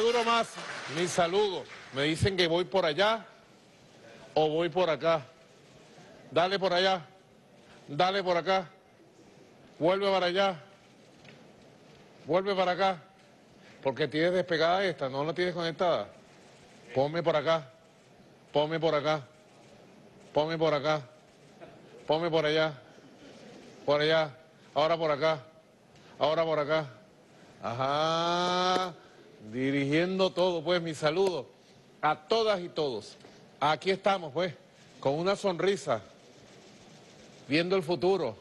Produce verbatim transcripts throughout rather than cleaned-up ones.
duro más, ni saludo. Me dicen que voy por allá o voy por acá. Dale por allá, dale por acá, vuelve para allá, vuelve para acá. Porque tienes despegada esta, no la tienes conectada. Ponme por acá, ponme por acá, ponme por acá, ponme por allá, por allá, ahora por acá, ahora por acá. Ajá, dirigiendo todo, pues, mi saludo a todas y todos. Aquí estamos, pues, con una sonrisa, viendo el futuro,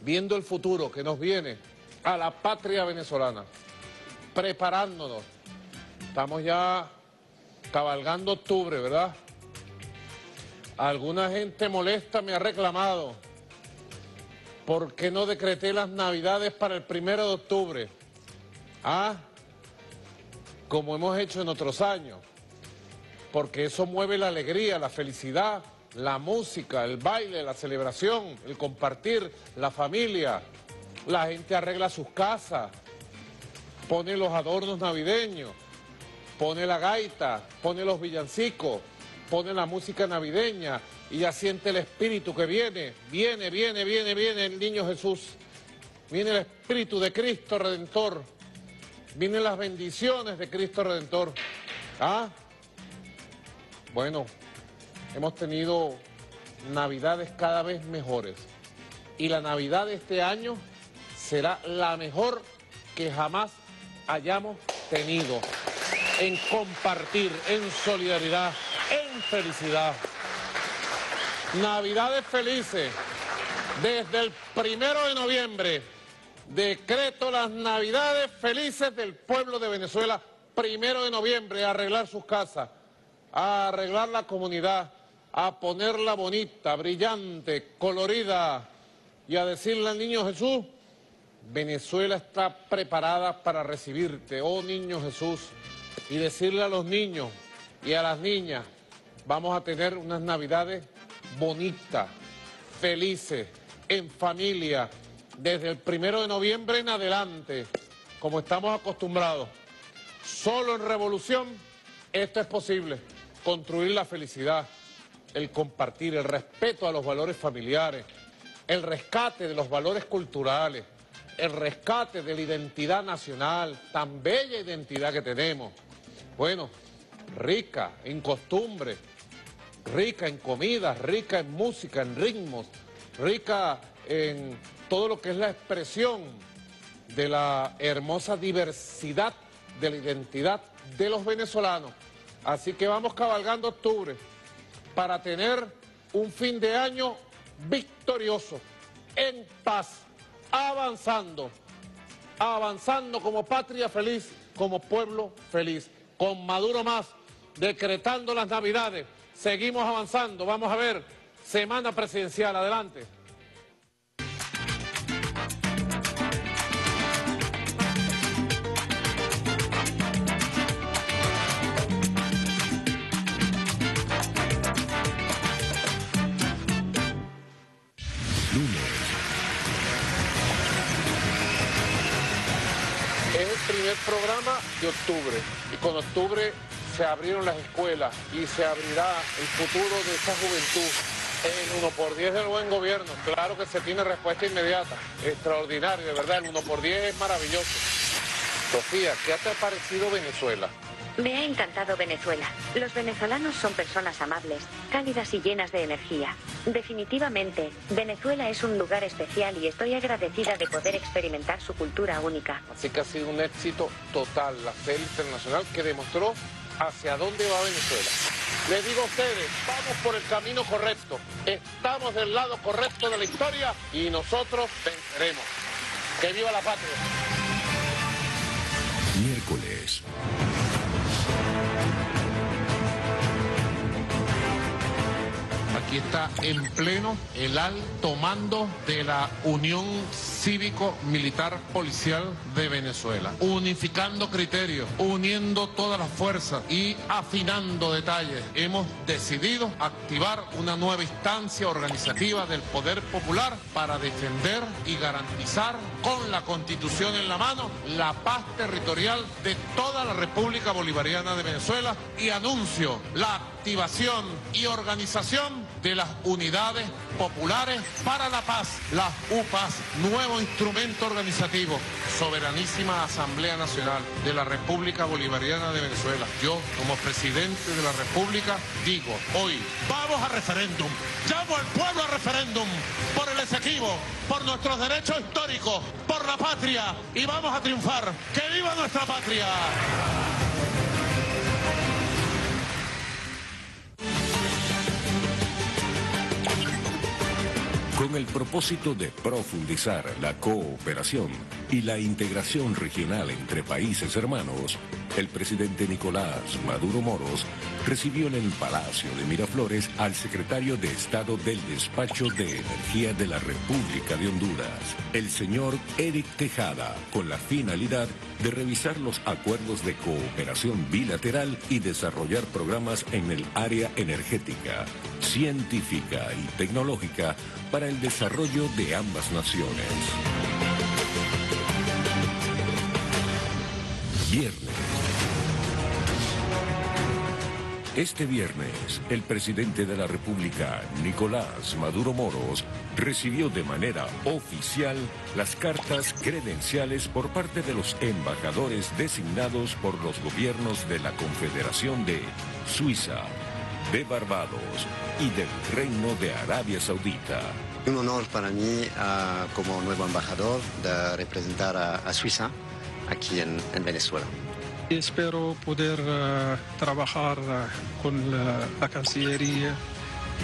viendo el futuro que nos viene a la patria venezolana. Preparándonos, estamos ya cabalgando octubre, ¿verdad? Alguna gente molesta me ha reclamado, ¿por qué no decreté las navidades para el primero de octubre? Ah, como hemos hecho en otros años, porque eso mueve la alegría, la felicidad, la música, el baile, la celebración, el compartir, la familia, la gente arregla sus casas, pone los adornos navideños, pone la gaita, pone los villancicos, pone la música navideña y ya siente el espíritu que viene, viene, viene, viene, viene el niño Jesús, viene el espíritu de Cristo Redentor, vienen las bendiciones de Cristo Redentor. ¿Ah? Bueno, hemos tenido navidades cada vez mejores y la Navidad de este año será la mejor que jamás hayamos tenido, en compartir, en solidaridad, en felicidad. Navidades felices, desde el primero de noviembre, decreto las Navidades felices del pueblo de Venezuela, primero de noviembre, a arreglar sus casas, a arreglar la comunidad, a ponerla bonita, brillante, colorida, y a decirle al niño Jesús, Venezuela está preparada para recibirte, oh niño Jesús, y decirle a los niños y a las niñas, vamos a tener unas navidades bonitas, felices, en familia, desde el primero de noviembre en adelante, como estamos acostumbrados. Solo en revolución esto es posible, construir la felicidad, el compartir, el respeto a los valores familiares, el rescate de los valores culturales, el rescate de la identidad nacional, tan bella identidad que tenemos. Bueno, rica en costumbre, rica en comida, rica en música, en ritmos, rica en todo lo que es la expresión de la hermosa diversidad de la identidad de los venezolanos. Así que vamos cabalgando octubre para tener un fin de año victorioso, en paz, avanzando, avanzando como patria feliz, como pueblo feliz, con Maduro más, decretando las navidades, seguimos avanzando, vamos a ver, semana presidencial, adelante. Programa de octubre, y con octubre se abrieron las escuelas y se abrirá el futuro de esa juventud en uno por diez del buen gobierno. Claro que se tiene respuesta inmediata, extraordinario, de verdad, el uno por diez es maravilloso. Sofía, ¿qué te ha parecido Venezuela? Me ha encantado Venezuela. Los venezolanos son personas amables, cálidas y llenas de energía. Definitivamente, Venezuela es un lugar especial y estoy agradecida de poder experimentar su cultura única. Así que ha sido un éxito total la Feria Internacional que demostró hacia dónde va Venezuela. Les digo a ustedes, vamos por el camino correcto, estamos del lado correcto de la historia y nosotros venceremos. ¡Que viva la patria! Miércoles. Aquí Aquí está en pleno el alto mando de la Unión Cívico-Militar Policial de Venezuela, unificando criterios, uniendo todas las fuerzas y afinando detalles. Hemos decidido activar una nueva instancia organizativa del Poder Popular para defender y garantizar con la Constitución en la mano la paz territorial de toda la República Bolivariana de Venezuela y anuncio la activación y organización de las unidades populares para la paz, las U P A S, nuevo instrumento organizativo, soberanísima Asamblea Nacional de la República Bolivariana de Venezuela. Yo, como presidente de la República, digo hoy, vamos a referéndum, llamo al pueblo a referéndum, por el Esequibo, por nuestros derechos históricos, por la patria, y vamos a triunfar. ¡Que viva nuestra patria! Con el propósito de profundizar la cooperación y la integración regional entre países hermanos, el presidente Nicolás Maduro Moros recibió en el Palacio de Miraflores al secretario de Estado del Despacho de Energía de la República de Honduras, el señor Eric Tejada, con la finalidad de revisar los acuerdos de cooperación bilateral y desarrollar programas en el área energética, científica y tecnológica para el desarrollo de ambas naciones. Viernes. Este viernes, el presidente de la República, Nicolás Maduro Moros, recibió de manera oficial las cartas credenciales por parte de los embajadores designados por los gobiernos de la Confederación de Suiza, de Barbados y del Reino de Arabia Saudita. Un honor para mí uh, como nuevo embajador de representar a, a Suiza aquí en, en Venezuela. Espero poder uh, trabajar uh, con la, la Cancillería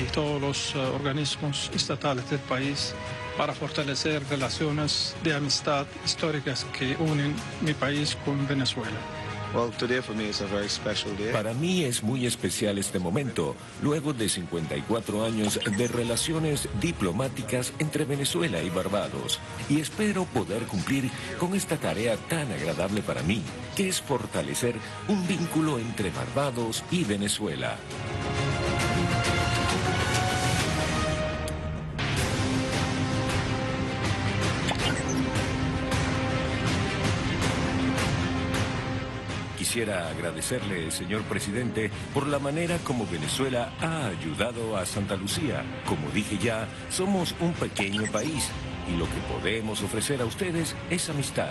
y todos los uh, organismos estatales del país para fortalecer relaciones de amistad históricas que unen mi país con Venezuela. Para mí es muy especial este momento, luego de cincuenta y cuatro años de relaciones diplomáticas entre Venezuela y Barbados, y espero poder cumplir con esta tarea tan agradable para mí, que es fortalecer un vínculo entre Barbados y Venezuela. Quisiera agradecerle, señor presidente, por la manera como Venezuela ha ayudado a Santa Lucía. Como dije ya, somos un pequeño país y lo que podemos ofrecer a ustedes es amistad,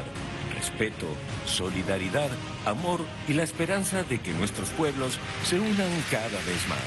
respeto, solidaridad, amor y la esperanza de que nuestros pueblos se unan cada vez más.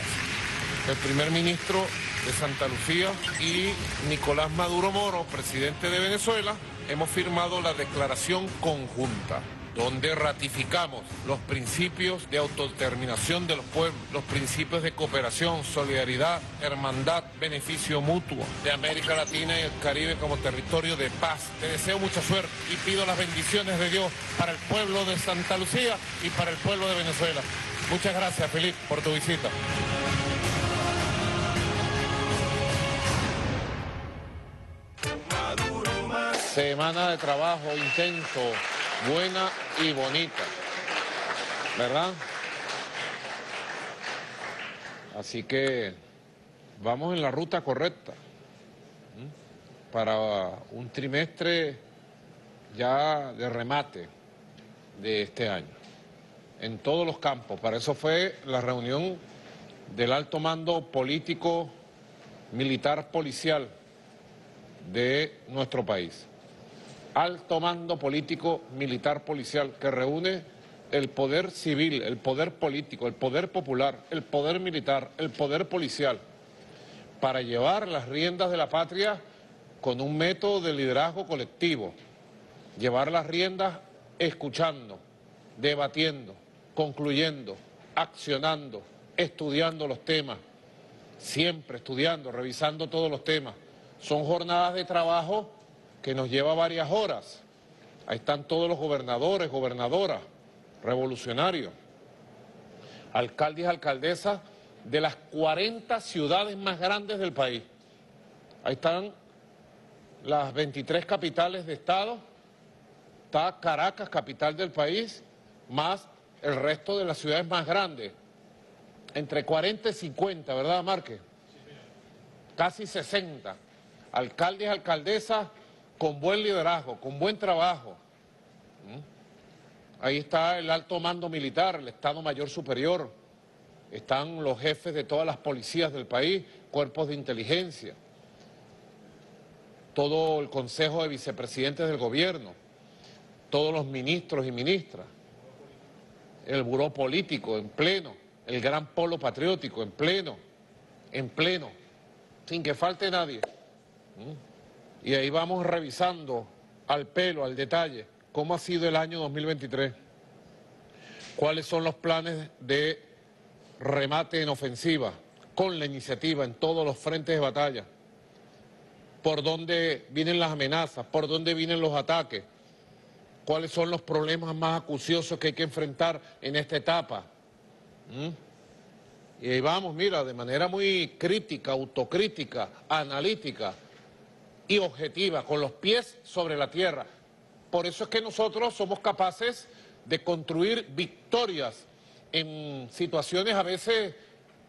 El primer ministro de Santa Lucía y Nicolás Maduro Moros, presidente de Venezuela, hemos firmado la declaración conjunta, donde ratificamos los principios de autodeterminación de los pueblos, los principios de cooperación, solidaridad, hermandad, beneficio mutuo de América Latina y el Caribe como territorio de paz. Te deseo mucha suerte y pido las bendiciones de Dios para el pueblo de Santa Lucía y para el pueblo de Venezuela. Muchas gracias, Felipe, por tu visita. Semana de trabajo intenso, buena y bonita, ¿verdad? Así que vamos en la ruta correcta para un trimestre ya de remate de este año, en todos los campos. Para eso fue la reunión del alto mando político, militar, policial de nuestro país. Alto mando político, militar, policial, que reúne el poder civil, el poder político, el poder popular, el poder militar, el poder policial, para llevar las riendas de la patria con un método de liderazgo colectivo. Llevar las riendas escuchando, debatiendo, concluyendo, accionando, estudiando los temas, siempre estudiando, revisando todos los temas. Son jornadas de trabajo que nos lleva varias horas. Ahí están todos los gobernadores, gobernadoras, revolucionarios, alcaldes y alcaldesas de las cuarenta ciudades más grandes del país. Ahí están las veintitrés capitales de Estado, está Caracas, capital del país, más el resto de las ciudades más grandes. Entre cuarenta y cincuenta, ¿verdad, Márquez? Casi sesenta. Alcaldes y alcaldesas con buen liderazgo, con buen trabajo. Ahí está el alto mando militar, el Estado Mayor Superior. Están los jefes de todas las policías del país, cuerpos de inteligencia. Todo el Consejo de Vicepresidentes del Gobierno. Todos los ministros y ministras. El Buró Político en pleno. El Gran Polo Patriótico en pleno. En pleno. Sin que falte nadie. Y ahí vamos revisando al pelo, al detalle, cómo ha sido el año dos mil veintitrés, cuáles son los planes de remate en ofensiva, con la iniciativa en todos los frentes de batalla, por dónde vienen las amenazas, por dónde vienen los ataques, cuáles son los problemas más acuciosos que hay que enfrentar en esta etapa. ¿Mm? Y ahí vamos, mira, de manera muy crítica, autocrítica, analítica y objetiva, con los pies sobre la tierra. Por eso es que nosotros somos capaces de construir victorias en situaciones a veces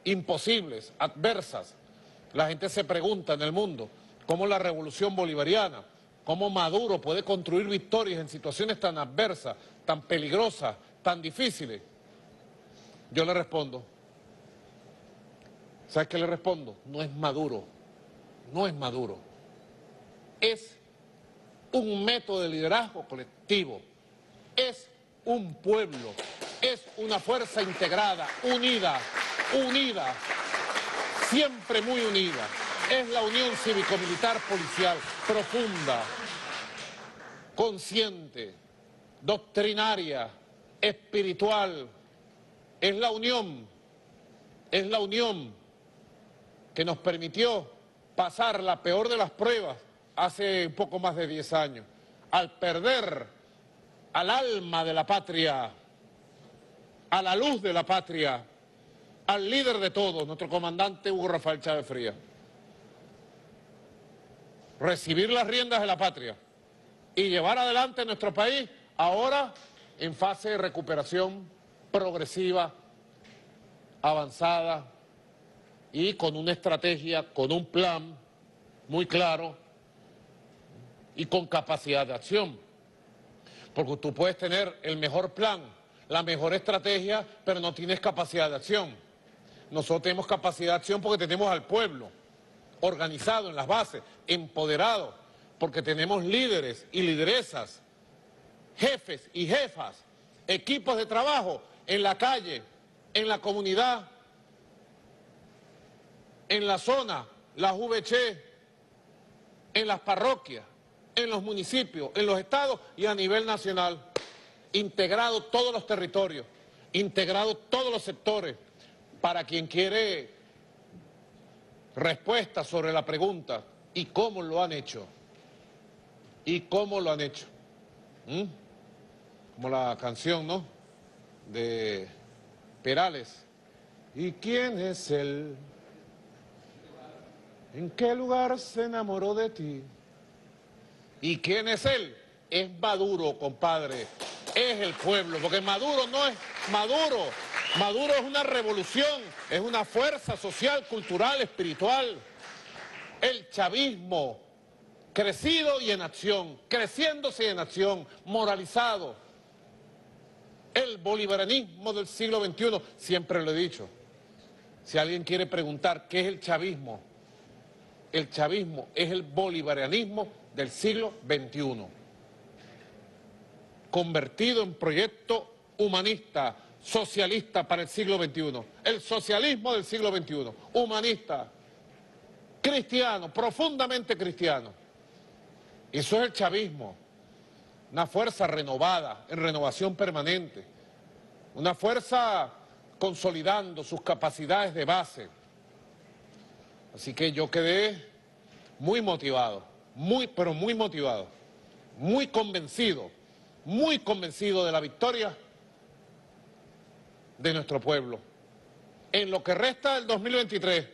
imposibles, adversas. La gente se pregunta en el mundo cómo la revolución bolivariana, cómo Maduro puede construir victorias en situaciones tan adversas, tan peligrosas, tan difíciles. Yo le respondo, ¿sabes qué le respondo? No es Maduro, no es Maduro. Es un método de liderazgo colectivo, es un pueblo, es una fuerza integrada, unida, unida, siempre muy unida. Es la unión cívico-militar policial, profunda, consciente, doctrinaria, espiritual. Es la unión, es la unión que nos permitió pasar la peor de las pruebas hace un poco más de diez años, al perder al alma de la patria, a la luz de la patria, al líder de todos, nuestro comandante Hugo Rafael Chávez Frías. Recibir las riendas de la patria y llevar adelante nuestro país, ahora en fase de recuperación progresiva, avanzada y con una estrategia, con un plan muy claro, y con capacidad de acción, porque tú puedes tener el mejor plan, la mejor estrategia, pero no tienes capacidad de acción. Nosotros tenemos capacidad de acción porque tenemos al pueblo organizado en las bases, empoderado, porque tenemos líderes y lideresas, jefes y jefas, equipos de trabajo en la calle, en la comunidad, en la zona, las U V C, en las parroquias, en los municipios, en los estados y a nivel nacional, integrado todos los territorios, integrado todos los sectores. Para quien quiere respuesta sobre la pregunta, ¿y cómo lo han hecho? ¿Y cómo lo han hecho? ¿Mm? Como la canción, ¿no?, de Perales. ¿Y quién es él? ¿En qué lugar se enamoró de ti? ¿Y quién es él? Es Maduro, compadre. Es el pueblo, porque Maduro no es Maduro. Maduro es una revolución, es una fuerza social, cultural, espiritual. El chavismo, crecido y en acción, creciéndose en acción, moralizado. El bolivarianismo del siglo veintiuno, siempre lo he dicho. Si alguien quiere preguntar qué es el chavismo, el chavismo es el bolivarianismo del siglo veintiuno, convertido en proyecto humanista, socialista para el siglo veintiuno, el socialismo del siglo veintiuno, humanista, cristiano, profundamente cristiano. Eso es el chavismo, una fuerza renovada, en renovación permanente, una fuerza consolidando sus capacidades de base. Así que yo quedé muy motivado. Muy, pero muy motivado, muy convencido, muy convencido de la victoria de nuestro pueblo, en lo que resta del dos mil veintitrés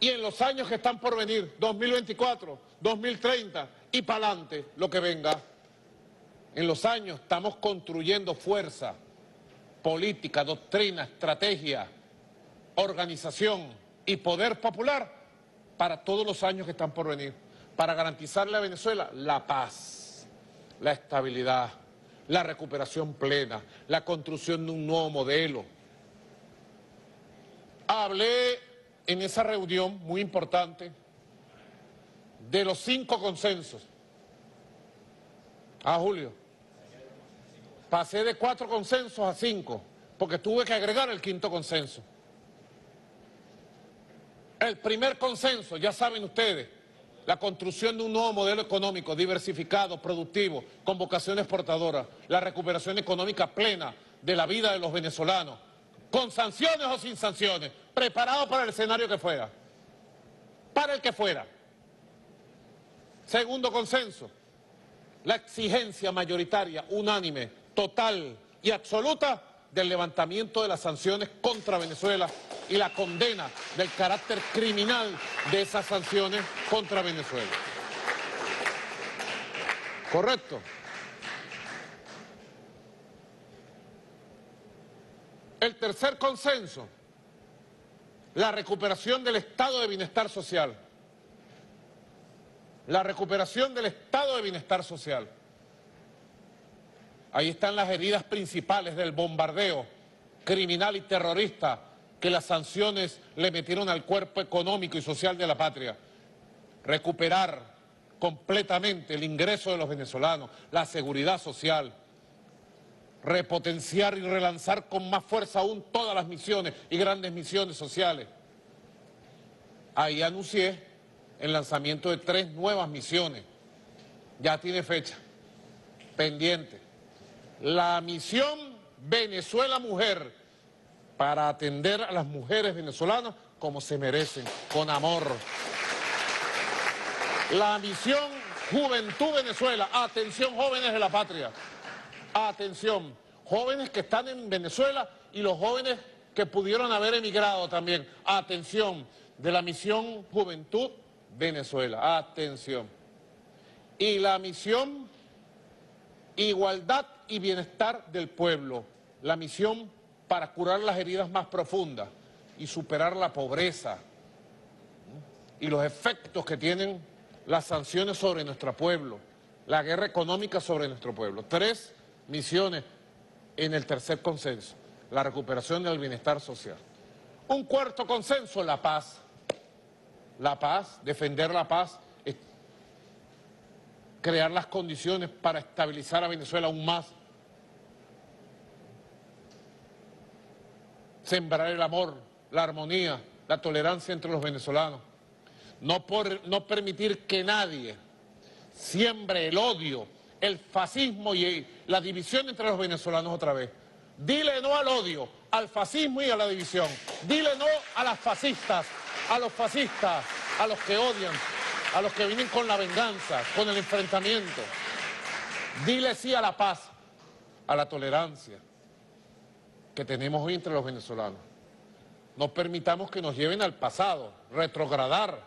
y en los años que están por venir, dos mil veinticuatro, dos mil treinta y para adelante, lo que venga. En los años estamos construyendo fuerza, política, doctrina, estrategia, organización y poder popular para todos los años que están por venir, para garantizarle a Venezuela la paz, la estabilidad, la recuperación plena, la construcción de un nuevo modelo. Hablé en esa reunión muy importante de los cinco consensos. Ah, Julio, pasé de cuatro consensos a cinco, porque tuve que agregar el quinto consenso. El primer consenso, ya saben ustedes, la construcción de un nuevo modelo económico diversificado, productivo, con vocación exportadora, la recuperación económica plena de la vida de los venezolanos, con sanciones o sin sanciones, preparado para el escenario que fuera, para el que fuera. Segundo consenso, la exigencia mayoritaria, unánime, total y absoluta del levantamiento de las sanciones contra Venezuela y la condena del carácter criminal de esas sanciones contra Venezuela. ¿Correcto? El tercer consenso, la recuperación del estado de bienestar social. La recuperación del estado de bienestar social. Ahí están las heridas principales del bombardeo criminal y terrorista que las sanciones le metieron al cuerpo económico y social de la patria. Recuperar completamente el ingreso de los venezolanos, la seguridad social, repotenciar y relanzar con más fuerza aún todas las misiones y grandes misiones sociales. Ahí anuncié el lanzamiento de tres nuevas misiones, ya tiene fecha, pendiente. La misión Venezuela Mujer, para atender a las mujeres venezolanas como se merecen, con amor. La misión Juventud Venezuela, atención jóvenes de la patria, atención, jóvenes que están en Venezuela y los jóvenes que pudieron haber emigrado también, atención, de la misión Juventud Venezuela, atención. Y la misión Igualdad y Bienestar del Pueblo, la misión para curar las heridas más profundas y superar la pobreza y los efectos que tienen las sanciones sobre nuestro pueblo, la guerra económica sobre nuestro pueblo. Tres misiones en el tercer consenso, la recuperación del bienestar social. Un cuarto consenso, la paz. La paz, defender la paz, crear las condiciones para estabilizar a Venezuela aún más. Sembrar el amor, la armonía, la tolerancia entre los venezolanos. No, por, no permitir que nadie siembre el odio, el fascismo y la división entre los venezolanos otra vez. Dile no al odio, al fascismo y a la división. Dile no a las fascistas, a los fascistas, a los que odian, a los que vienen con la venganza, con el enfrentamiento. Dile sí a la paz, a la tolerancia que tenemos hoy entre los venezolanos. No permitamos que nos lleven al pasado, retrogradar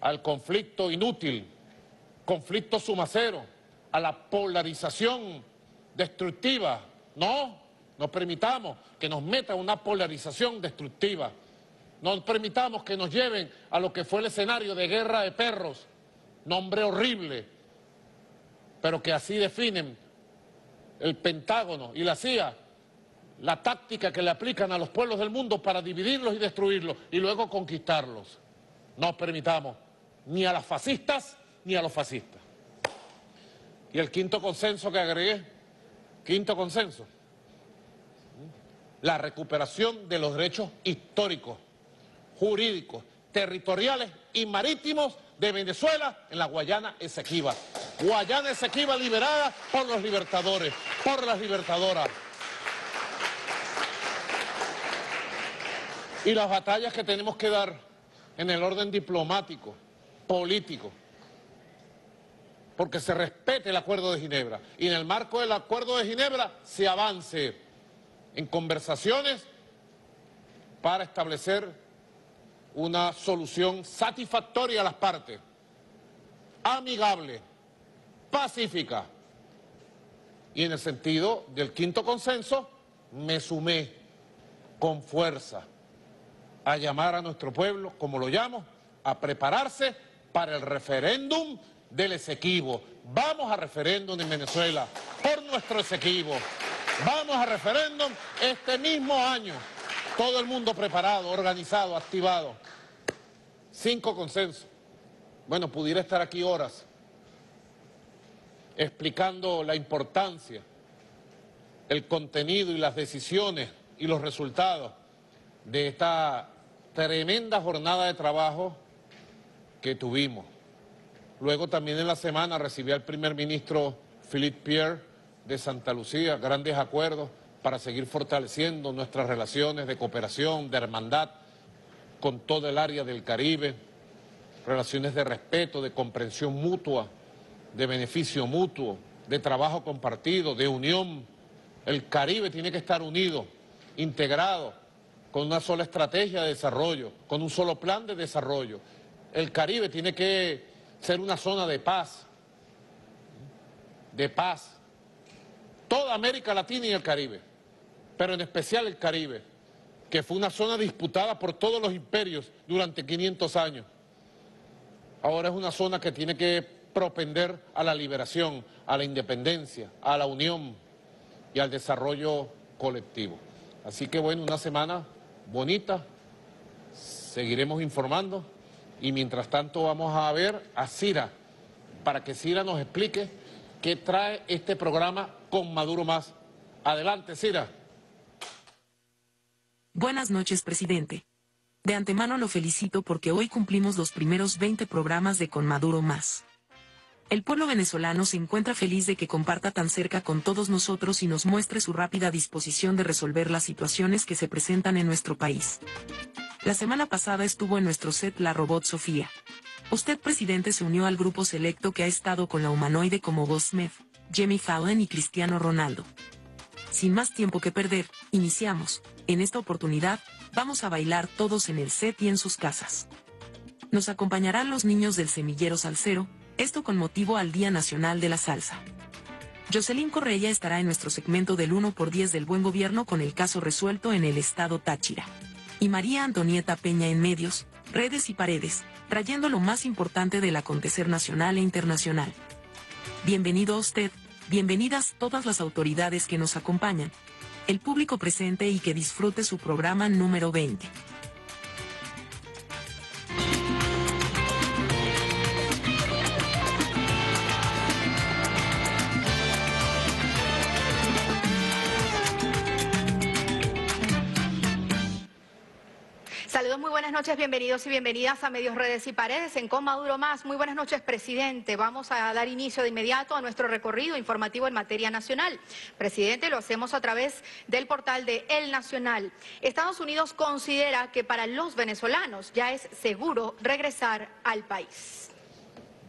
al conflicto inútil, conflicto sumacero, a la polarización destructiva. No, no permitamos que nos meta una polarización destructiva. No permitamos que nos lleven a lo que fue el escenario de Guerra de Perros, nombre horrible, pero que así definen el Pentágono y la C I A, la táctica que le aplican a los pueblos del mundo para dividirlos y destruirlos y luego conquistarlos. No permitamos ni a las fascistas ni a los fascistas. Y el quinto consenso que agregué, quinto consenso, la recuperación de los derechos históricos, jurídicos, territoriales y marítimos de Venezuela en la Guayana Esequiba. Guayana Esequiba liberada por los libertadores, por las libertadoras. Y las batallas que tenemos que dar en el orden diplomático, político, porque se respete el Acuerdo de Ginebra y en el marco del Acuerdo de Ginebra se avance en conversaciones para establecer una solución satisfactoria a las partes, amigable, pacífica. Y en el sentido del quinto consenso, me sumé con fuerza a llamar a nuestro pueblo, como lo llamo, a prepararse para el referéndum del Esequibo. Vamos a referéndum en Venezuela por nuestro Esequibo. Vamos a referéndum este mismo año. Todo el mundo preparado, organizado, activado. Cinco consensos. Bueno, pudiera estar aquí horas explicando la importancia, el contenido y las decisiones y los resultados de esta tremenda jornada de trabajo que tuvimos. Luego también en la semana recibí al primer ministro Philippe Pierre de Santa Lucía, grandes acuerdos para seguir fortaleciendo nuestras relaciones de cooperación, de hermandad con todo el área del Caribe, relaciones de respeto, de comprensión mutua, de beneficio mutuo, de trabajo compartido, de unión. El Caribe tiene que estar unido, integrado, con una sola estrategia de desarrollo, con un solo plan de desarrollo. El Caribe tiene que ser una zona de paz, de paz. Toda América Latina y el Caribe, pero en especial el Caribe, que fue una zona disputada por todos los imperios durante quinientos años. Ahora es una zona que tiene que propender a la liberación, a la independencia, a la unión y al desarrollo colectivo. Así que bueno, una semana bonita, seguiremos informando y mientras tanto vamos a ver a Cira, para que Cira nos explique qué trae este programa Con Maduro Más. Adelante, Cira. Buenas noches, presidente. De antemano lo felicito porque hoy cumplimos los primeros veinte programas de Con Maduro Más. El pueblo venezolano se encuentra feliz de que comparta tan cerca con todos nosotros y nos muestre su rápida disposición de resolver las situaciones que se presentan en nuestro país. La semana pasada estuvo en nuestro set la robot Sofía. Usted, presidente, se unió al grupo selecto que ha estado con la humanoide como Will Smith, Jimmy Fallon y Cristiano Ronaldo. Sin más tiempo que perder, iniciamos. En esta oportunidad, vamos a bailar todos en el set y en sus casas. Nos acompañarán los niños del semillero salsero, esto con motivo al Día Nacional de la Salsa. Jocelyn Correia estará en nuestro segmento del uno por diez del Buen Gobierno con el caso resuelto en el estado Táchira. Y María Antonieta Peña en Medios, Redes y Paredes, trayendo lo más importante del acontecer nacional e internacional. Bienvenido a usted, bienvenidas todas las autoridades que nos acompañan, el público presente y que disfrute su programa número veinte. Buenas noches, bienvenidos y bienvenidas a Medios, Redes y Paredes en Con Maduro Más. Muy buenas noches, presidente. Vamos a dar inicio de inmediato a nuestro recorrido informativo en materia nacional. Presidente, lo hacemos a través del portal de El Nacional. Estados Unidos considera que para los venezolanos ya es seguro regresar al país.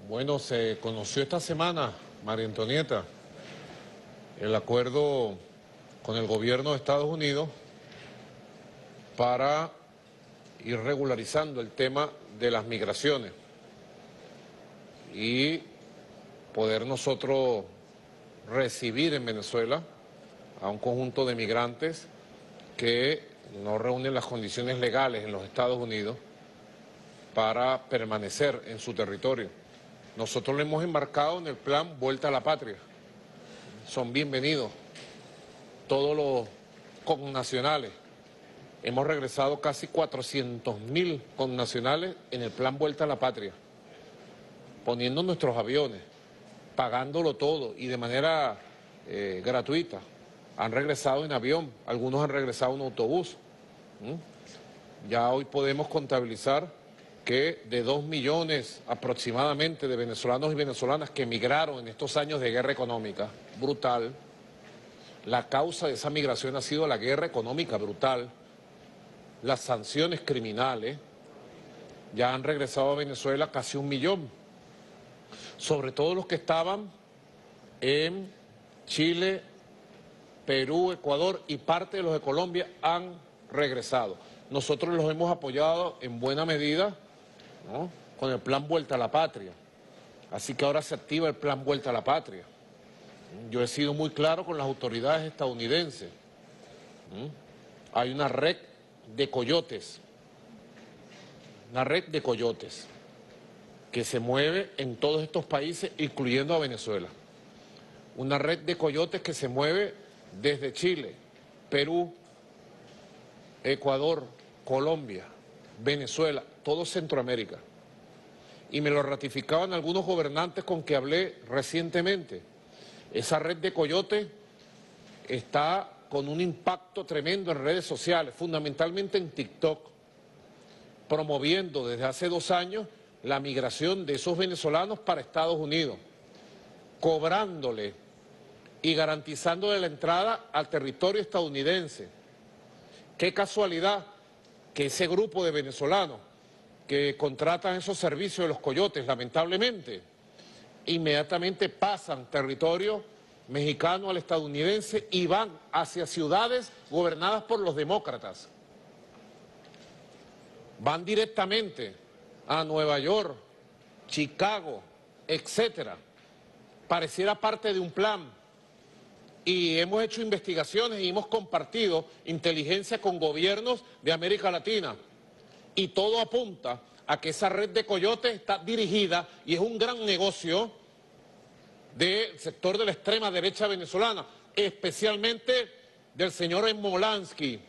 Bueno, se conoció esta semana, María Antonieta, el acuerdo con el gobierno de Estados Unidos para ir regularizando el tema de las migraciones y poder nosotros recibir en Venezuela a un conjunto de migrantes que no reúnen las condiciones legales en los Estados Unidos para permanecer en su territorio. Nosotros lo hemos embarcado en el plan Vuelta a la Patria. Son bienvenidos todos los connacionales. Hemos regresado casi cuatrocientos mil connacionales en el plan Vuelta a la Patria, poniendo nuestros aviones, pagándolo todo y de manera eh, gratuita. Han regresado en avión, algunos han regresado en autobús. ¿Mm? Ya hoy podemos contabilizar que de dos millones aproximadamente de venezolanos y venezolanas que emigraron en estos años de guerra económica brutal, la causa de esa migración ha sido la guerra económica brutal, las sanciones criminales. Ya han regresado a Venezuela casi un millón, sobre todo los que estaban en Chile Perú, Ecuador y parte de los de Colombia han regresado. Nosotros los hemos apoyado en buena medida, ¿no?, con el plan Vuelta a la Patria. Así que ahora se activa el plan Vuelta a la Patria. Yo he sido muy claro con las autoridades estadounidenses. ¿Mm? Hay una red de coyotes, una red de coyotes que se mueve en todos estos países, incluyendo a Venezuela. Una red de coyotes que se mueve desde Chile, Perú, Ecuador, Colombia, Venezuela, todo Centroamérica. Y me lo ratificaban algunos gobernantes con que hablé recientemente. Esa red de coyotes está con un impacto tremendo en redes sociales, fundamentalmente en TikTok, promoviendo desde hace dos años la migración de esos venezolanos para Estados Unidos, cobrándole y garantizándole la entrada al territorio estadounidense. Qué casualidad que ese grupo de venezolanos que contratan esos servicios de los coyotes, lamentablemente, inmediatamente pasan territorio mexicano al estadounidense y van hacia ciudades gobernadas por los demócratas. Van directamente a Nueva York, Chicago, etcétera. Pareciera parte de un plan. Y hemos hecho investigaciones y hemos compartido inteligencia con gobiernos de América Latina. Y todo apunta a que esa red de coyotes está dirigida y es un gran negocio del sector de la extrema derecha venezolana, especialmente del señor Smolansky,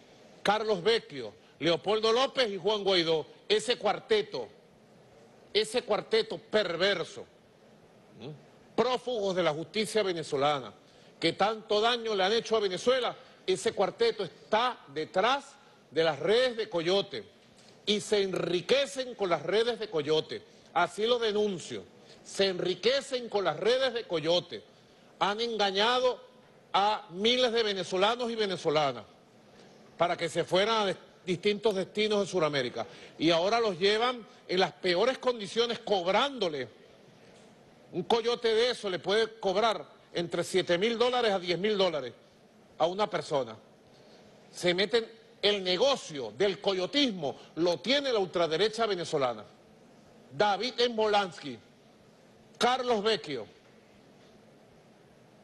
Carlos Vecchio, Leopoldo López y Juan Guaidó. Ese cuarteto, ese cuarteto perverso, ¿eh? prófugos de la justicia venezolana, que tanto daño le han hecho a Venezuela, ese cuarteto está detrás de las redes de coyote y se enriquecen con las redes de coyote, así lo denuncio, se enriquecen con las redes de coyote, han engañado a miles de venezolanos y venezolanas para que se fueran a distintos destinos de Sudamérica y ahora los llevan en las peores condiciones cobrándole. Un coyote de eso le puede cobrar entre siete mil dólares a diez mil dólares a una persona. Se meten el negocio del coyotismo, lo tiene la ultraderecha venezolana. David Smolansky, Carlos Vecchio,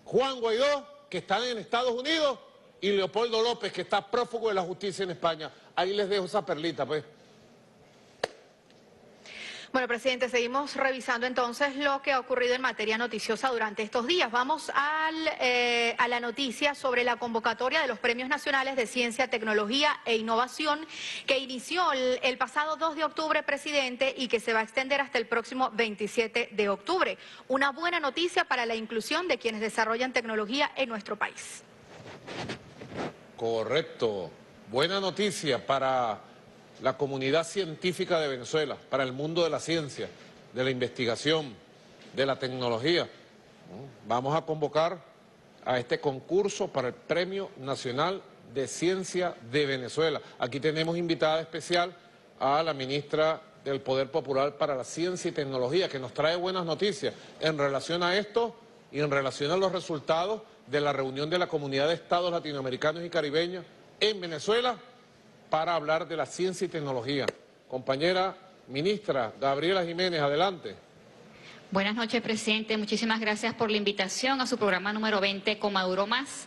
Juan Guaidó, que están en Estados Unidos, y Leopoldo López, que está prófugo de la justicia en España. Ahí les dejo esa perlita, pues. Bueno, presidente, seguimos revisando entonces lo que ha ocurrido en materia noticiosa durante estos días. Vamos al, eh, a la noticia sobre la convocatoria de los Premios Nacionales de Ciencia, Tecnología e Innovación que inició el, el pasado dos de octubre, presidente, y que se va a extender hasta el próximo veintisiete de octubre. Una buena noticia para la inclusión de quienes desarrollan tecnología en nuestro país. Correcto. Buena noticia para la comunidad científica de Venezuela, para el mundo de la ciencia, de la investigación, de la tecnología. Vamos a convocar a este concurso para el Premio Nacional de Ciencia de Venezuela. Aquí tenemos invitada especial a la ministra del Poder Popular para la Ciencia y Tecnología, que nos trae buenas noticias en relación a esto y en relación a los resultados de la reunión de la Comunidad de Estados Latinoamericanos y Caribeños en Venezuela, para hablar de la ciencia y tecnología. Compañera ministra Gabriela Jiménez, adelante. Buenas noches, presidente. Muchísimas gracias por la invitación a su programa número veinte, Comaduro Más.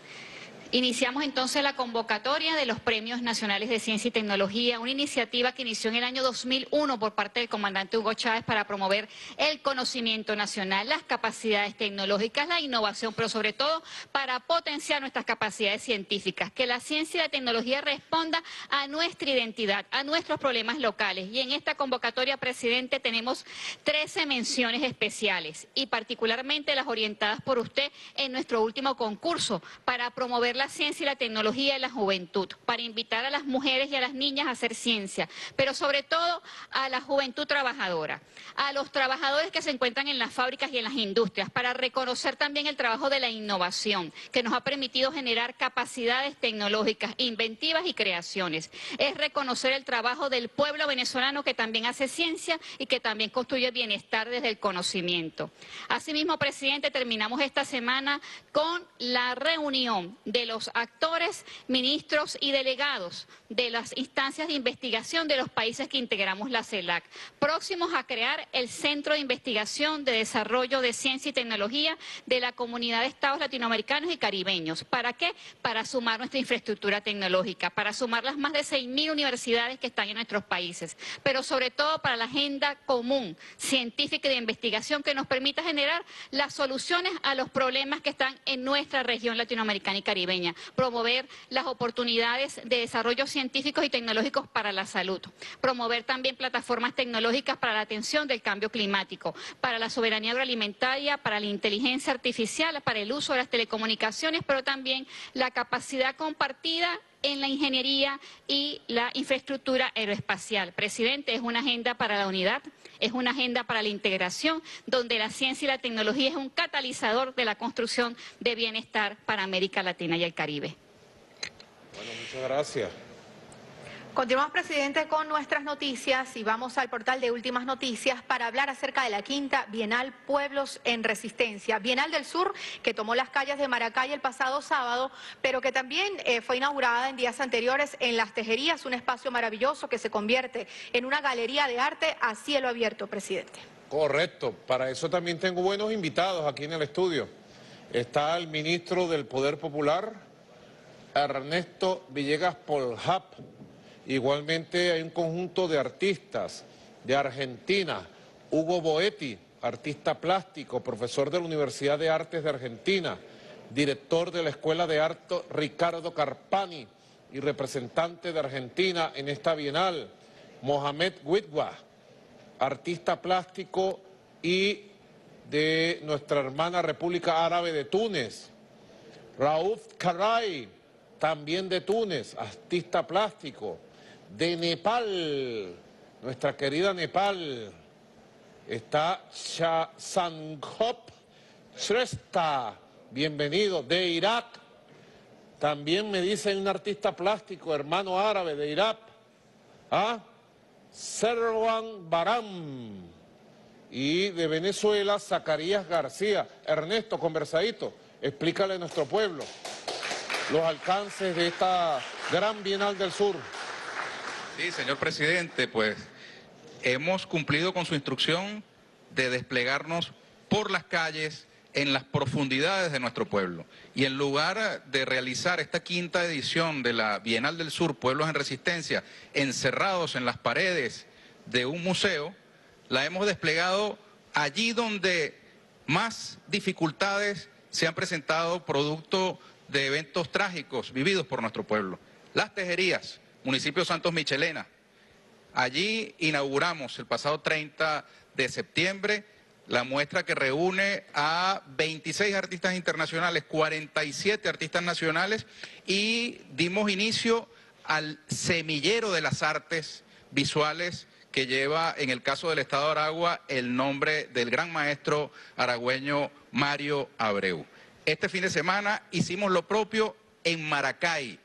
Iniciamos entonces la convocatoria de los Premios Nacionales de Ciencia y Tecnología, una iniciativa que inició en el año dos mil uno por parte del comandante Hugo Chávez para promover el conocimiento nacional, las capacidades tecnológicas, la innovación, pero sobre todo para potenciar nuestras capacidades científicas, que la ciencia y la tecnología responda a nuestra identidad, a nuestros problemas locales. Y en esta convocatoria, presidente, tenemos trece menciones especiales y particularmente las orientadas por usted en nuestro último concurso para promover la la ciencia y la tecnología de la juventud, para invitar a las mujeres y a las niñas a hacer ciencia, pero sobre todo a la juventud trabajadora, a los trabajadores que se encuentran en las fábricas y en las industrias, para reconocer también el trabajo de la innovación, que nos ha permitido generar capacidades tecnológicas, inventivas y creaciones. Es reconocer el trabajo del pueblo venezolano que también hace ciencia y que también construye bienestar desde el conocimiento. Asimismo, presidente, terminamos esta semana con la reunión de los los actores, ministros y delegados de las instancias de investigación de los países que integramos la CELAC, próximos a crear el Centro de Investigación de Desarrollo de Ciencia y Tecnología de la Comunidad de Estados Latinoamericanos y Caribeños. ¿Para qué? Para sumar nuestra infraestructura tecnológica, para sumar las más de seis mil universidades que están en nuestros países, pero sobre todo para la agenda común, científica y de investigación que nos permita generar las soluciones a los problemas que están en nuestra región latinoamericana y caribeña, promover las oportunidades de desarrollo científicos y tecnológicos para la salud, promover también plataformas tecnológicas para la atención del cambio climático, para la soberanía agroalimentaria, para la inteligencia artificial, para el uso de las telecomunicaciones, pero también la capacidad compartida en la ingeniería y la infraestructura aeroespacial. Presidente, es una agenda para la unidad, es una agenda para la integración, donde la ciencia y la tecnología es un catalizador de la construcción de bienestar para América Latina y el Caribe. Bueno, muchas gracias. Continuamos, presidente, con nuestras noticias y vamos al portal de Últimas Noticias para hablar acerca de la quinta Bienal Pueblos en Resistencia. Bienal del Sur que tomó las calles de Maracay el pasado sábado, pero que también eh, fue inaugurada en días anteriores en Las Tejerías, un espacio maravilloso que se convierte en una galería de arte a cielo abierto, presidente. Correcto, para eso también tengo buenos invitados aquí en el estudio. Está el ministro del Poder Popular, Ernesto Villegas Poljap. Igualmente hay un conjunto de artistas de Argentina, Hugo Boetti, artista plástico, profesor de la Universidad de Artes de Argentina, director de la Escuela de Arte Ricardo Carpani y representante de Argentina en esta Bienal, Mohamed Widwa, artista plástico y de nuestra hermana República Árabe de Túnez, Rauf Karay, también de Túnez, artista plástico. De Nepal, nuestra querida Nepal, está Sanghop Shrestha, bienvenido. De Irak, también me dicen un artista plástico, hermano árabe de Irak, ¿ah? Serwan Baram. Y de Venezuela, Zacarías García. Ernesto, conversadito, explícale a nuestro pueblo los alcances de esta gran Bienal del Sur. Sí, señor presidente, pues hemos cumplido con su instrucción de desplegarnos por las calles en las profundidades de nuestro pueblo. Y en lugar de realizar esta quinta edición de la Bienal del Sur, Pueblos en Resistencia, encerrados en las paredes de un museo, la hemos desplegado allí donde más dificultades se han presentado producto de eventos trágicos vividos por nuestro pueblo. Las Tejerías, municipio Santos Michelena. Allí inauguramos el pasado treinta de septiembre la muestra que reúne a veintiséis artistas internacionales, cuarenta y siete artistas nacionales, y dimos inicio al semillero de las artes visuales que lleva, en el caso del Estado de Aragua, el nombre del gran maestro aragüeño Mario Abreu. Este fin de semana hicimos lo propio en Maracay,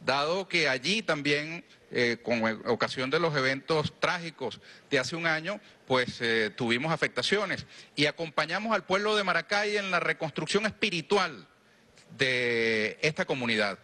dado que allí también, eh, con ocasión de los eventos trágicos de hace un año, pues eh, tuvimos afectaciones y acompañamos al pueblo de Maracay en la reconstrucción espiritual de esta comunidad,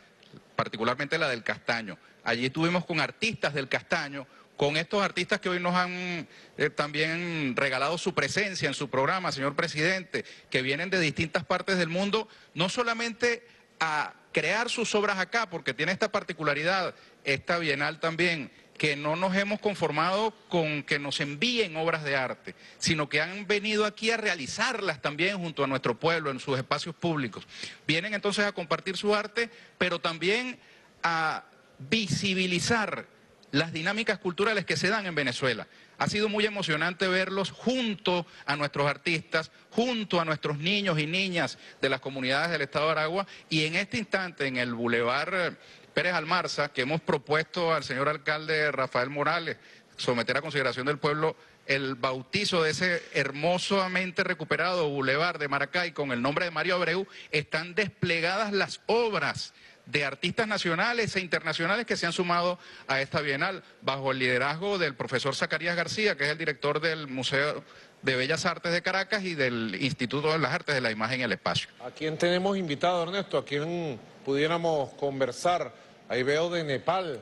particularmente la del Castaño. Allí estuvimos con artistas del Castaño, con estos artistas que hoy nos han eh, también regalado su presencia en su programa, señor presidente, que vienen de distintas partes del mundo, no solamente a crear sus obras acá, porque tiene esta particularidad, esta Bienal también, que no nos hemos conformado con que nos envíen obras de arte, sino que han venido aquí a realizarlas también junto a nuestro pueblo, en sus espacios públicos. Vienen entonces a compartir su arte, pero también a visibilizar las dinámicas culturales que se dan en Venezuela. Ha sido muy emocionante verlos junto a nuestros artistas, junto a nuestros niños y niñas de las comunidades del Estado de Aragua, y en este instante en el Boulevard Pérez Almarza, que hemos propuesto al señor alcalde Rafael Morales someter a consideración del pueblo el bautizo de ese hermosamente recuperado Boulevard de Maracay con el nombre de Mario Abreu, están desplegadas las obras de artistas nacionales e internacionales que se han sumado a esta Bienal, bajo el liderazgo del profesor Zacarías García, que es el director del Museo de Bellas Artes de Caracas y del Instituto de las Artes de la Imagen y el Espacio. ¿A quién tenemos invitado, Ernesto? ¿A quién pudiéramos conversar? Ahí veo de Nepal.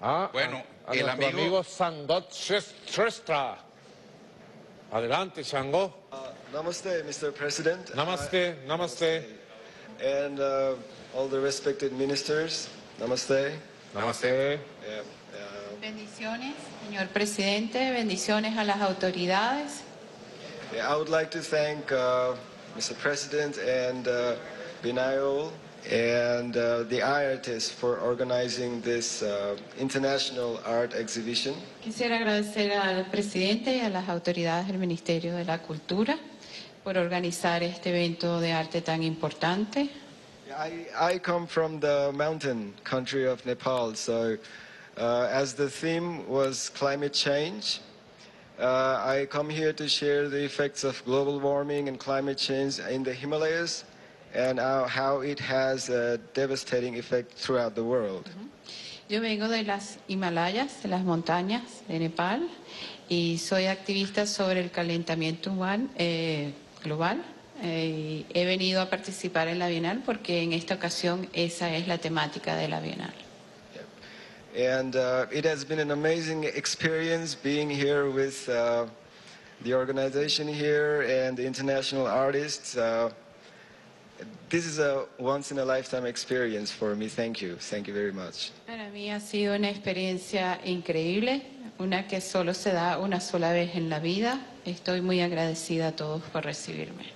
Ah, bueno, a, a el amigo... amigo Sangot Shrestha. Adelante, Sangot. Uh, namaste, mister President. Namaste, uh, namaste. And uh, all the respected ministers. Namaste. Namaste. Yeah, uh... Bendiciones, señor presidente. Bendiciones a las autoridades. Yeah, I would like to thank uh, mister President and uh, Binayol and uh, the I artists for organizing this uh, international art exhibition. Quisiera agradecer al presidente y a las autoridades del Ministerio de la Cultura por organizar este evento de arte tan importante. I, I come from the mountain country of Nepal, so uh, as the theme was climate change, Uh, I come here to share the effects of global warming and climate change in the Himalayas and uh, how it has a devastating effect throughout the world. Uh-huh. Yo vengo de las Himalayas, de las montañas de Nepal, y soy activista sobre el calentamiento humano, eh, global. Eh, he venido a participar en la Bienal porque en esta ocasión esa es la temática de la Bienal. And uh, it has been an amazing experience being here with uh, the organization here and the international artists. Uh, this is a once-in-a-lifetime experience for me. Thank you. Thank you very much. Para mí ha sido una experiencia increíble, una que solo se da una sola vez en la vida. Estoy muy agradecida a todos por recibirme.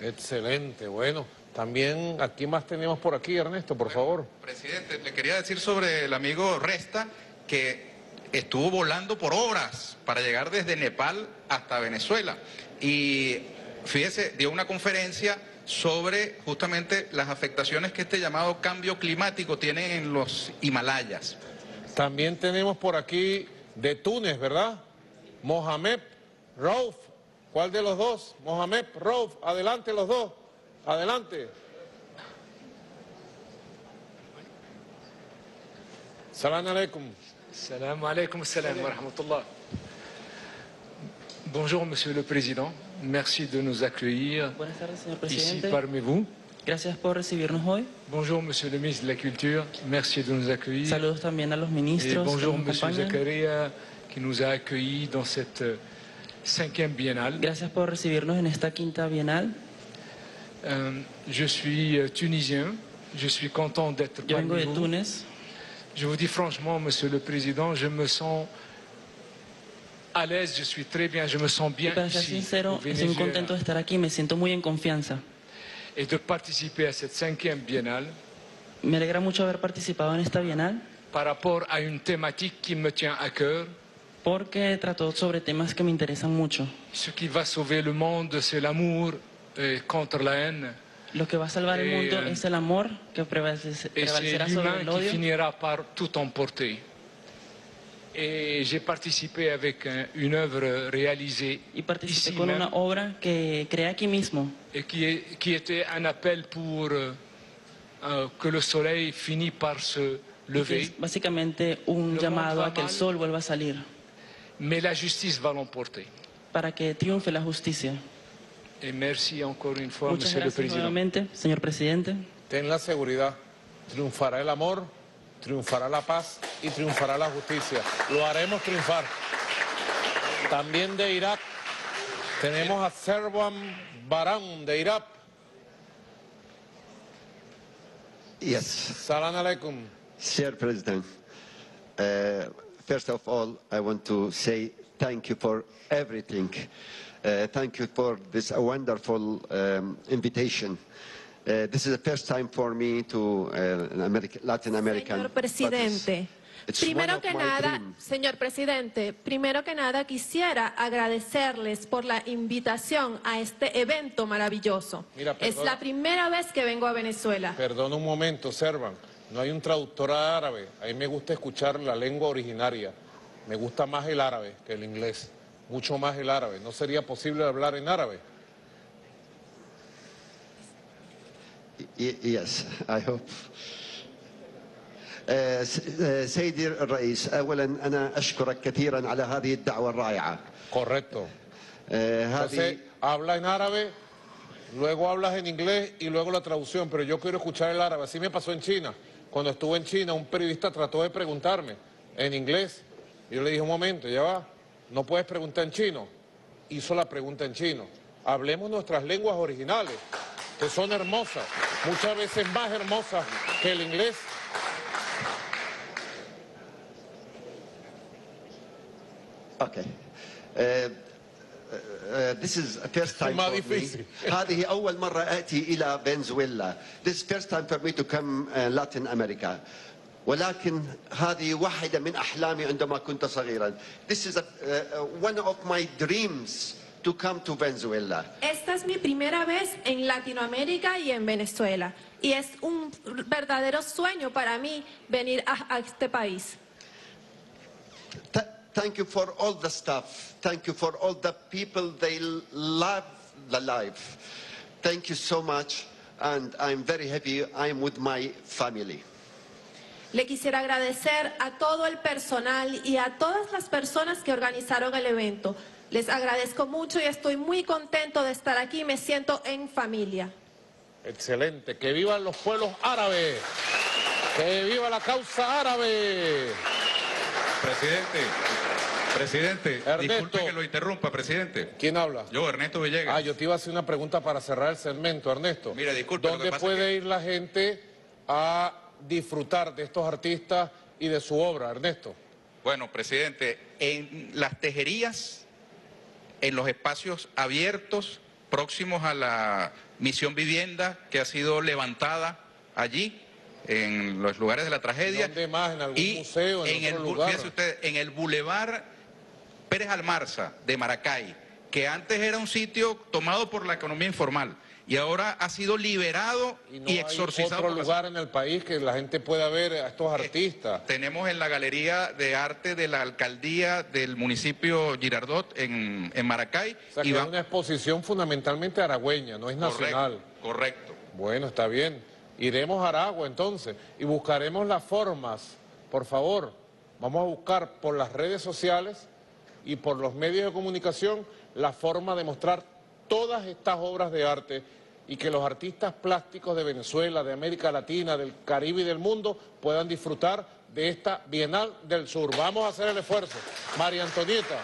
Excelente. Bueno. También, aquí más tenemos por aquí, Ernesto, por bueno, favor. Presidente, le quería decir sobre el amigo Resta, que estuvo volando por horas para llegar desde Nepal hasta Venezuela. Y fíjese, dio una conferencia sobre justamente las afectaciones que este llamado cambio climático tiene en los Himalayas. También tenemos por aquí de Túnez, ¿verdad? Mohamed Rauf. ¿Cuál de los dos? Mohamed Rauf, adelante los dos. Adelante. Salam alaikum. Salam alaikum, salam wa rahmatullah. Bonjour, Monsieur le Président. Merci de nous accueillir ici parmi vous. Gracias por recibirnos hoy. Bonjour, Monsieur le Ministre de la Culture. Merci de nous accueillir. Saludos también a los ministros. Et bonjour, Monsieur Zakaria, qui nous a accueillis dans cette cinquième biennale. Gracias por recibirnos en esta quinta bienal. Um, je suis euh, tunisien, je suis content d'être parmi vous. Tunis. Je vous dis franchement, Monsieur le Président, je me sens à l'aise, je suis très bien, je me sens bien ici, sincero, estoy muy contento de estar aquí, me siento muy en confianza. Et de participer à cette cinquième biennale. Me alegra mucho haber participado en esta bienal. Par rapport à une thématique qui me tient à cœur. Porque trató sobre temas que me interesan mucho. Ce qui va sauver le monde, c'est l'amour. Contra la haine. Lo que va a salvar el mundo es el amor que prevalecerá sobre el odio. Y finirá por todo emportar. Y j'ai participé avec une œuvre réalisée y participé con una obra que creé aquí mismo. Y que qui était un appel pour que le soleil finisse par se lever. Básicamente un llamado a que el sol vuelva a salir. Mais la justice va l'emporter. Para que triunfe la justicia. Y merci encore une fois, Muchas gracias le nuevamente, señor presidente. Ten la seguridad, triunfará el amor, triunfará la paz y triunfará la justicia. Lo haremos triunfar. También de Irak tenemos a Serwan Baran de Irak. Yes. Salam alaikum. Sir President, uh, first of all, I want to say thank you for everything. Uh, thank you for this uh, wonderful um, invitation. Uh, this is the first time for me to uh, America, Latin American. Señor presidente, it's, it's primero que nada, dream. señor presidente, primero que nada quisiera agradecerles por la invitación a este evento maravilloso. Mira, es la primera vez que vengo a Venezuela. Perdona un momento, Servan. No hay un traductor árabe. A mí me gusta escuchar la lengua originaria. Me gusta más el árabe que el inglés. Mucho más el árabe. ¿No sería posible hablar en árabe? Yes, I hope. سيدي الرئيس، أولا أنا أشكرك كثيرا على هذه الدعوة الرائعة. Correcto. Entonces, habla en árabe, luego hablas en inglés y luego la traducción, pero yo quiero escuchar el árabe. Así me pasó en China. Cuando estuve en China, un periodista trató de preguntarme en inglés. Yo le dije, un momento, ya va, no puedes preguntar en chino. Hizo la pregunta en chino. Hablemos nuestras lenguas originales, que son hermosas, muchas veces más hermosas que el inglés. Okay. Uh... Uh, this is the first time for me. هذه أول مرة أتي إلى فنزويلا. This is first time for me to come uh, Latin America. ولكن هذه واحدة من أحلامي عندما كنت صغيرا. This is a, uh, one of my dreams to come to Venezuela. Esta es mi primera vez en Latinoamérica y en Venezuela. Y es un verdadero sueño para mí venir a, a este país. Thank you for all the stuff. Thank you for all the people. They love the life. Thank you so much, and I'm very happy I'm with my family. Le quisiera agradecer a todo el personal y a todas las personas que organizaron el evento. Les agradezco mucho y estoy muy contento de estar aquí. Me siento en familia. Excelente. Que vivan los pueblos árabes. Que viva la causa árabe. Presidente, presidente, Ernesto, disculpe que lo interrumpa, presidente. ¿Quién habla? Yo, Ernesto Villegas. Ah, yo te iba a hacer una pregunta para cerrar el segmento, Ernesto. Mira, disculpe. ¿Dónde puede ir la gente a disfrutar de estos artistas y de su obra, Ernesto? Bueno, presidente, en las tejerías, en los espacios abiertos, próximos a la misión vivienda que ha sido levantada allí, en los lugares de la tragedia. ¿Dónde más? ¿En algún y museo? En, en, el, lugar. Fíjese usted, en el Boulevard Pérez Almarza de Maracay, que antes era un sitio tomado por la economía informal y ahora ha sido liberado y, no y exorcizado. ¿Hay otro lugar en el país que la gente pueda ver a estos artistas? Eh, tenemos en la Galería de Arte de la Alcaldía del municipio Girardot en, en Maracay. O sea, que y va... es una exposición fundamentalmente aragüeña, no es nacional. Correcto, correcto. Bueno, está bien. Iremos a Aragua entonces y buscaremos las formas, por favor, vamos a buscar por las redes sociales y por los medios de comunicación la forma de mostrar todas estas obras de arte y que los artistas plásticos de Venezuela, de América Latina, del Caribe y del mundo puedan disfrutar de esta Bienal del Sur. Vamos a hacer el esfuerzo. María Antonieta.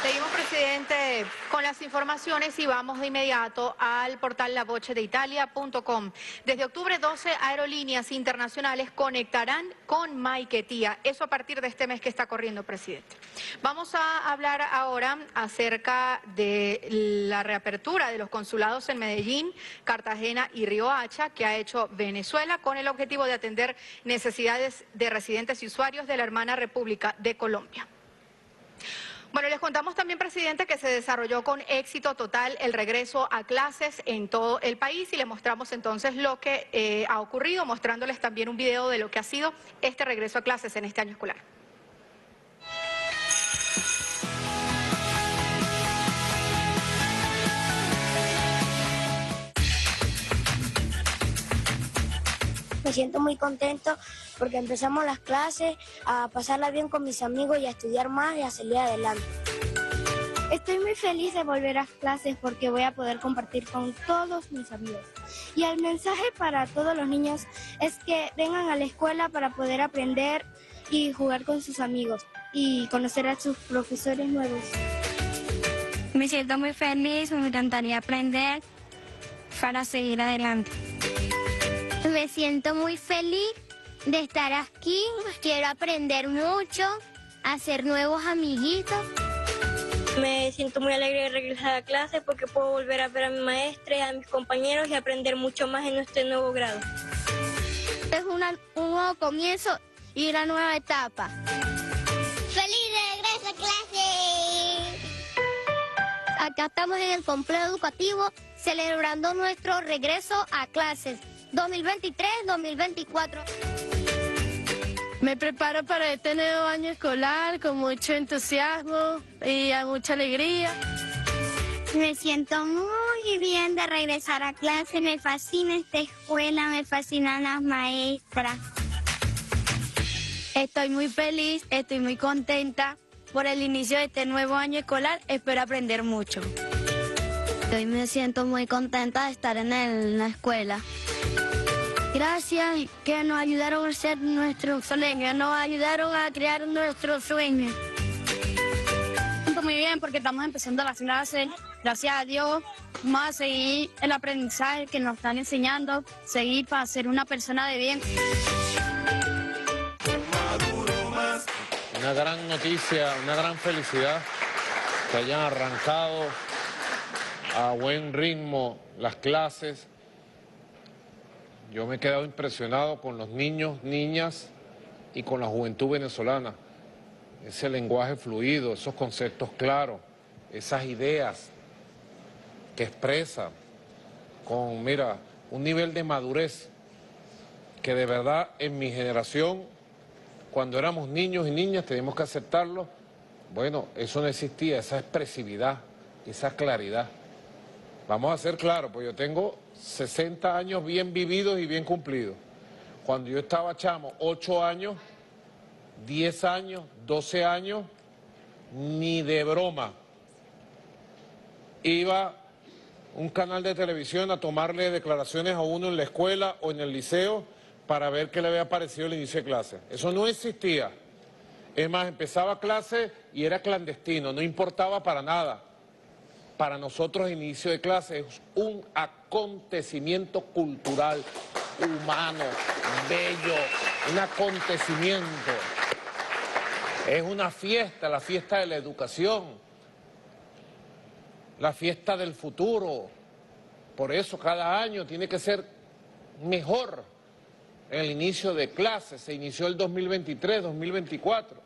Seguimos, presidente, con las informaciones y vamos de inmediato al portal la voce de italia punto com. Desde octubre, doce aerolíneas internacionales conectarán con Maiquetía. Eso a partir de este mes que está corriendo, presidente. Vamos a hablar ahora acerca de la reapertura de los consulados en Medellín, Cartagena y Riohacha que ha hecho Venezuela con el objetivo de atender necesidades de residentes y usuarios de la hermana República de Colombia. Bueno, les contamos también, presidente, que se desarrolló con éxito total el regreso a clases en todo el país y les mostramos entonces lo que eh, ha ocurrido, mostrándoles también un video de lo que ha sido este regreso a clases en este año escolar. Me siento muy contento porque empezamos las clases a pasarla bien con mis amigos y a estudiar más y a salir adelante. Estoy muy feliz de volver a clases porque voy a poder compartir con todos mis amigos. Y el mensaje para todos los niños es que vengan a la escuela para poder aprender y jugar con sus amigos y conocer a sus profesores nuevos. Me siento muy feliz, me encantaría aprender para seguir adelante. Me siento muy feliz de estar aquí, quiero aprender mucho, hacer nuevos amiguitos. Me siento muy alegre de regresar a clase porque puedo volver a ver a mi maestra, a mis compañeros y aprender mucho más en este nuevo grado. Es una, un nuevo comienzo y una nueva etapa. ¡Feliz regreso a clase! Acá estamos en el complejo educativo celebrando nuestro regreso a clases. dos mil veintitrés dos mil veinticuatro. Me preparo para este nuevo año escolar con mucho entusiasmo y mucha alegría. Me siento muy bien de regresar a clase, me fascina esta escuela, me fascinan las maestras. Estoy muy feliz, estoy muy contenta por el inicio de este nuevo año escolar, espero aprender mucho. Hoy me siento muy contenta de estar en, el, en la escuela. Gracias que nos ayudaron a ser nuestros sueños, nos ayudaron a crear nuestros sueños. Muy bien, porque estamos empezando las clases, gracias a Dios, más seguir el aprendizaje que nos están enseñando, seguir para ser una persona de bien. Una gran noticia, una gran felicidad que hayan arrancado a buen ritmo las clases. Yo me he quedado impresionado con los niños, niñas y con la juventud venezolana. Ese lenguaje fluido, esos conceptos claros, esas ideas que expresan con, mira, un nivel de madurez que de verdad en mi generación, cuando éramos niños y niñas, teníamos que aceptarlo. Bueno, eso no existía, esa expresividad, esa claridad. Vamos a ser claros, pues yo tengo sesenta años bien vividos y bien cumplidos. Cuando yo estaba chamo, ocho años... diez años, doce años, ni de broma. Iba un canal de televisión a tomarle declaraciones a uno en la escuela o en el liceo para ver qué le había parecido el inicio de clase. Eso no existía. Es más, empezaba clase y era clandestino, no importaba para nada. Para nosotros el inicio de clase es un acontecimiento cultural, humano, bello, un acontecimiento. Es una fiesta, la fiesta de la educación, la fiesta del futuro. Por eso cada año tiene que ser mejor el inicio de clases. Se inició el dos mil veintitrés, dos mil veinticuatro.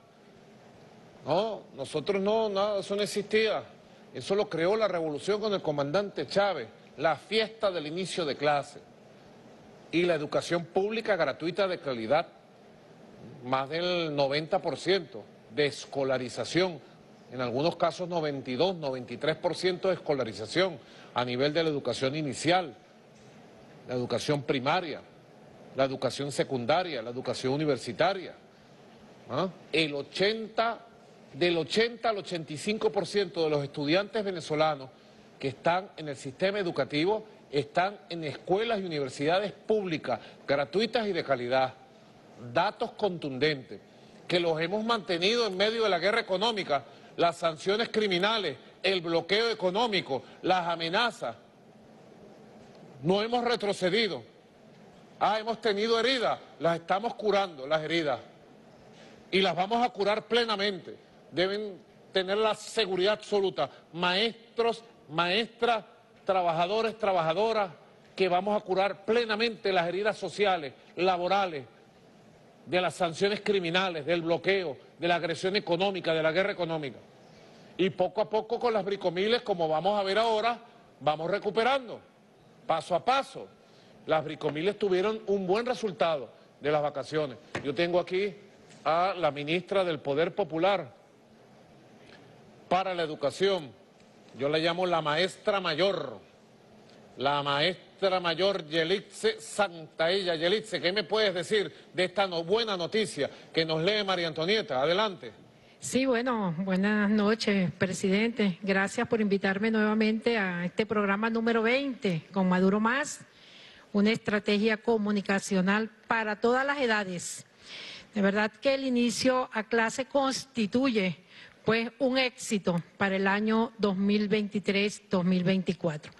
No, nosotros no, nada, eso no existía. Eso lo creó la revolución con el comandante Chávez, la fiesta del inicio de clases. Y la educación pública gratuita de calidad, más del noventa por ciento de escolarización, en algunos casos noventa y dos, noventa y tres por ciento de escolarización a nivel de la educación inicial, la educación primaria, la educación secundaria, la educación universitaria. ¿Ah? El ochenta, del ochenta al ochenta y cinco por ciento de los estudiantes venezolanos que están en el sistema educativo están en escuelas y universidades públicas, gratuitas y de calidad. Datos contundentes, que los hemos mantenido en medio de la guerra económica, las sanciones criminales, el bloqueo económico, las amenazas. No hemos retrocedido. Ah, hemos tenido heridas, las estamos curando, las heridas. Y las vamos a curar plenamente. Deben tener la seguridad absoluta. Maestros, maestras, trabajadores, trabajadoras, que vamos a curar plenamente las heridas sociales, laborales, de las sanciones criminales, del bloqueo, de la agresión económica, de la guerra económica. Y poco a poco con las bricomiles, como vamos a ver ahora, vamos recuperando, paso a paso. Las bricomiles tuvieron un buen resultado de las vacaciones. Yo tengo aquí a la ministra del Poder Popular para la Educación. Yo la llamo la maestra mayor, la maestra mayor Yelitze Santaella. Yelitze, ¿qué me puedes decir de esta no buena noticia que nos lee María Antonieta? Adelante. Sí, bueno, buenas noches, presidente. Gracias por invitarme nuevamente a este programa número veinte, con Maduro Más, una estrategia comunicacional para todas las edades. De verdad que el inicio a clase constituye pues un éxito para el año dos mil veintitrés dos mil veinticuatro.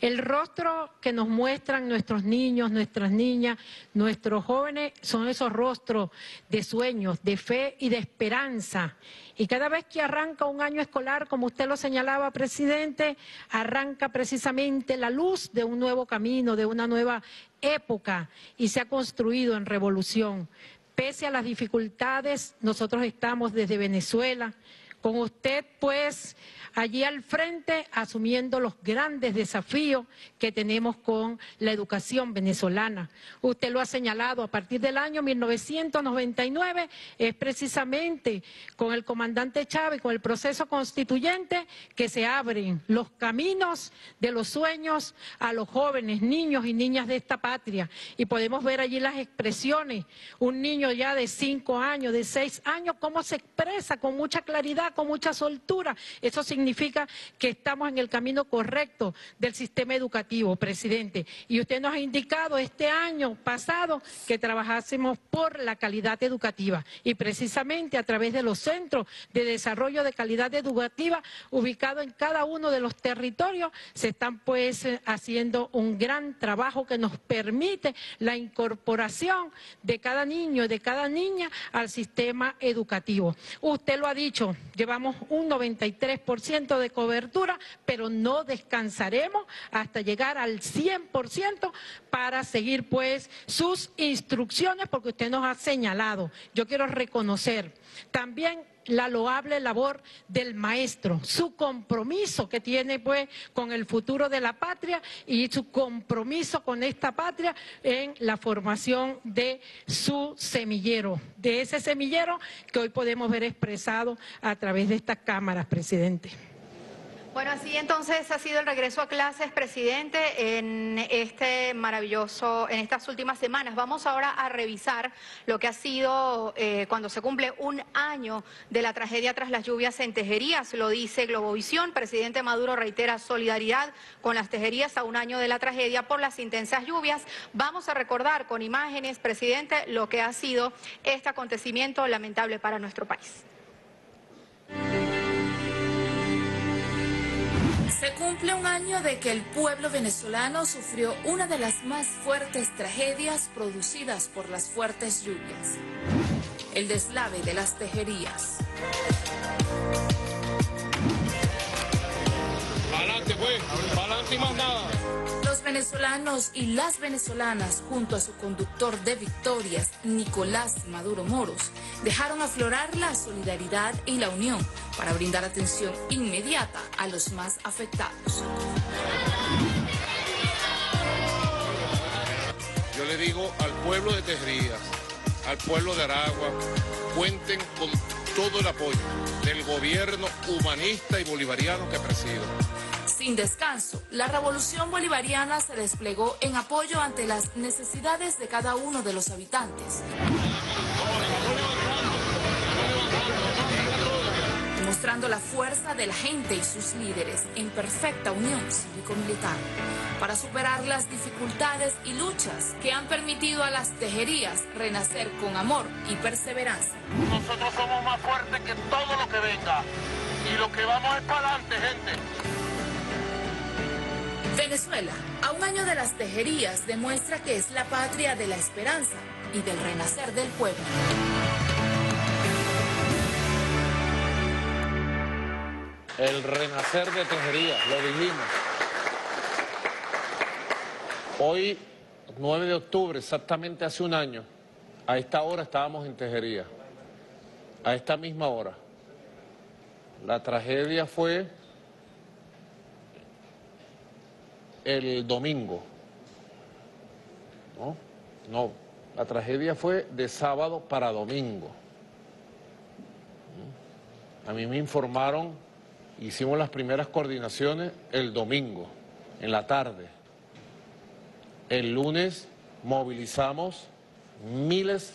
El rostro que nos muestran nuestros niños, nuestras niñas, nuestros jóvenes, son esos rostros de sueños, de fe y de esperanza. Y cada vez que arranca un año escolar, como usted lo señalaba, presidente, arranca precisamente la luz de un nuevo camino, de una nueva época, y se ha construido en revolución. Pese a las dificultades, nosotros estamos desde Venezuela con usted pues allí al frente asumiendo los grandes desafíos que tenemos con la educación venezolana. Usted lo ha señalado, a partir del año mil novecientos noventa y nueve es precisamente con el comandante Chávez, con el proceso constituyente, que se abren los caminos de los sueños a los jóvenes, niños y niñas de esta patria, y podemos ver allí las expresiones, un niño ya de cinco años, de seis años, cómo se expresa con mucha claridad, con mucha soltura. Eso significa que estamos en el camino correcto del sistema educativo, presidente. Y usted nos ha indicado este año pasado que trabajásemos por la calidad educativa, y precisamente a través de los centros de desarrollo de calidad educativa ubicados en cada uno de los territorios se están pues haciendo un gran trabajo que nos permite la incorporación de cada niño, de cada niña al sistema educativo. Usted lo ha dicho, llevamos un noventa y tres por ciento de cobertura, pero no descansaremos hasta llegar al cien por ciento para seguir pues sus instrucciones, porque usted nos ha señalado. Yo quiero reconocer también la loable labor del maestro, su compromiso que tiene pues con el futuro de la patria y su compromiso con esta patria en la formación de su semillero, de ese semillero que hoy podemos ver expresado a través de estas cámaras, presidente. Bueno, así entonces ha sido el regreso a clases, presidente, en este maravilloso, en estas últimas semanas. Vamos ahora a revisar lo que ha sido eh, cuando se cumple un año de la tragedia tras las lluvias en Tejerías. Lo dice Globovisión, presidente Maduro reitera solidaridad con las Tejerías a un año de la tragedia por las intensas lluvias. Vamos a recordar con imágenes, presidente, lo que ha sido este acontecimiento lamentable para nuestro país. Se cumple un año de que el pueblo venezolano sufrió una de las más fuertes tragedias producidas por las fuertes lluvias, el deslave de las Tejerías. ¡Adelante, pues! ¡Adelante y más nada! Los venezolanos y las venezolanas, junto a su conductor de victorias, Nicolás Maduro Moros, dejaron aflorar la solidaridad y la unión para brindar atención inmediata a los más afectados. Yo le digo al pueblo de Tejerías, al pueblo de Aragua, cuenten con todo el apoyo del gobierno humanista y bolivariano que presido. Sin descanso, la revolución bolivariana se desplegó en apoyo ante las necesidades de cada uno de los habitantes, mostrando la fuerza de la gente y sus líderes en perfecta unión cívico-militar para superar las dificultades y luchas que han permitido a las Tejerías renacer con amor y perseverancia. Nosotros somos más fuertes que todo lo que venga y lo que vamos es para adelante, gente. Venezuela, a un año de las Tejerías, demuestra que es la patria de la esperanza y del renacer del pueblo. El renacer de Tejerías, lo vivimos. Hoy, nueve de octubre, exactamente hace un año, a esta hora estábamos en Tejerías, a esta misma hora. La tragedia fue el domingo, ¿no? No, la tragedia fue de sábado para domingo. A mí me informaron, hicimos las primeras coordinaciones el domingo, en la tarde. El lunes movilizamos miles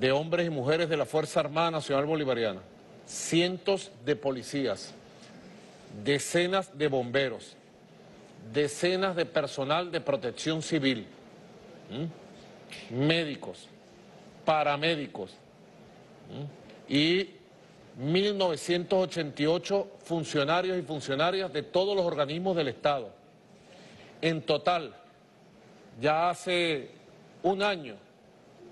de hombres y mujeres de la Fuerza Armada Nacional Bolivariana, cientos de policías, decenas de bomberos, decenas de personal de protección civil, ¿Mm? médicos, paramédicos, ¿Mm? y mil novecientos ochenta y ocho funcionarios y funcionarias de todos los organismos del Estado. En total, ya hace un año,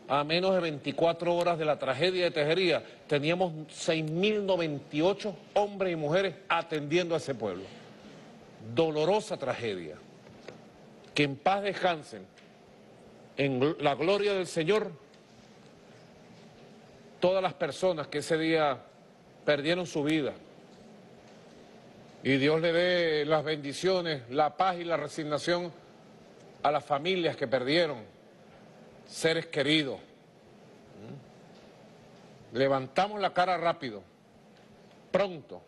a menos de veinticuatro horas de la tragedia de Tejerías, teníamos seis mil noventa y ocho hombres y mujeres atendiendo a ese pueblo. Dolorosa tragedia. Que en paz descansen en la gloria del Señor todas las personas que ese día perdieron su vida. Y Dios le dé las bendiciones, la paz y la resignación a las familias que perdieron seres queridos. Levantamos la cara rápido, pronto,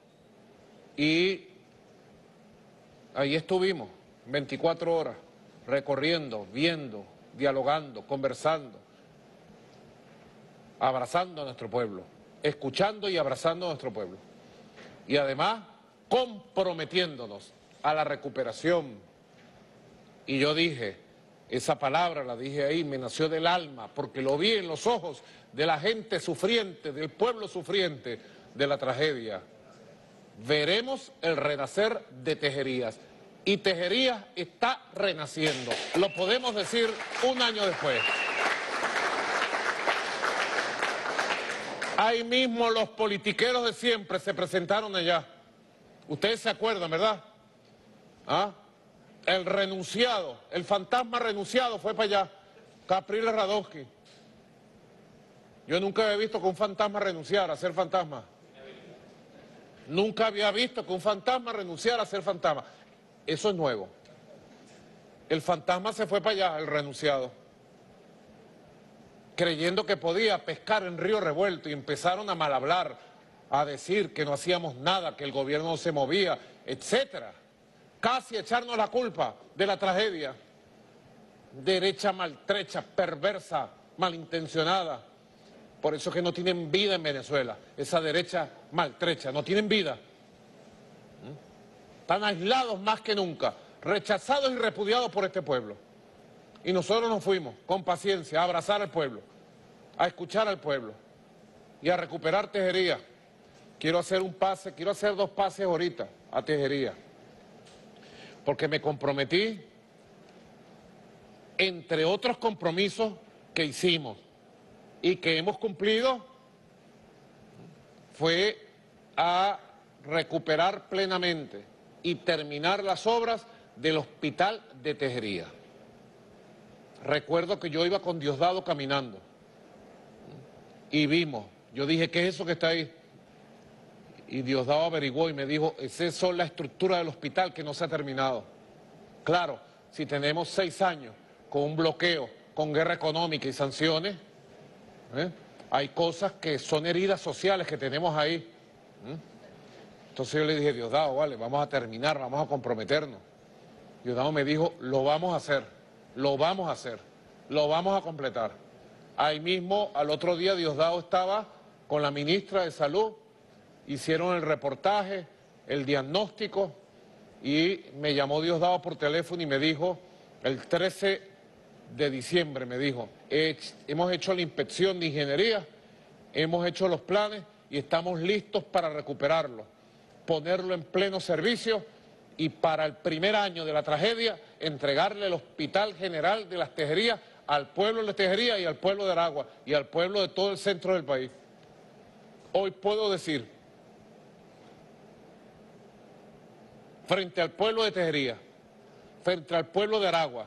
y ahí estuvimos, veinticuatro horas, recorriendo, viendo, dialogando, conversando, abrazando a nuestro pueblo, escuchando y abrazando a nuestro pueblo. Y además, comprometiéndonos a la recuperación. Y yo dije, esa palabra la dije ahí, me nació del alma, porque lo vi en los ojos de la gente sufriente, del pueblo sufriente de la tragedia. Veremos el renacer de Tejerías. Y Tejerías está renaciendo. Lo podemos decir un año después. Ahí mismo los politiqueros de siempre se presentaron allá. Ustedes se acuerdan, ¿verdad? ¿Ah? El renunciado, el fantasma renunciado fue para allá. Capriles Radosky. Yo nunca había visto que un fantasma renunciara a ser fantasma. Nunca había visto que un fantasma renunciara a ser fantasma. Eso es nuevo. El fantasma se fue para allá, el renunciado. Creyendo que podía pescar en río revuelto y empezaron a mal hablar, a decir que no hacíamos nada, que el gobierno no se movía, etcétera. Casi echarnos la culpa de la tragedia. Derecha maltrecha, perversa, malintencionada. Por eso es que no tienen vida en Venezuela, esa derecha maltrecha, no tienen vida. Están aislados más que nunca, rechazados y repudiados por este pueblo. Y nosotros nos fuimos, con paciencia, a abrazar al pueblo, a escuchar al pueblo y a recuperar Tejerías. Quiero hacer un pase, quiero hacer dos pases ahorita a Tejerías, porque me comprometí, entre otros compromisos que hicimos, y que hemos cumplido, fue a recuperar plenamente y terminar las obras del hospital de Tejerías. Recuerdo que yo iba con Diosdado caminando y vimos, yo dije, ¿qué es eso que está ahí? Y Diosdado averiguó y me dijo, esa es la estructura del hospital que no se ha terminado. Claro, si tenemos seis años con un bloqueo, con guerra económica y sanciones, ¿Eh? hay cosas que son heridas sociales que tenemos ahí. ¿Eh? Entonces yo le dije, Diosdado, vale, vamos a terminar, vamos a comprometernos. Diosdado me dijo, lo vamos a hacer, lo vamos a hacer, lo vamos a completar. Ahí mismo, al otro día, Diosdado estaba con la ministra de Salud, hicieron el reportaje, el diagnóstico, y me llamó Diosdado por teléfono y me dijo, el trece de diciembre me dijo, he, hemos hecho la inspección de ingeniería, hemos hecho los planes y estamos listos para recuperarlo, ponerlo en pleno servicio y para el primer año de la tragedia entregarle el Hospital General de las Tejerías al pueblo de Tejerías y al pueblo de Aragua y al pueblo de todo el centro del país. Hoy puedo decir, frente al pueblo de Tejerías, frente al pueblo de Aragua,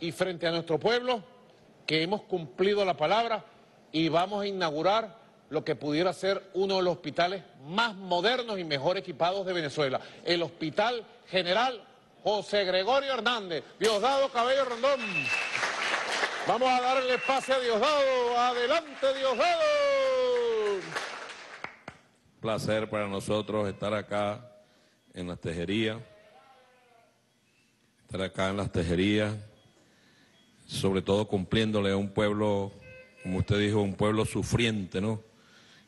y frente a nuestro pueblo, que hemos cumplido la palabra y vamos a inaugurar lo que pudiera ser uno de los hospitales más modernos y mejor equipados de Venezuela. El Hospital General José Gregorio Hernández, Diosdado Cabello Rondón. Vamos a darle pase a Diosdado. Adelante, Diosdado. Un placer para nosotros estar acá en las Tejerías. Estar acá en las Tejerías. Sobre todo cumpliéndole a un pueblo, como usted dijo, un pueblo sufriente, ¿no?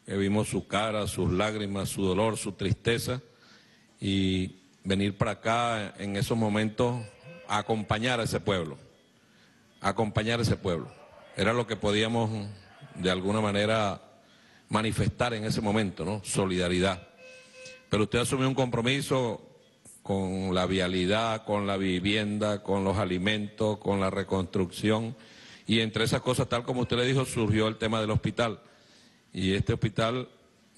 Que vimos su cara, sus lágrimas, su dolor, su tristeza, y venir para acá en esos momentos a acompañar a ese pueblo, a acompañar a ese pueblo. Era lo que podíamos, de alguna manera, manifestar en ese momento, ¿no? Solidaridad. Pero usted asumió un compromiso con la vialidad, con la vivienda, con los alimentos, con la reconstrucción. Y entre esas cosas, tal como usted le dijo, surgió el tema del hospital. Y este hospital,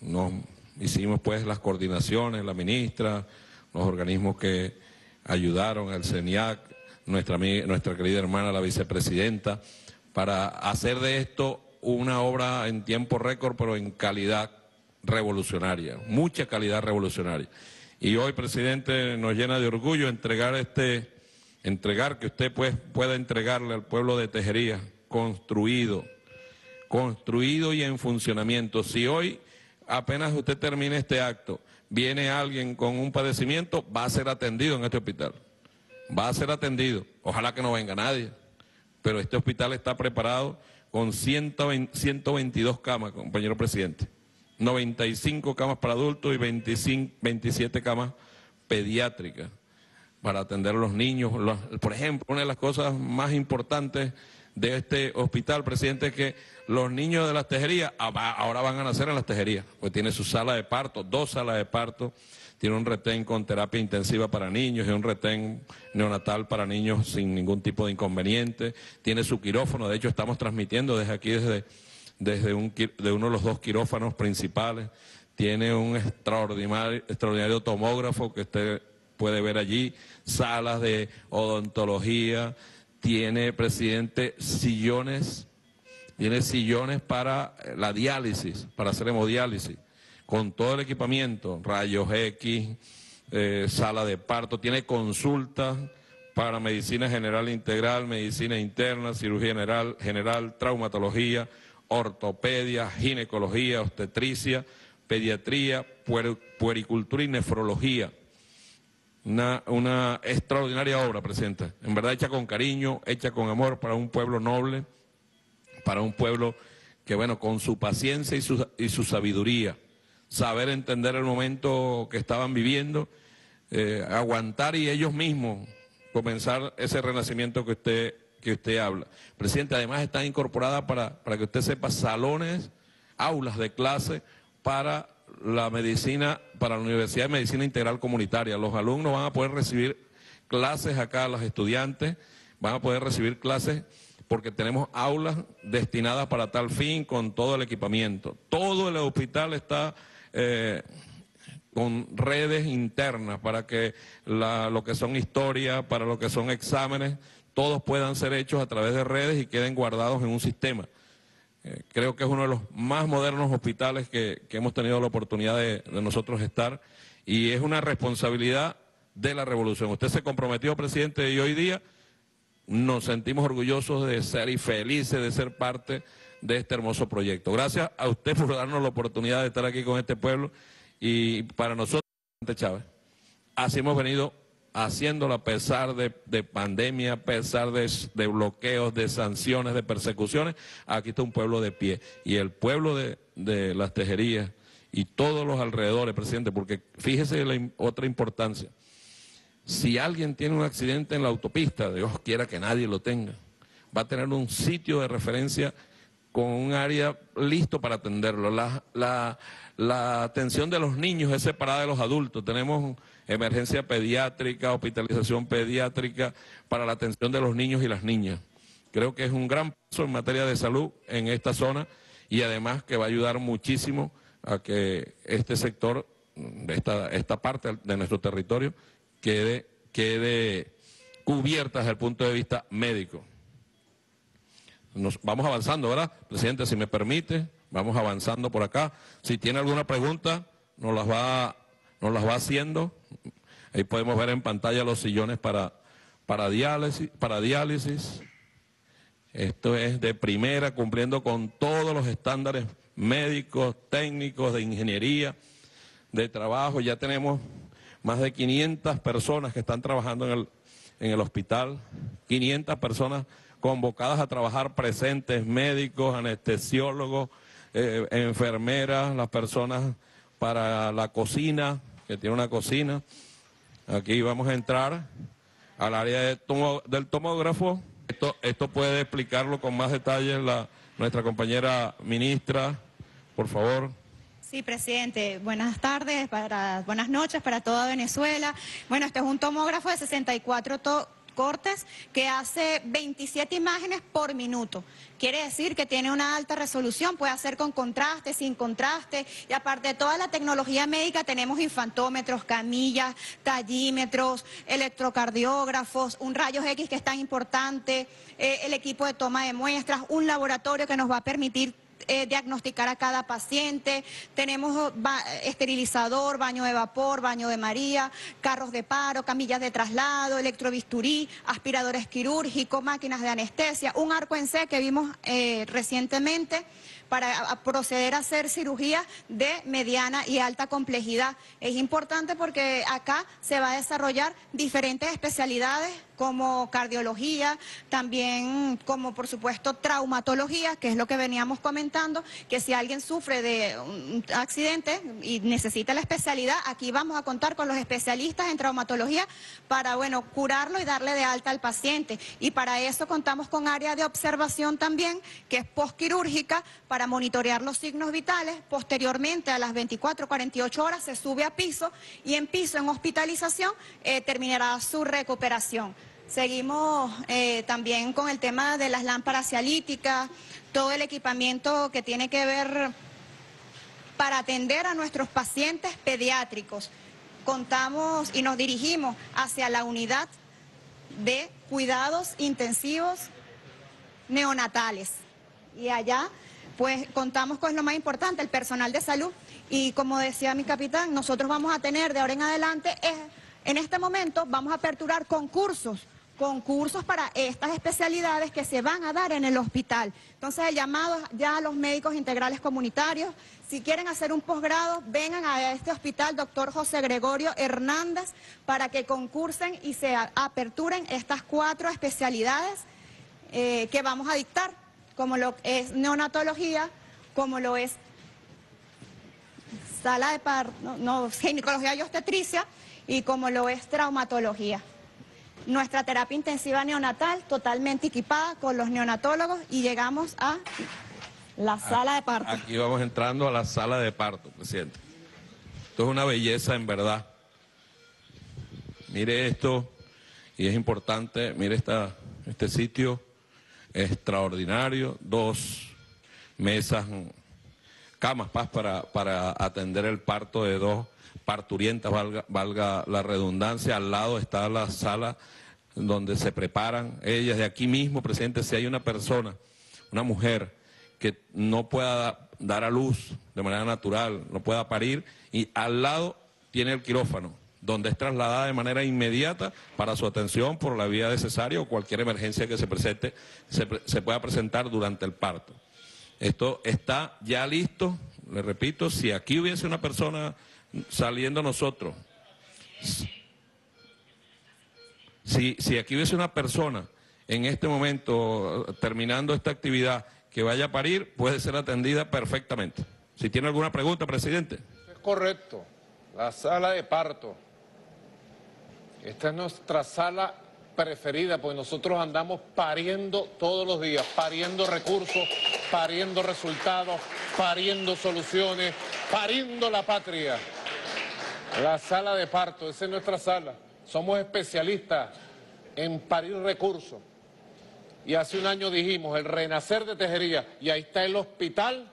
nos hicimos pues las coordinaciones, la ministra, los organismos que ayudaron, el CENIAC, nuestra, nuestra querida hermana, la vicepresidenta, para hacer de esto una obra en tiempo récord, pero en calidad revolucionaria, mucha calidad revolucionaria. Y hoy, presidente, nos llena de orgullo entregar este, entregar que usted pues, pueda entregarle al pueblo de Tejería, construido, construido y en funcionamiento. Si hoy, apenas usted termine este acto, viene alguien con un padecimiento, va a ser atendido en este hospital. Va a ser atendido. Ojalá que no venga nadie. Pero este hospital está preparado con ciento veintidós camas, compañero presidente. noventa y cinco camas para adultos y veinticinco, veintisiete camas pediátricas para atender a los niños. Los, por ejemplo, una de las cosas más importantes de este hospital, presidente, es que los niños de las Tejerías ahora van a nacer en las Tejerías, pues tiene su sala de parto, dos salas de parto, tiene un retén con terapia intensiva para niños y un retén neonatal para niños sin ningún tipo de inconveniente, tiene su quirófano, de hecho estamos transmitiendo desde aquí, desde, desde un, de uno de los dos quirófanos principales, tiene un extraordinario, extraordinario tomógrafo que usted puede ver allí, salas de odontología. Tiene, presidente, sillones, tiene sillones para la diálisis, para hacer hemodiálisis, con todo el equipamiento, rayos X, eh, sala de parto, tiene consultas para medicina general integral, medicina interna, cirugía general, general, traumatología, ortopedia, ginecología, obstetricia, pediatría, puer, puericultura y nefrología. Una, una extraordinaria obra, presidenta, en verdad hecha con cariño, hecha con amor para un pueblo noble, para un pueblo que, bueno, con su paciencia y su, y su sabiduría, saber entender el momento que estaban viviendo, eh, aguantar y ellos mismos comenzar ese renacimiento que usted, que usted habla. Presidenta, además están incorporadas, para, para que usted sepa, salones, aulas de clase para la medicina, para la Universidad de Medicina Integral Comunitaria. Los alumnos van a poder recibir clases acá, los estudiantes van a poder recibir clases porque tenemos aulas destinadas para tal fin con todo el equipamiento. Todo el hospital está eh, con redes internas para que la, lo que son historia, para lo que son exámenes, todos puedan ser hechos a través de redes y queden guardados en un sistema. Creo que es uno de los más modernos hospitales que, que hemos tenido la oportunidad de, de nosotros estar, y es una responsabilidad de la revolución. Usted se comprometió, presidente, y hoy día nos sentimos orgullosos de ser y felices de ser parte de este hermoso proyecto. Gracias a usted por darnos la oportunidad de estar aquí con este pueblo, y para nosotros, presidente Chávez, así hemos venido haciéndolo a pesar de, de pandemia, a pesar de, de bloqueos, de sanciones, de persecuciones. Aquí está un pueblo de pie, y el pueblo de, de las Tejerías y todos los alrededores, presidente, porque fíjese la otra importancia. Si alguien tiene un accidente en la autopista, Dios quiera que nadie lo tenga, va a tener un sitio de referencia con un área listo para atenderlo. La, la, la atención de los niños es separada de los adultos. Tenemos emergencia pediátrica, hospitalización pediátrica para la atención de los niños y las niñas. Creo que es un gran paso en materia de salud en esta zona, y además que va a ayudar muchísimo a que este sector, esta, esta parte de nuestro territorio, quede, quede cubierta desde el punto de vista médico. Nos vamos avanzando, ¿verdad? Presidente, si me permite, vamos avanzando por acá. Si tiene alguna pregunta, nos las va, nos las va haciendo. Ahí podemos ver en pantalla los sillones para, para, diálisis, para diálisis. Esto es de primera, cumpliendo con todos los estándares médicos, técnicos, de ingeniería, de trabajo. Ya tenemos más de quinientas personas que están trabajando en el, en el hospital. quinientas personas convocadas a trabajar, presentes, médicos, anestesiólogos, eh, enfermeras, las personas para la cocina, que tiene una cocina. Aquí vamos a entrar al área de tomo, del tomógrafo. Esto, esto puede explicarlo con más detalle la, nuestra compañera ministra, por favor. Sí, presidente. Buenas tardes, para, buenas noches para toda Venezuela. Bueno, este es un tomógrafo de sesenta y cuatro to cortes que hace veintisiete imágenes por minuto. Quiere decir que tiene una alta resolución, puede hacer con contraste, sin contraste, y aparte de toda la tecnología médica tenemos infantómetros, camillas, tallímetros, electrocardiógrafos, un rayos X que es tan importante, eh, el equipo de toma de muestras, un laboratorio que nos va a permitir eh, diagnosticar a cada paciente, tenemos ba- esterilizador, baño de vapor, baño de María, carros de paro, camillas de traslado, electrobisturí, aspiradores quirúrgicos, máquinas de anestesia, un arco en C que vimos eh, recientemente para proceder a hacer cirugías de mediana y alta complejidad. Es importante porque acá se va a desarrollar diferentes especialidades como cardiología, también como por supuesto traumatología, que es lo que veníamos comentando, que si alguien sufre de un accidente y necesita la especialidad, aquí vamos a contar con los especialistas en traumatología para, bueno, curarlo y darle de alta al paciente. Y para eso contamos con área de observación también, que es posquirúrgica, para monitorear los signos vitales. Posteriormente, a las veinticuatro, cuarenta y ocho horas, se sube a piso y en piso, en hospitalización, eh, terminará su recuperación. Seguimos eh, también con el tema de las lámparas cialíticas, todo el equipamiento que tiene que ver para atender a nuestros pacientes pediátricos. Contamos y nos dirigimos hacia la unidad de cuidados intensivos neonatales. Y allá, pues, contamos con lo más importante, el personal de salud. Y como decía mi capitán, nosotros vamos a tener de ahora en adelante... Es, En este momento vamos a aperturar concursos, concursos para estas especialidades que se van a dar en el hospital. Entonces el llamado ya a los médicos integrales comunitarios, si quieren hacer un posgrado, vengan a este hospital, doctor José Gregorio Hernández, para que concursen y se aperturen estas cuatro especialidades eh, que vamos a dictar, como lo es neonatología, como lo es sala de parto, no, no, ginecología y obstetricia, y como lo es traumatología. Nuestra terapia intensiva neonatal totalmente equipada con los neonatólogos y llegamos a la sala de parto. Aquí vamos entrando a la sala de parto, presidente. Esto es una belleza en verdad. Mire esto, y es importante, mire esta, este sitio extraordinario, dos mesas, camas paz para, para atender el parto de dos parturientas, valga, valga la redundancia. Al lado está la sala donde se preparan ellas. De aquí mismo, presidente, si hay una persona, una mujer, que no pueda dar a luz de manera natural, no pueda parir, y al lado tiene el quirófano, donde es trasladada de manera inmediata para su atención por la vía de cesárea o cualquier emergencia que se presente, se, se pueda presentar durante el parto. Esto está ya listo, le repito, si aquí hubiese una persona... Saliendo nosotros, si, si aquí hubiese una persona en este momento terminando esta actividad que vaya a parir, puede ser atendida perfectamente. Si tiene alguna pregunta, presidente. Es correcto, la sala de parto. Esta es nuestra sala preferida, porque nosotros andamos pariendo todos los días, pariendo recursos, pariendo resultados, pariendo soluciones, pariendo la patria. La sala de parto, esa es nuestra sala. Somos especialistas en parir recursos. Y hace un año dijimos, el renacer de Tejería, y ahí está el hospital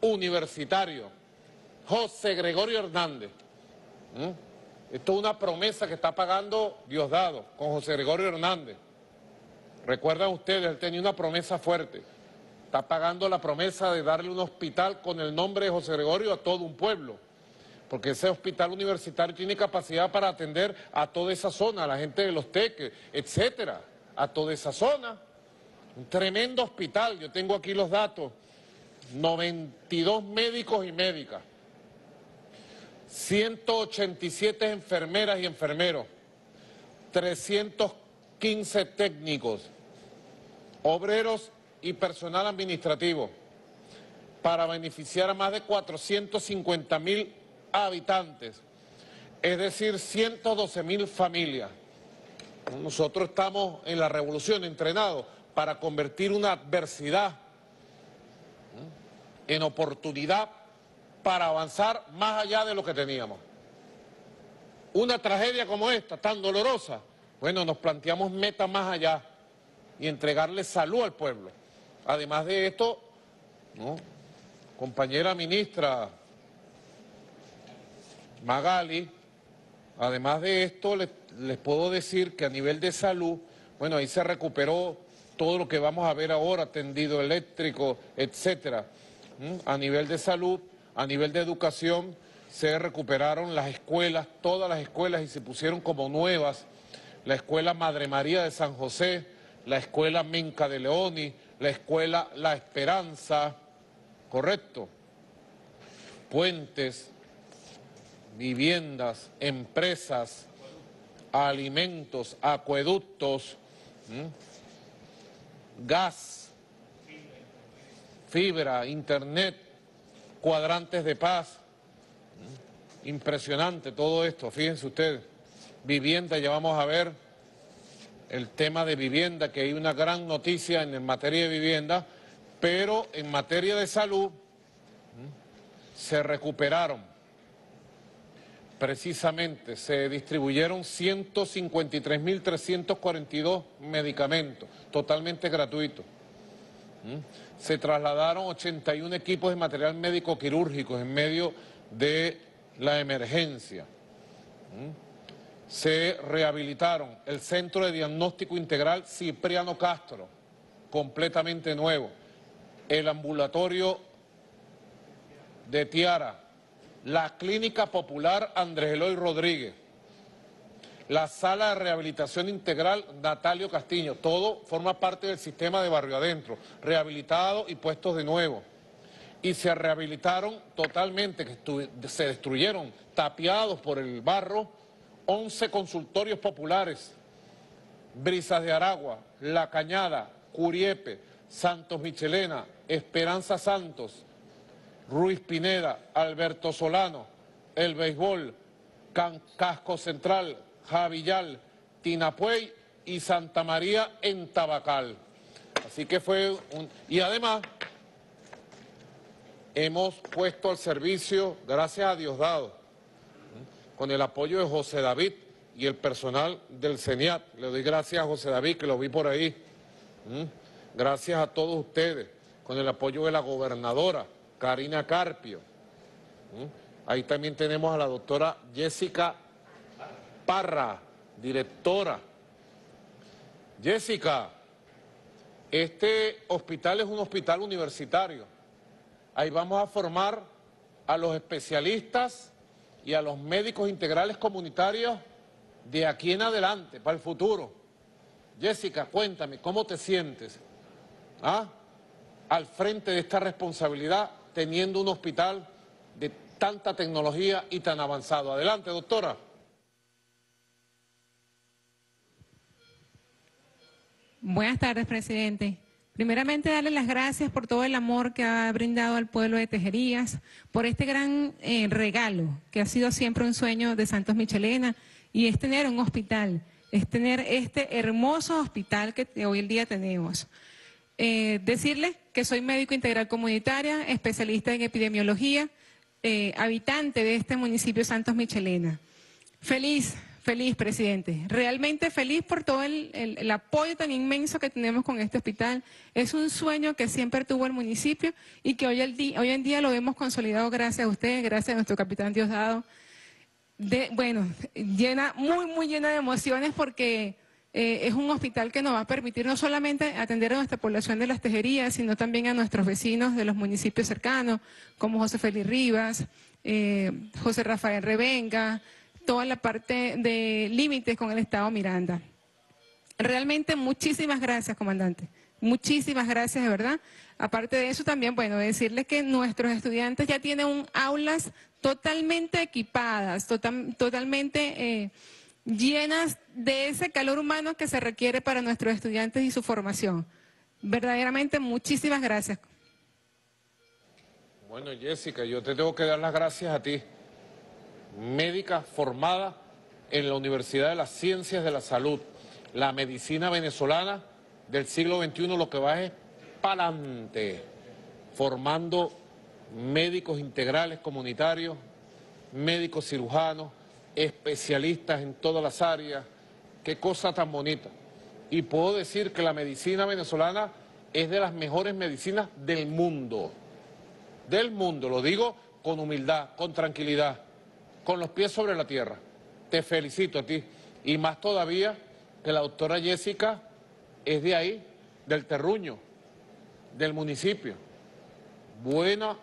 universitario José Gregorio Hernández. ¿Mm? Esto es una promesa que está pagando Diosdado con José Gregorio Hernández. Recuerdan ustedes, él tenía una promesa fuerte. Está pagando la promesa de darle un hospital con el nombre de José Gregorio a todo un pueblo, porque ese hospital universitario tiene capacidad para atender a toda esa zona, a la gente de Los Teques, etcétera, a toda esa zona. Un tremendo hospital, yo tengo aquí los datos, noventa y dos médicos y médicas, ciento ochenta y siete enfermeras y enfermeros, trescientos quince técnicos, obreros y personal administrativo, para beneficiar a más de cuatrocientos cincuenta mil habitantes, es decir, ciento doce mil familias. Nosotros estamos en la revolución entrenados para convertir una adversidad en oportunidad para avanzar más allá de lo que teníamos. Una tragedia como esta, tan dolorosa, bueno, nos planteamos metas más allá y entregarle salud al pueblo. Además de esto, ¿no?, compañera ministra Magali, además de esto les, les puedo decir que a nivel de salud, bueno, ahí se recuperó todo lo que vamos a ver ahora, tendido eléctrico, etcétera. ¿m? A nivel de salud, a nivel de educación, se recuperaron las escuelas, todas las escuelas, y se pusieron como nuevas la escuela Madre María de San José, la escuela Minca de Leoni, la escuela La Esperanza, correcto, puentes, viviendas, empresas, alimentos, acueductos, ¿m? gas, fibra, internet, cuadrantes de paz. Impresionante todo esto, fíjense ustedes. Vivienda, ya vamos a ver el tema de vivienda, que hay una gran noticia en materia de vivienda, pero en materia de salud se recuperaron. Precisamente se distribuyeron ciento cincuenta y tres mil trescientos cuarenta y dos medicamentos totalmente gratuitos. Se trasladaron ochenta y un equipos de material médico quirúrgico en medio de la emergencia. Se rehabilitaron el Centro de Diagnóstico Integral Cipriano Castro, completamente nuevo, el ambulatorio de Tiara, la Clínica Popular Andrés Eloy Rodríguez, la Sala de Rehabilitación Integral Natalio Castillo. Todo forma parte del sistema de Barrio Adentro, rehabilitado y puestos de nuevo. Y se rehabilitaron totalmente, que se destruyeron, tapiados por el barro, once consultorios populares: Brisas de Aragua, La Cañada, Curiepe, Santos Michelena, Esperanza Santos, Ruiz Pineda, Alberto Solano, El Béisbol, Can Casco Central, Javillal, Tinapuey y Santa María en Tabacal. Así que fue un... Y además, hemos puesto al servicio, gracias a Diosdado, con el apoyo de José David y el personal del CENIAT. Le doy gracias a José David, que lo vi por ahí. Gracias a todos ustedes, con el apoyo de la gobernadora Karina Carpio. Ahí también tenemos a la doctora Jessica Parra, directora. Jessica, este hospital es un hospital universitario. Ahí vamos a formar a los especialistas y a los médicos integrales comunitarios de aquí en adelante, para el futuro. Jessica, cuéntame, ¿cómo te sientes? ¿Ah? Al frente de esta responsabilidad, teniendo un hospital de tanta tecnología y tan avanzado. Adelante, doctora. Buenas tardes, presidente. Primeramente, darle las gracias por todo el amor que ha brindado al pueblo de Tejerías, por este gran eh, regalo que ha sido siempre un sueño de Santos Michelena, y es tener un hospital, es tener este hermoso hospital que hoy en día tenemos. Eh, decirles que soy médico integral comunitaria, especialista en epidemiología, eh, habitante de este municipio Santos Michelena. Feliz. Feliz, presidente. Realmente feliz por todo el, el, el apoyo tan inmenso que tenemos con este hospital. Es un sueño que siempre tuvo el municipio y que hoy, el día, hoy en día lo hemos consolidado gracias a ustedes, gracias a nuestro capitán Diosdado. De, bueno, llena, muy, muy llena de emociones, porque eh, es un hospital que nos va a permitir no solamente atender a nuestra población de Las Tejerías, sino también a nuestros vecinos de los municipios cercanos, como José Félix Rivas, eh, José Rafael Revenga, toda la parte de límites con el Estado Miranda. Realmente muchísimas gracias, comandante. Muchísimas gracias, de verdad. Aparte de eso también, bueno, decirles que nuestros estudiantes ya tienen un aulas totalmente equipadas, total, totalmente eh, llenas de ese calor humano que se requiere para nuestros estudiantes y su formación. Verdaderamente muchísimas gracias. Bueno, Jessica, yo te tengo que dar las gracias a ti. Médica formada en la Universidad de las Ciencias de la Salud, la medicina venezolana del siglo veintiuno, lo que va es para adelante, formando médicos integrales comunitarios, médicos cirujanos, especialistas en todas las áreas. Qué cosa tan bonita. Y puedo decir que la medicina venezolana es de las mejores medicinas del mundo, del mundo, lo digo con humildad, con tranquilidad, con los pies sobre la tierra. Te felicito a ti, y más todavía que la doctora Jessica es de ahí, del terruño, del municipio. buena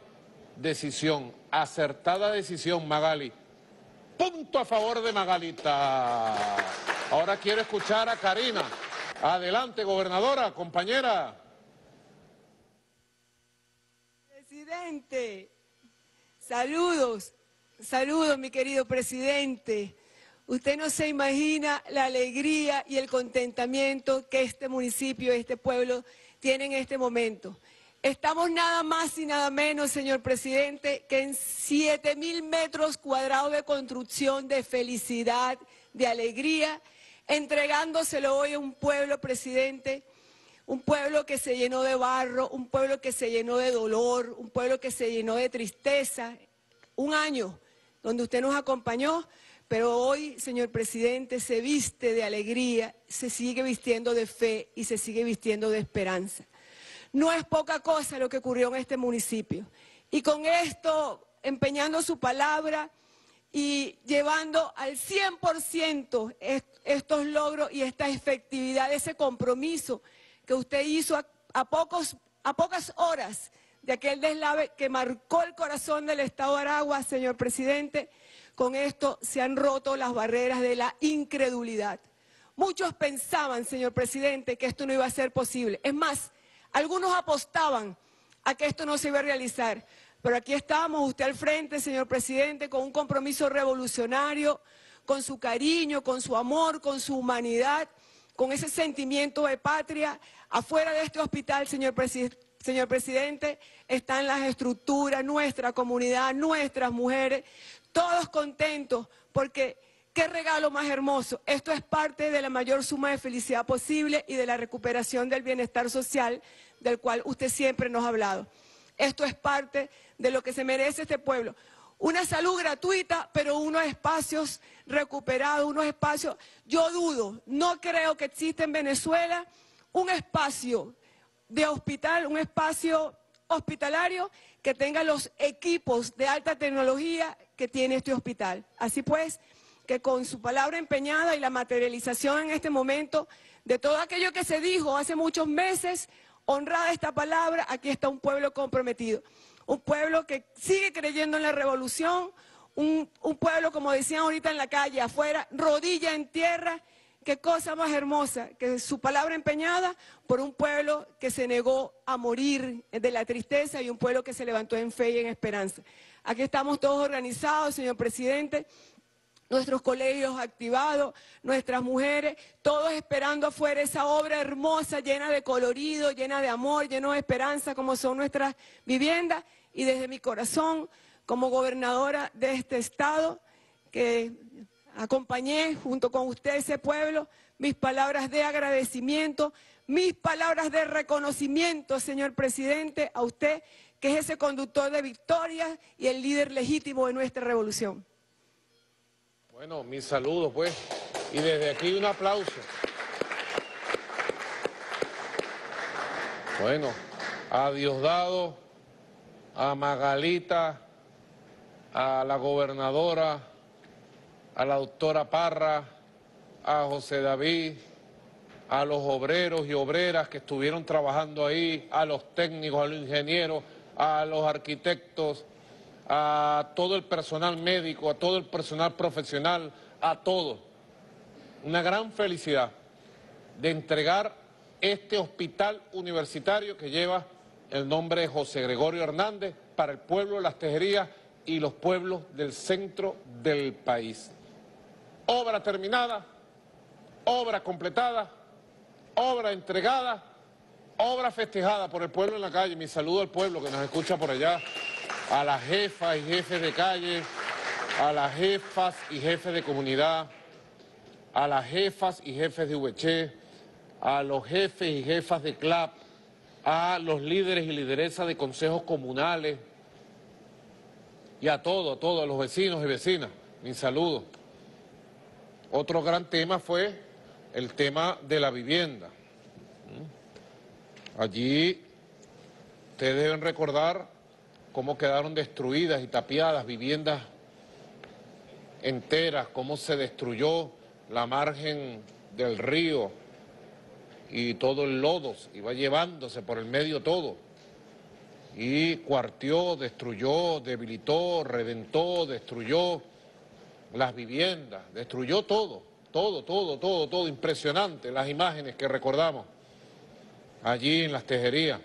decisión, acertada decisión, Magali. Punto a favor de Magalita. Ahora quiero escuchar a Karina. Adelante, gobernadora, compañera. Presidente, saludos, saludos, mi querido presidente. Usted no se imagina la alegría y el contentamiento que este municipio, este pueblo tiene en este momento. Estamos nada más y nada menos, señor presidente, que en siete mil metros cuadrados de construcción de felicidad, de alegría, entregándoselo hoy a un pueblo, presidente, un pueblo que se llenó de barro, un pueblo que se llenó de dolor, un pueblo que se llenó de tristeza. Un año donde usted nos acompañó, pero hoy, señor presidente, se viste de alegría, se sigue vistiendo de fe y se sigue vistiendo de esperanza. No es poca cosa lo que ocurrió en este municipio. Y con esto, empeñando su palabra y llevando al cien por ciento estos logros y esta efectividad, ese compromiso que usted hizo a, a, pocos, a pocas horas de aquel deslave que marcó el corazón del Estado de Aragua, señor presidente, con esto se han roto las barreras de la incredulidad. Muchos pensaban, señor presidente, que esto no iba a ser posible. Es más, algunos apostaban a que esto no se iba a realizar, pero aquí estamos, usted al frente, señor presidente, con un compromiso revolucionario, con su cariño, con su amor, con su humanidad, con ese sentimiento de patria. Afuera de este hospital, señor, presi señor presidente, están las estructuras, nuestra comunidad, nuestras mujeres, todos contentos, porque qué regalo más hermoso. Esto es parte de la mayor suma de felicidad posible y de la recuperación del bienestar social del cual usted siempre nos ha hablado. Esto es parte de lo que se merece este pueblo. Una salud gratuita, pero unos espacios recuperados, unos espacios... Yo dudo, no creo que exista en Venezuela un espacio de hospital, un espacio hospitalario que tenga los equipos de alta tecnología que tiene este hospital. Así pues, que con su palabra empeñada y la materialización en este momento de todo aquello que se dijo hace muchos meses, honrada esta palabra, aquí está un pueblo comprometido, un pueblo que sigue creyendo en la revolución, un, un pueblo, como decían ahorita en la calle, afuera, rodilla en tierra. Qué cosa más hermosa que su palabra empeñada por un pueblo que se negó a morir de la tristeza y un pueblo que se levantó en fe y en esperanza. Aquí estamos todos organizados, señor presidente, nuestros colegios activados, nuestras mujeres, todos esperando afuera esa obra hermosa, llena de colorido, llena de amor, llena de esperanza, como son nuestras viviendas. Y desde mi corazón, como gobernadora de este estado, que acompañé junto con usted ese pueblo, mis palabras de agradecimiento, mis palabras de reconocimiento, señor presidente, a usted, que es ese conductor de victorias y el líder legítimo de nuestra revolución. Bueno, mis saludos, pues, y desde aquí un aplauso. Bueno, a Diosdado, a Magalita, a la gobernadora, a la doctora Parra, a José David, a los obreros y obreras que estuvieron trabajando ahí, a los técnicos, a los ingenieros, a los arquitectos, a todo el personal médico, a todo el personal profesional, a todos. Una gran felicidad de entregar este hospital universitario que lleva el nombre de José Gregorio Hernández para el pueblo de Las Tejerías y los pueblos del centro del país. Obra terminada, obra completada, obra entregada, obra festejada por el pueblo en la calle. Mi saludo al pueblo que nos escucha por allá, a las jefas y jefes de calle, a las jefas y jefes de comunidad, a las jefas y jefes de U V C, a los jefes y jefas de C L A P, a los líderes y lideresas de consejos comunales y a todos, a todos, a los vecinos y vecinas, mi saludo. Otro gran tema fue el tema de la vivienda. Allí ustedes deben recordar cómo quedaron destruidas y tapiadas viviendas enteras, cómo se destruyó la margen del río y todo el lodo iba llevándose por el medio todo. y cuartió, destruyó, debilitó, reventó, destruyó las viviendas, destruyó todo, todo, todo, todo, todo, impresionante las imágenes que recordamos allí en las Tejerías.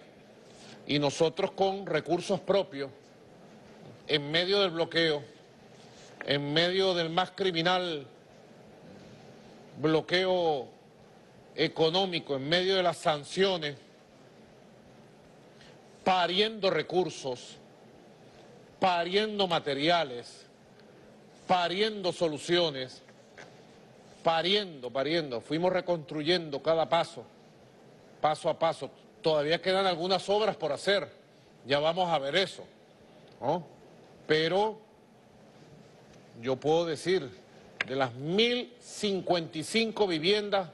Y nosotros con recursos propios, en medio del bloqueo, en medio del más criminal bloqueo económico, en medio de las sanciones, pariendo recursos, pariendo materiales, pariendo soluciones, pariendo, pariendo. Fuimos reconstruyendo cada paso, paso a paso. Todavía quedan algunas obras por hacer, ya vamos a ver eso, ¿no? Pero yo puedo decir, de las mil cincuenta y cinco viviendas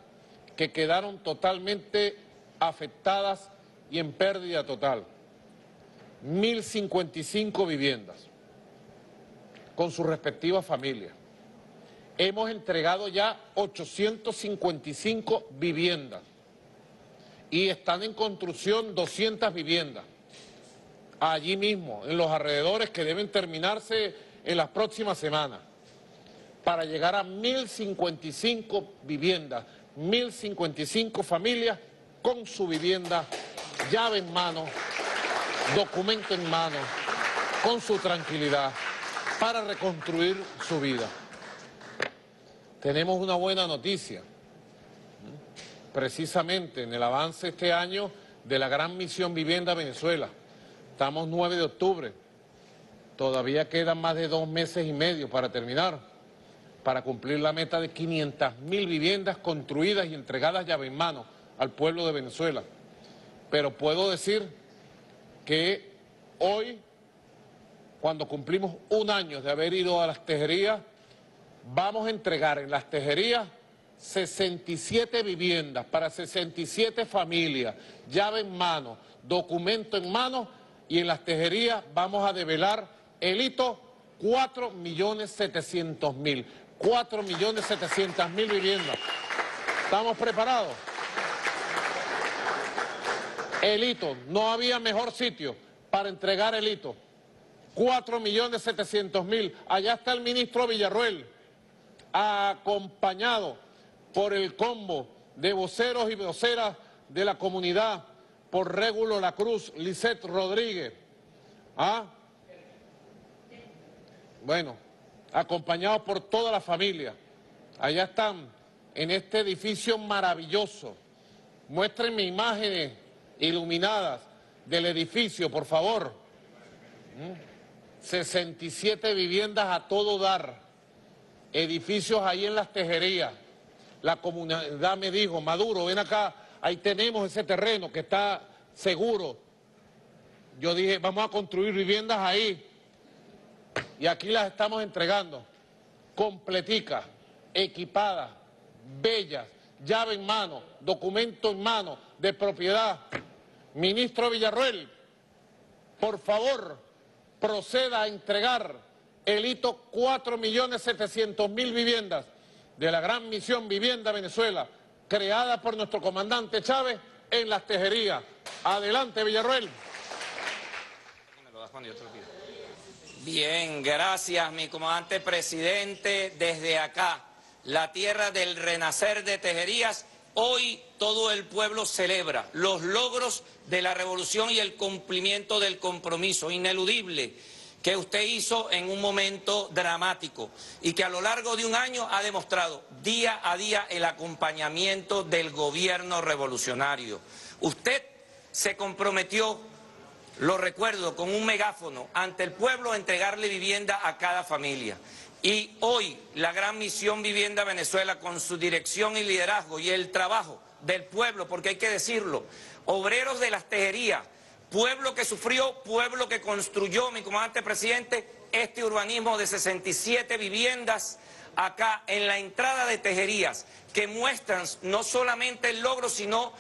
que quedaron totalmente afectadas y en pérdida total, mil cincuenta y cinco viviendas con sus respectivas familias. Hemos entregado ya ochocientas cincuenta y cinco viviendas y están en construcción doscientas viviendas allí mismo, en los alrededores, que deben terminarse en las próximas semanas, para llegar a mil cincuenta y cinco viviendas, mil cincuenta y cinco familias con su vivienda, llave en mano, documento en mano, con su tranquilidad, para reconstruir su vida. Tenemos una buena noticia, precisamente en el avance este año de la gran misión Vivienda Venezuela. Estamos nueve de octubre, todavía quedan más de dos meses y medio para terminar, para cumplir la meta de quinientas mil viviendas construidas y entregadas llave en mano al pueblo de Venezuela. Pero puedo decir que hoy, cuando cumplimos un año de haber ido a las Tejerías, vamos a entregar en las Tejerías sesenta y siete viviendas para sesenta y siete familias, llave en mano, documento en mano, y en las Tejerías vamos a develar el hito cuatro millones setecientos mil, cuatro millones setecientas mil viviendas. ¿Estamos preparados? El hito, no había mejor sitio para entregar el hito. cuatro millones setecientos mil. Allá está el ministro Villarruel, acompañado por el combo de voceros y voceras de la comunidad, por Régulo La Cruz, Lisette Rodríguez. ¿Ah? Bueno, acompañado por toda la familia. Allá están, en este edificio maravilloso. Muéstrenme imágenes iluminadas del edificio, por favor. sesenta y siete viviendas a todo dar, edificios ahí en las Tejerías. La comunidad me dijo, Maduro, ven acá, ahí tenemos ese terreno que está seguro. Yo dije, vamos a construir viviendas ahí, y aquí las estamos entregando, completicas, equipadas, bellas, llave en mano, documento en mano, de propiedad. Ministro Villarruel, por favor, proceda a entregar el hito cuatro millones setecientos mil viviendas de la gran misión Vivienda Venezuela, creada por nuestro comandante Chávez en las Tejerías. Adelante, Villarruel. Bien, gracias, mi comandante presidente. Desde acá, la tierra del renacer de Tejerías, hoy todo el pueblo celebra los logros de la revolución y el cumplimiento del compromiso ineludible que usted hizo en un momento dramático y que a lo largo de un año ha demostrado día a día el acompañamiento del gobierno revolucionario. Usted se comprometió, lo recuerdo, con un megáfono ante el pueblo a entregarle vivienda a cada familia. Y hoy la gran misión Vivienda Venezuela, con su dirección y liderazgo y el trabajo del pueblo, porque hay que decirlo, obreros de las Tejerías, pueblo que sufrió, pueblo que construyó, mi comandante presidente, este urbanismo de sesenta y siete viviendas acá en la entrada de Tejerías, que muestran no solamente el logro, sino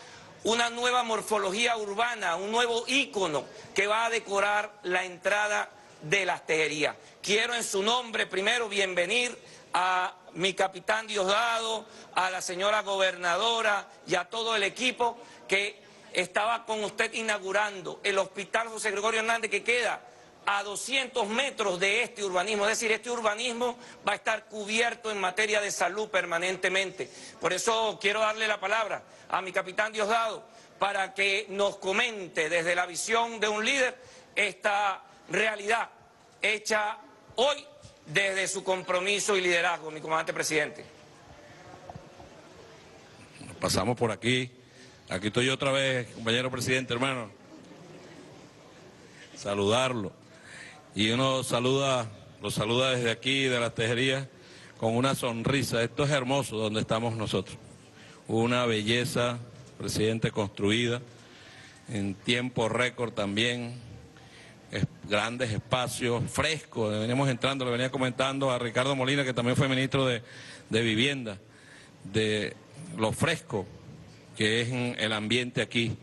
una nueva morfología urbana, un nuevo ícono que va a decorar la entrada de las Tejerías. Quiero en su nombre primero bienvenir a mi capitán Diosdado, a la señora gobernadora y a todo el equipo que estaba con usted inaugurando el Hospital José Gregorio Hernández, que queda a doscientos metros de este urbanismo. Es decir, este urbanismo va a estar cubierto en materia de salud permanentemente. Por eso quiero darle la palabra a mi capitán Diosdado para que nos comente desde la visión de un líder esta realidad hecha hoy desde su compromiso y liderazgo, mi comandante presidente. Pasamos por aquí. Aquí estoy yo otra vez, compañero presidente, hermano. Saludarlo. Y uno saluda, lo saluda desde aquí, de las Tejerías, con una sonrisa. Esto es hermoso donde estamos nosotros. Una belleza, presidente, construida en tiempo récord también. Es, grandes espacios, frescos. Veníamos entrando, le venía comentando a Ricardo Molina, que también fue ministro de, de Vivienda, de lo fresco que es el ambiente aquí.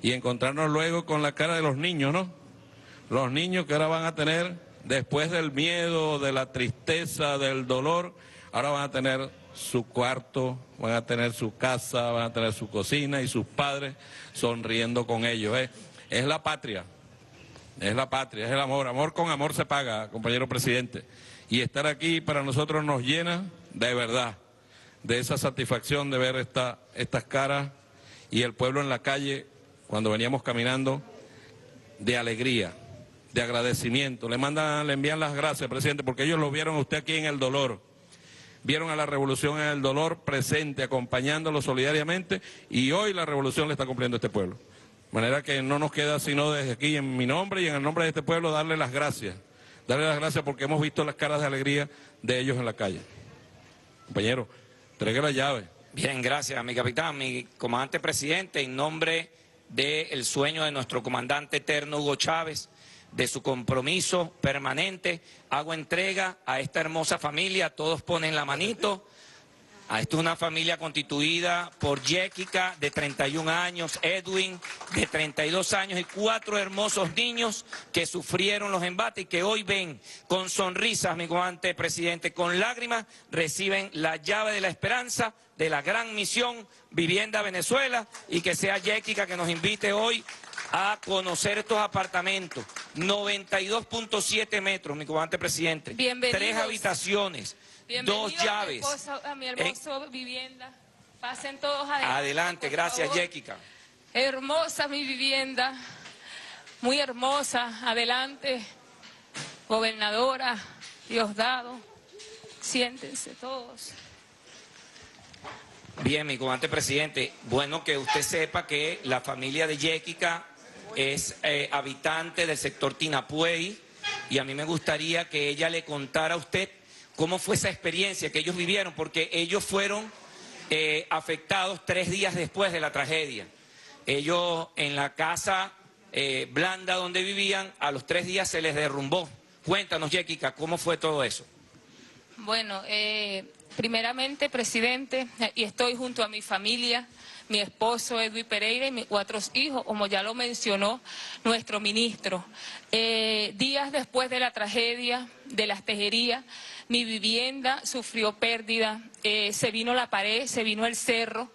Y encontrarnos luego con la cara de los niños, ¿no? Los niños que ahora van a tener, después del miedo, de la tristeza, del dolor, ahora van a tener su cuarto, van a tener su casa, van a tener su cocina y sus padres sonriendo con ellos. Es, es la patria, es la patria, es el amor. Amor con amor se paga, compañero presidente. Y estar aquí para nosotros nos llena de verdad, de esa satisfacción de ver esta, estas caras y el pueblo en la calle, cuando veníamos caminando, de alegría, de agradecimiento. Le mandan, le envían las gracias, presidente, porque ellos lo vieron a usted aquí en el dolor. Vieron a la revolución en el dolor presente, acompañándolo solidariamente, y hoy la revolución le está cumpliendo a este pueblo. De manera que no nos queda sino desde aquí, en mi nombre y en el nombre de este pueblo, darle las gracias. Darle las gracias porque hemos visto las caras de alegría de ellos en la calle. Compañero, entregue la llave. Bien, gracias, mi capitán, mi comandante presidente, en nombre del sueño de nuestro comandante eterno Hugo Chávez, de su compromiso permanente, hago entrega a esta hermosa familia. Todos ponen la manito. Esta es una familia constituida por Yéquica, de treinta y un años, Edwin, de treinta y dos años, y cuatro hermosos niños que sufrieron los embates y que hoy ven con sonrisas, mi comandante presidente, con lágrimas, reciben la llave de la esperanza de la gran misión Vivienda Venezuela, y que sea Yéquica que nos invite hoy a conocer estos apartamentos. noventa y dos punto siete metros, mi comandante presidente. Bienvenidos. Tres habitaciones, bienvenidos, dos llaves. Mi esposa, a mi hermosa eh. vivienda. Pasen todos adelante. Adelante, gracias, Yéquica. Hermosa mi vivienda, muy hermosa. Adelante, gobernadora, Diosdado. Siéntense todos. Bien, mi comandante presidente, bueno que usted sepa que la familia de Yéquica es eh, habitante del sector Tinapuey, y a mí me gustaría que ella le contara a usted cómo fue esa experiencia que ellos vivieron, porque ellos fueron eh, afectados tres días después de la tragedia. Ellos en la casa eh, blanda donde vivían, a los tres días se les derrumbó. Cuéntanos, Yéquica, ¿cómo fue todo eso? Bueno, eh... primeramente, presidente, y estoy junto a mi familia, mi esposo Edwin Pereira y mis cuatro hijos, como ya lo mencionó nuestro ministro. Eh, días después de la tragedia de Las Tejerías, mi vivienda sufrió pérdida, eh, se vino la pared, se vino el cerro,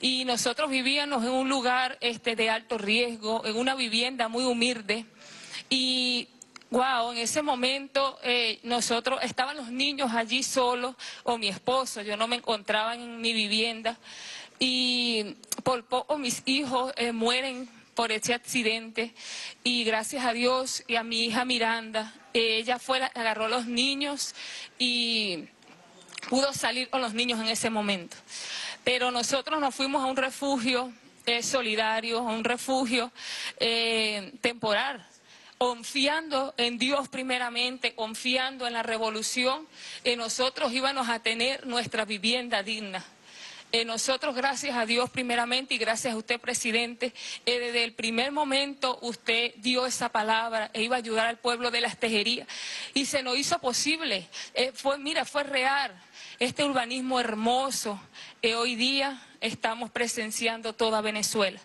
y nosotros vivíamos en un lugar este, de alto riesgo, en una vivienda muy humilde, y... wow, en ese momento eh, nosotros, estaban los niños allí solos, o mi esposo, yo no me encontraba en mi vivienda, y por poco mis hijos eh, mueren por este accidente, y gracias a Dios y a mi hija Miranda, eh, ella fue, agarró a los niños y pudo salir con los niños en ese momento. Pero nosotros nos fuimos a un refugio eh, solidario, a un refugio eh, temporal, confiando en Dios primeramente, confiando en la revolución, eh, nosotros íbamos a tener nuestra vivienda digna. Eh, nosotros, gracias a Dios primeramente y gracias a usted, presidente, eh, desde el primer momento usted dio esa palabra e iba a ayudar al pueblo de Las Tejerías. Y se nos hizo posible, eh, fue, mira, fue real este urbanismo hermoso que eh, hoy día estamos presenciando toda Venezuela.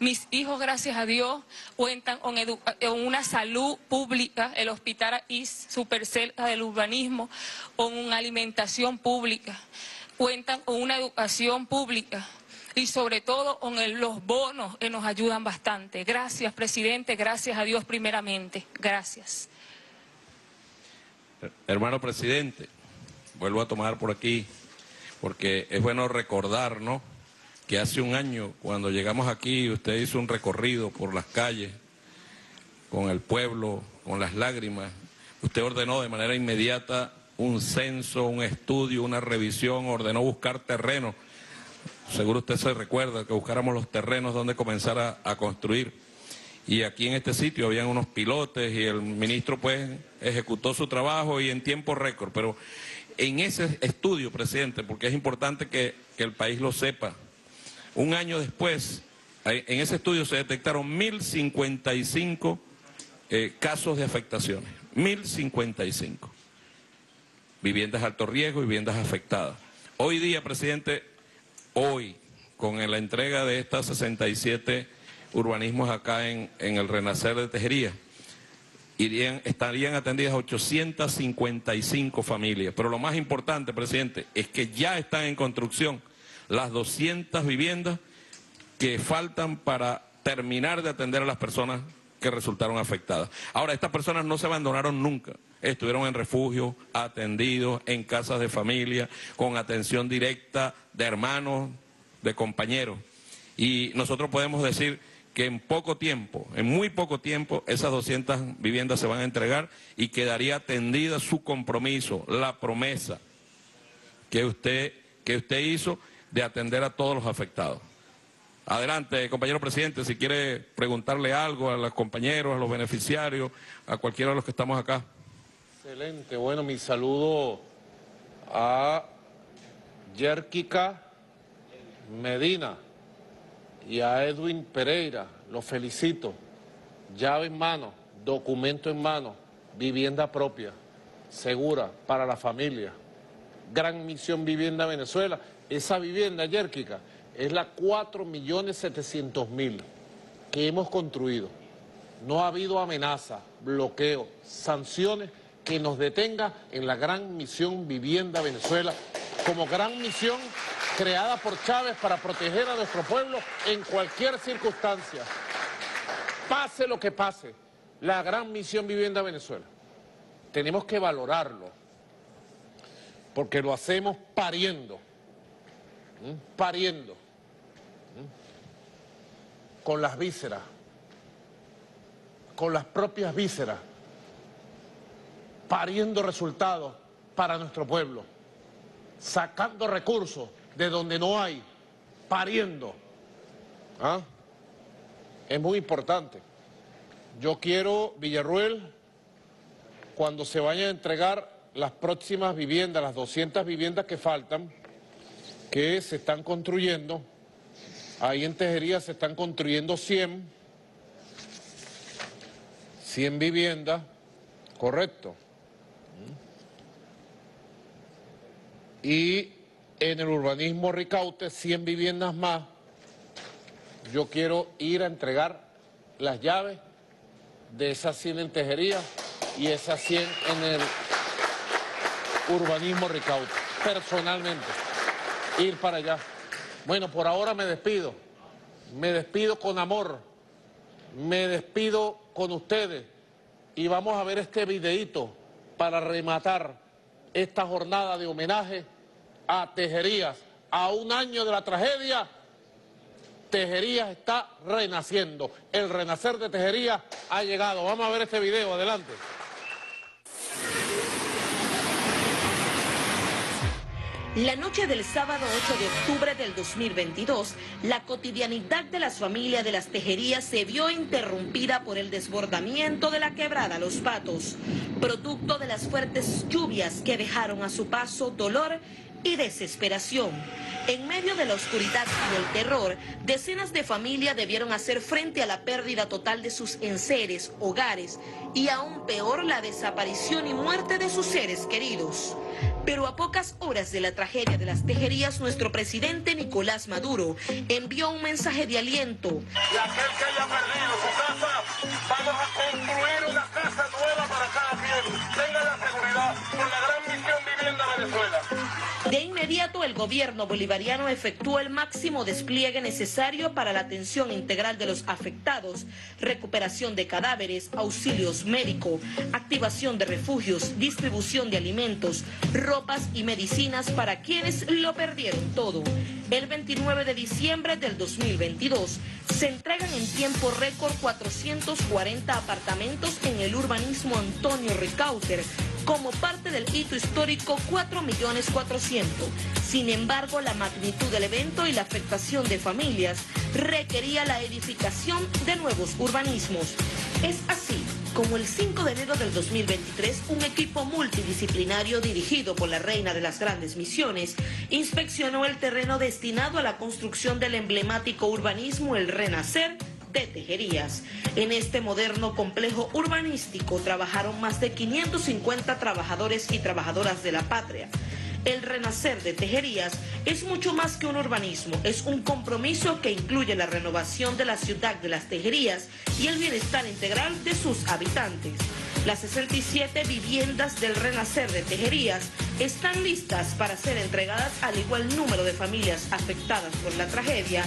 Mis hijos, gracias a Dios, cuentan con, con una salud pública, el hospital I S, súper cerca del urbanismo, con una alimentación pública, cuentan con una educación pública. y sobre todo con el, los bonos que nos ayudan bastante. Gracias, presidente, gracias a Dios primeramente. Gracias. Hermano presidente, vuelvo a tomar por aquí, porque es bueno recordar, ¿no?, que hace un año, cuando llegamos aquí, usted hizo un recorrido por las calles, con el pueblo, con las lágrimas. Usted ordenó de manera inmediata un censo, un estudio, una revisión, ordenó buscar terreno. Seguro usted se recuerda que buscáramos los terrenos donde comenzar a, a construir. Y aquí en este sitio habían unos pilotes y el ministro pues ejecutó su trabajo y en tiempo récord. Pero en ese estudio, presidente, porque es importante que, que el país lo sepa, un año después, en ese estudio se detectaron mil cincuenta y cinco eh, casos de afectaciones. mil cincuenta y cinco. Viviendas de alto riesgo, viviendas afectadas. Hoy día, presidente, hoy, con la entrega de estas sesenta y siete urbanismos acá en, en el Renacer de Tejería, irían, estarían atendidas ochocientas cincuenta y cinco familias. Pero lo más importante, presidente, es que ya están en construcción las doscientas viviendas que faltan para terminar de atender a las personas que resultaron afectadas. Ahora, estas personas no se abandonaron nunca. Estuvieron en refugio, atendidos, en casas de familia, con atención directa de hermanos, de compañeros. Y nosotros podemos decir que en poco tiempo, en muy poco tiempo, esas doscientas viviendas se van a entregar y quedaría atendida su compromiso, la promesa que usted, que usted hizo de atender a todos los afectados. Adelante, compañero presidente, si quiere preguntarle algo a los compañeros, a los beneficiarios, a cualquiera de los que estamos acá. Excelente. Bueno, mi saludo a Yérquica Medina y a Edwin Pereira. Los felicito. Llave en mano, documento en mano, vivienda propia, segura para la familia. Gran misión Vivienda Venezuela. Esa vivienda, Yérquica, es la cuatro millones setecientos mil que hemos construido. No ha habido amenaza, bloqueo, sanciones que nos detenga en la gran misión Vivienda Venezuela, como gran misión creada por Chávez para proteger a nuestro pueblo en cualquier circunstancia. Pase lo que pase, la gran misión Vivienda Venezuela, tenemos que valorarlo, porque lo hacemos pariendo, ¿eh? pariendo, ¿eh? con las vísceras, con las propias vísceras, pariendo resultados para nuestro pueblo, sacando recursos de donde no hay, pariendo. ¿Ah? Es muy importante. Yo quiero, Villarruel, cuando se vayan a entregar las próximas viviendas, las doscientas viviendas que faltan, que se están construyendo, ahí en Tejería se están construyendo cien, cien viviendas, correcto. Y en el urbanismo Ricaute, cien viviendas más. Yo quiero ir a entregar las llaves de esas cien en Tejería y esas cien en el urbanismo Ricaute, personalmente, ir para allá. Bueno, por ahora me despido, me despido con amor, me despido con ustedes y vamos a ver este videíto para rematar esta jornada de homenaje a Tejerías. A un año de la tragedia, Tejerías está renaciendo. El renacer de Tejerías ha llegado. Vamos a ver este video, adelante. La noche del sábado ocho de octubre del dos mil veintidós, la cotidianidad de las familias de las Tejerías se vio interrumpida por el desbordamiento de la quebrada Los Patos, producto de las fuertes lluvias que dejaron a su paso dolor y desesperación. En medio de la oscuridad y el terror, decenas de familias debieron hacer frente a la pérdida total de sus enseres, hogares y aún peor la desaparición y muerte de sus seres queridos. Pero a pocas horas de la tragedia de las Tejerías, nuestro presidente Nicolás Maduro envió un mensaje de aliento. Y aquel que haya perdido su casa, vamos a construir una casa nueva para cada quien. Tenga la seguridad por la gran misión Vivienda Venezuela. De inmediato, el gobierno bolivariano efectuó el máximo despliegue necesario para la atención integral de los afectados, recuperación de cadáveres, auxilios médicos, activación de refugios, distribución de alimentos, ropas y medicinas para quienes lo perdieron todo. El veintinueve de diciembre del dos mil veintidós se entregan en tiempo récord cuatrocientos cuarenta apartamentos en el urbanismo Antonio Ricauter, como parte del hito histórico cuatro millones cuatrocientos mil. Sin embargo, la magnitud del evento y la afectación de familias requería la edificación de nuevos urbanismos. Es así como el cinco de enero del dos mil veintitrés, un equipo multidisciplinario dirigido por la Reina de las Grandes Misiones inspeccionó el terreno destinado a la construcción del emblemático urbanismo El Renacer de Tejerías. En este moderno complejo urbanístico trabajaron más de quinientos cincuenta trabajadores y trabajadoras de la patria. El Renacer de Tejerías es mucho más que un urbanismo, es un compromiso que incluye la renovación de la ciudad de las Tejerías y el bienestar integral de sus habitantes. Las sesenta y siete viviendas del Renacer de Tejerías están listas para ser entregadas al igual número de familias afectadas por la tragedia.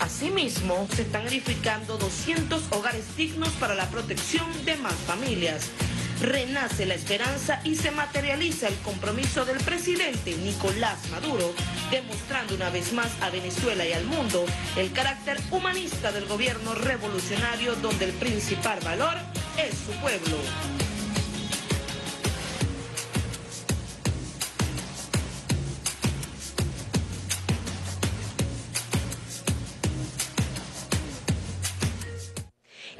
Asimismo, se están edificando doscientos hogares dignos para la protección de más familias. Renace la esperanza y se materializa el compromiso del presidente Nicolás Maduro, demostrando una vez más a Venezuela y al mundo el carácter humanista del gobierno revolucionario, donde el principal valor es su pueblo.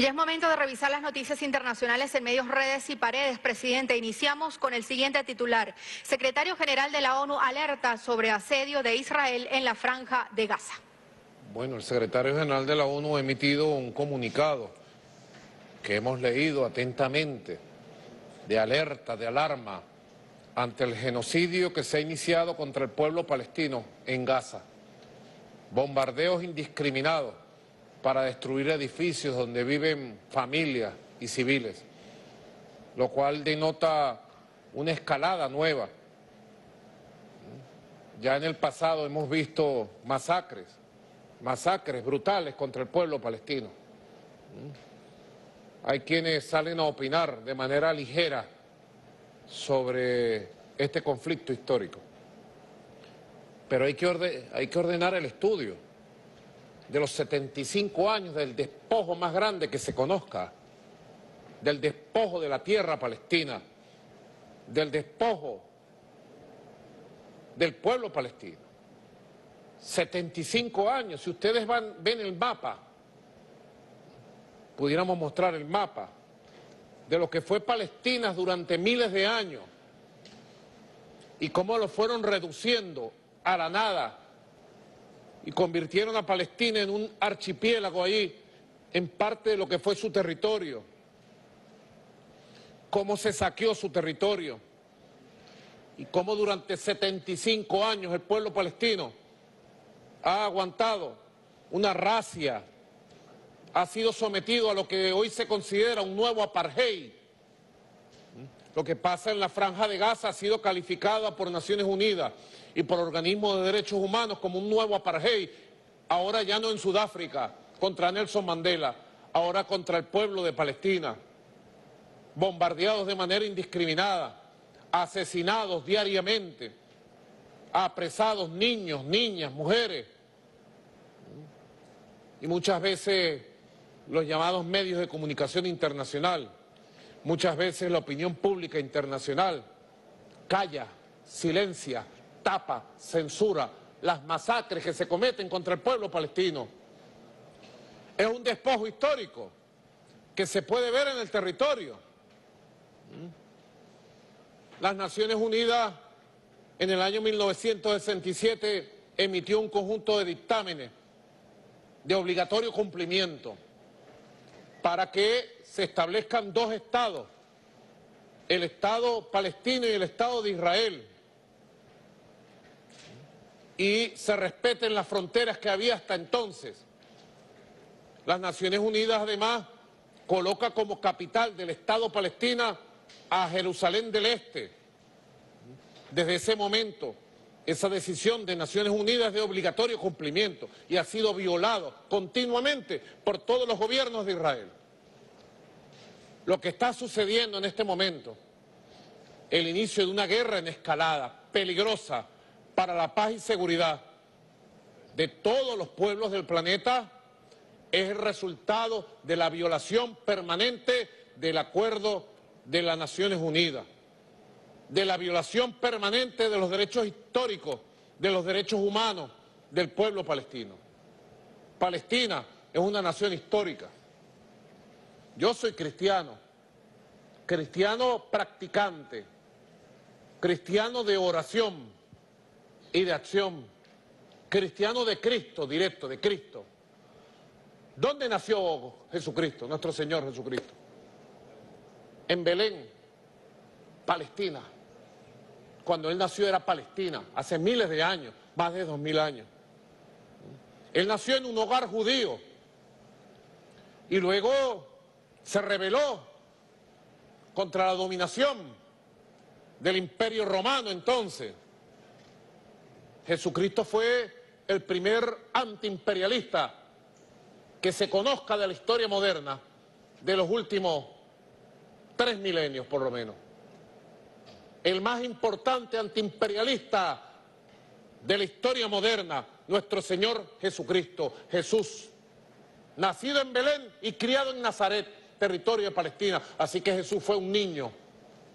Ya es momento de revisar las noticias internacionales en medios, redes y paredes, presidente. Iniciamos con el siguiente titular. Secretario General de la ONU alerta sobre asedio de Israel en la Franja de Gaza. Bueno, el secretario general de la ONU ha emitido un comunicado que hemos leído atentamente, de alerta, de alarma, ante el genocidio que se ha iniciado contra el pueblo palestino en Gaza. Bombardeos indiscriminados para destruir edificios donde viven familias y civiles, lo cual denota una escalada nueva. Ya en el pasado hemos visto masacres, masacres brutales contra el pueblo palestino. Hay quienes salen a opinar de manera ligera sobre este conflicto histórico. Pero hay que orde- hay que ordenar el estudio de los setenta y cinco años del despojo más grande que se conozca, del despojo de la tierra palestina, del despojo del pueblo palestino. setenta y cinco años, si ustedes van, ven el mapa, pudiéramos mostrar el mapa de lo que fue Palestina durante miles de años y cómo lo fueron reduciendo a la nada, y convirtieron a Palestina en un archipiélago ahí, en parte de lo que fue su territorio. Cómo se saqueó su territorio. Y cómo durante setenta y cinco años el pueblo palestino ha aguantado una razzia, ha sido sometido a lo que hoy se considera un nuevo apartheid. Lo que pasa en la Franja de Gaza ha sido calificada por Naciones Unidas y por organismos de derechos humanos como un nuevo apartheid, ahora ya no en Sudáfrica, contra Nelson Mandela, ahora contra el pueblo de Palestina. Bombardeados de manera indiscriminada, asesinados diariamente, apresados niños, niñas, mujeres. Y muchas veces los llamados medios de comunicación internacional, muchas veces la opinión pública internacional calla, silencia, tapa, censura las masacres que se cometen contra el pueblo palestino. Es un despojo histórico que se puede ver en el territorio. Las Naciones Unidas en el año mil novecientos sesenta y siete emitió un conjunto de dictámenes de obligatorio cumplimiento para que se establezcan dos estados, el Estado palestino y el Estado de Israel, y se respeten las fronteras que había hasta entonces. Las Naciones Unidas además coloca como capital del Estado palestino a Jerusalén del Este. Desde ese momento esa decisión de Naciones Unidas de obligatorio cumplimiento y ha sido violado continuamente por todos los gobiernos de Israel. Lo que está sucediendo en este momento, el inicio de una guerra en escalada, peligrosa para la paz y seguridad de todos los pueblos del planeta, es el resultado de la violación permanente del acuerdo de las Naciones Unidas, de la violación permanente de los derechos históricos, de los derechos humanos del pueblo palestino. Palestina es una nación histórica. Yo soy cristiano, cristiano practicante, cristiano de oración y de acción, cristiano de Cristo, directo, de Cristo. ¿Dónde nació Jesucristo, nuestro Señor Jesucristo? En Belén, Palestina. Cuando Él nació era Palestina, hace miles de años, más de dos mil años. Él nació en un hogar judío y luego se rebeló contra la dominación del Imperio Romano entonces. Jesucristo fue el primer antiimperialista que se conozca de la historia moderna de los últimos tres milenios por lo menos. El más importante antiimperialista de la historia moderna, nuestro Señor Jesucristo, Jesús, nacido en Belén y criado en Nazaret, territorio de Palestina. Así que Jesús fue un niño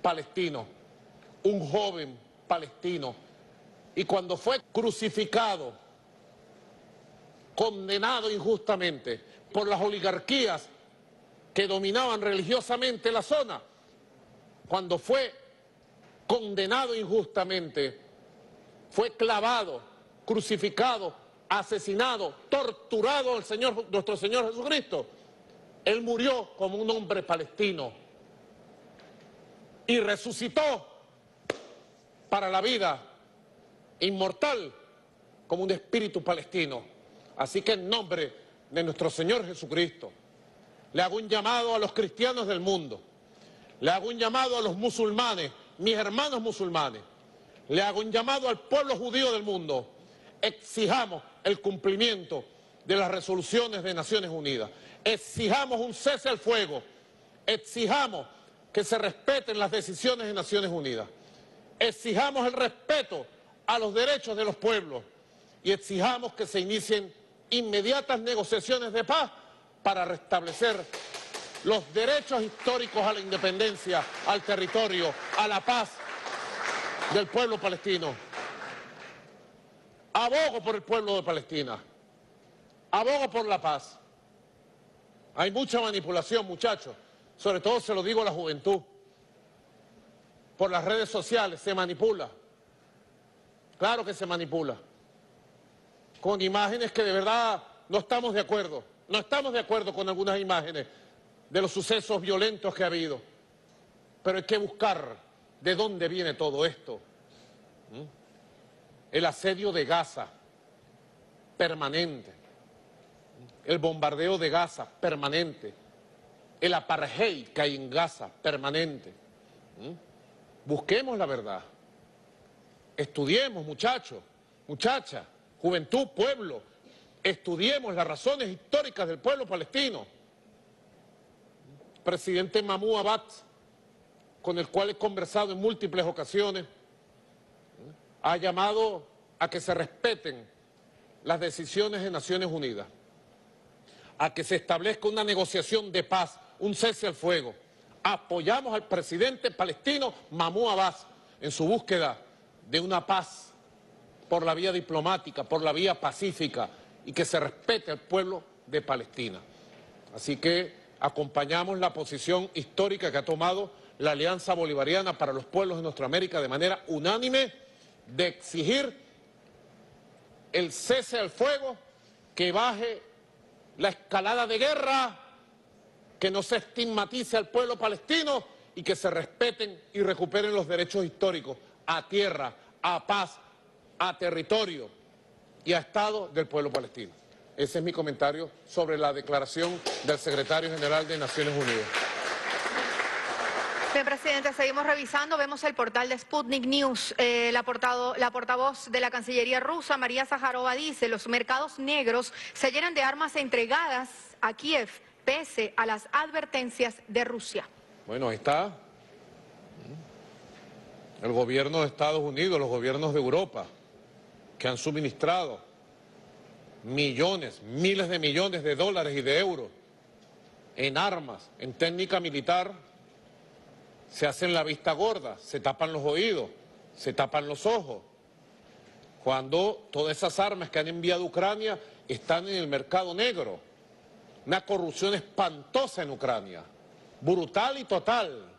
palestino, un joven palestino, y cuando fue crucificado, condenado injustamente por las oligarquías que dominaban religiosamente la zona, cuando fue condenado injustamente, fue clavado, crucificado, asesinado, torturado el Señor, nuestro Señor Jesucristo, Él murió como un hombre palestino y resucitó para la vida inmortal como un espíritu palestino. Así que en nombre de nuestro Señor Jesucristo, le hago un llamado a los cristianos del mundo, le hago un llamado a los musulmanes, mis hermanos musulmanes, le hago un llamado al pueblo judío del mundo. Exijamos el cumplimiento de las resoluciones de Naciones Unidas, exijamos un cese al fuego, exijamos que se respeten las decisiones de Naciones Unidas, exijamos el respeto a los derechos de los pueblos, y exijamos que se inicien inmediatas negociaciones de paz para restablecer los derechos históricos a la independencia, al territorio, a la paz del pueblo palestino. Abogo por el pueblo de Palestina, abogo por la paz. Hay mucha manipulación, muchachos, sobre todo se lo digo a la juventud. Por las redes sociales se manipula, claro que se manipula, con imágenes que de verdad no estamos de acuerdo. No estamos de acuerdo con algunas imágenes de los sucesos violentos que ha habido. Pero hay que buscar de dónde viene todo esto. ¿Mm? El asedio de Gaza, permanente. El bombardeo de Gaza, permanente. El apartheid que hay en Gaza, permanente. ¿Mm? Busquemos la verdad. Estudiemos, muchachos, muchachas. Juventud, pueblo, estudiemos las razones históricas del pueblo palestino. Presidente Mahmoud Abbas, con el cual he conversado en múltiples ocasiones, ha llamado a que se respeten las decisiones de Naciones Unidas, a que se establezca una negociación de paz, un cese al fuego. Apoyamos al presidente palestino Mahmoud Abbas en su búsqueda de una paz por la vía diplomática, por la vía pacífica, y que se respete al pueblo de Palestina. Así que acompañamos la posición histórica que ha tomado la Alianza Bolivariana para los Pueblos de Nuestra América de manera unánime de exigir el cese al fuego, que baje la escalada de guerra, que no se estigmatice al pueblo palestino y que se respeten y recuperen los derechos históricos a tierra, a paz, a territorio y a Estado del pueblo palestino. Ese es mi comentario sobre la declaración del secretario general de Naciones Unidas. Bien, presidente, seguimos revisando. Vemos el portal de Sputnik News. Eh, la, portado, la portavoz de la Cancillería rusa, María Zaharova, dice: los mercados negros se llenan de armas entregadas a Kiev, pese a las advertencias de Rusia. Bueno, ahí está. El gobierno de Estados Unidos, los gobiernos de Europa, que han suministrado millones, miles de millones de dólares y de euros en armas, en técnica militar, se hacen la vista gorda, se tapan los oídos, se tapan los ojos, cuando todas esas armas que han enviado a Ucrania están en el mercado negro. Una corrupción espantosa en Ucrania, brutal y total.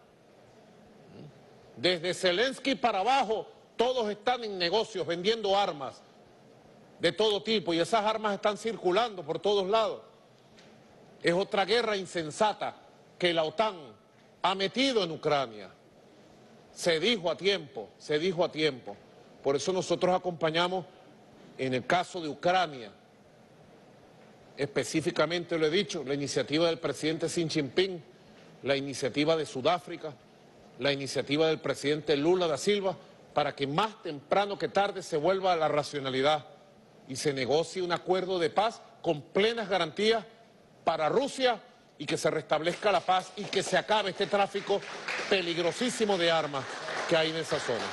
Desde Zelensky para abajo, todos están en negocios vendiendo armas de todo tipo, y esas armas están circulando por todos lados. Es otra guerra insensata que la OTAN ha metido en Ucrania. Se dijo a tiempo, se dijo a tiempo. Por eso nosotros acompañamos, en el caso de Ucrania, específicamente lo he dicho, la iniciativa del presidente Xi Jinping, la iniciativa de Sudáfrica, la iniciativa del presidente Lula da Silva, para que más temprano que tarde se vuelva a la racionalidad y se negocie un acuerdo de paz con plenas garantías para Rusia, y que se restablezca la paz y que se acabe este tráfico peligrosísimo de armas que hay en esa zona.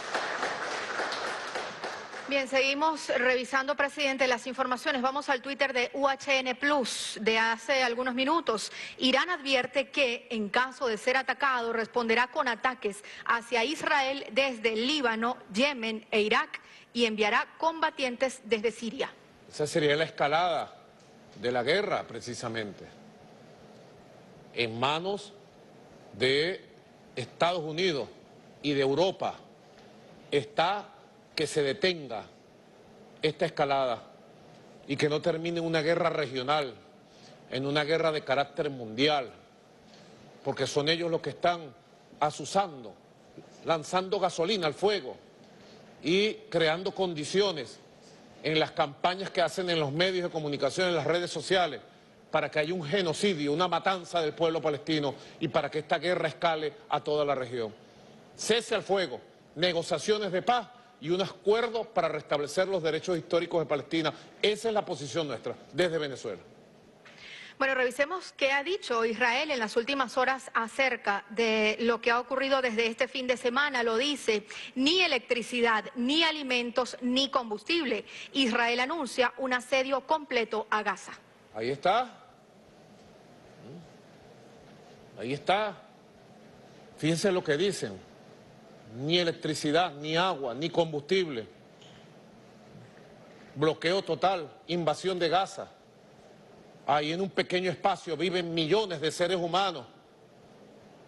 Bien, seguimos revisando, presidente, las informaciones. Vamos al Twitter de U H N Plus de hace algunos minutos. Irán advierte que, en caso de ser atacado, responderá con ataques hacia Israel desde Líbano, Yemen e Irak, y enviará combatientes desde Siria. Esa sería la escalada de la guerra, precisamente, en manos de Estados Unidos y de Europa. Está que se detenga esta escalada y que no termine en una guerra regional, en una guerra de carácter mundial, porque son ellos los que están azuzando, lanzando gasolina al fuego y creando condiciones en las campañas que hacen en los medios de comunicación, en las redes sociales, para que haya un genocidio, una matanza del pueblo palestino, y para que esta guerra escale a toda la región. Cese al fuego, negociaciones de paz y un acuerdo para restablecer los derechos históricos de Palestina. Esa es la posición nuestra desde Venezuela. Bueno, revisemos qué ha dicho Israel en las últimas horas acerca de lo que ha ocurrido desde este fin de semana. Lo dice: ni electricidad, ni alimentos, ni combustible. Israel anuncia un asedio completo a Gaza. Ahí está. Ahí está. Fíjense lo que dicen. Ni electricidad, ni agua, ni combustible. Bloqueo total, invasión de Gaza. Ahí en un pequeño espacio viven millones de seres humanos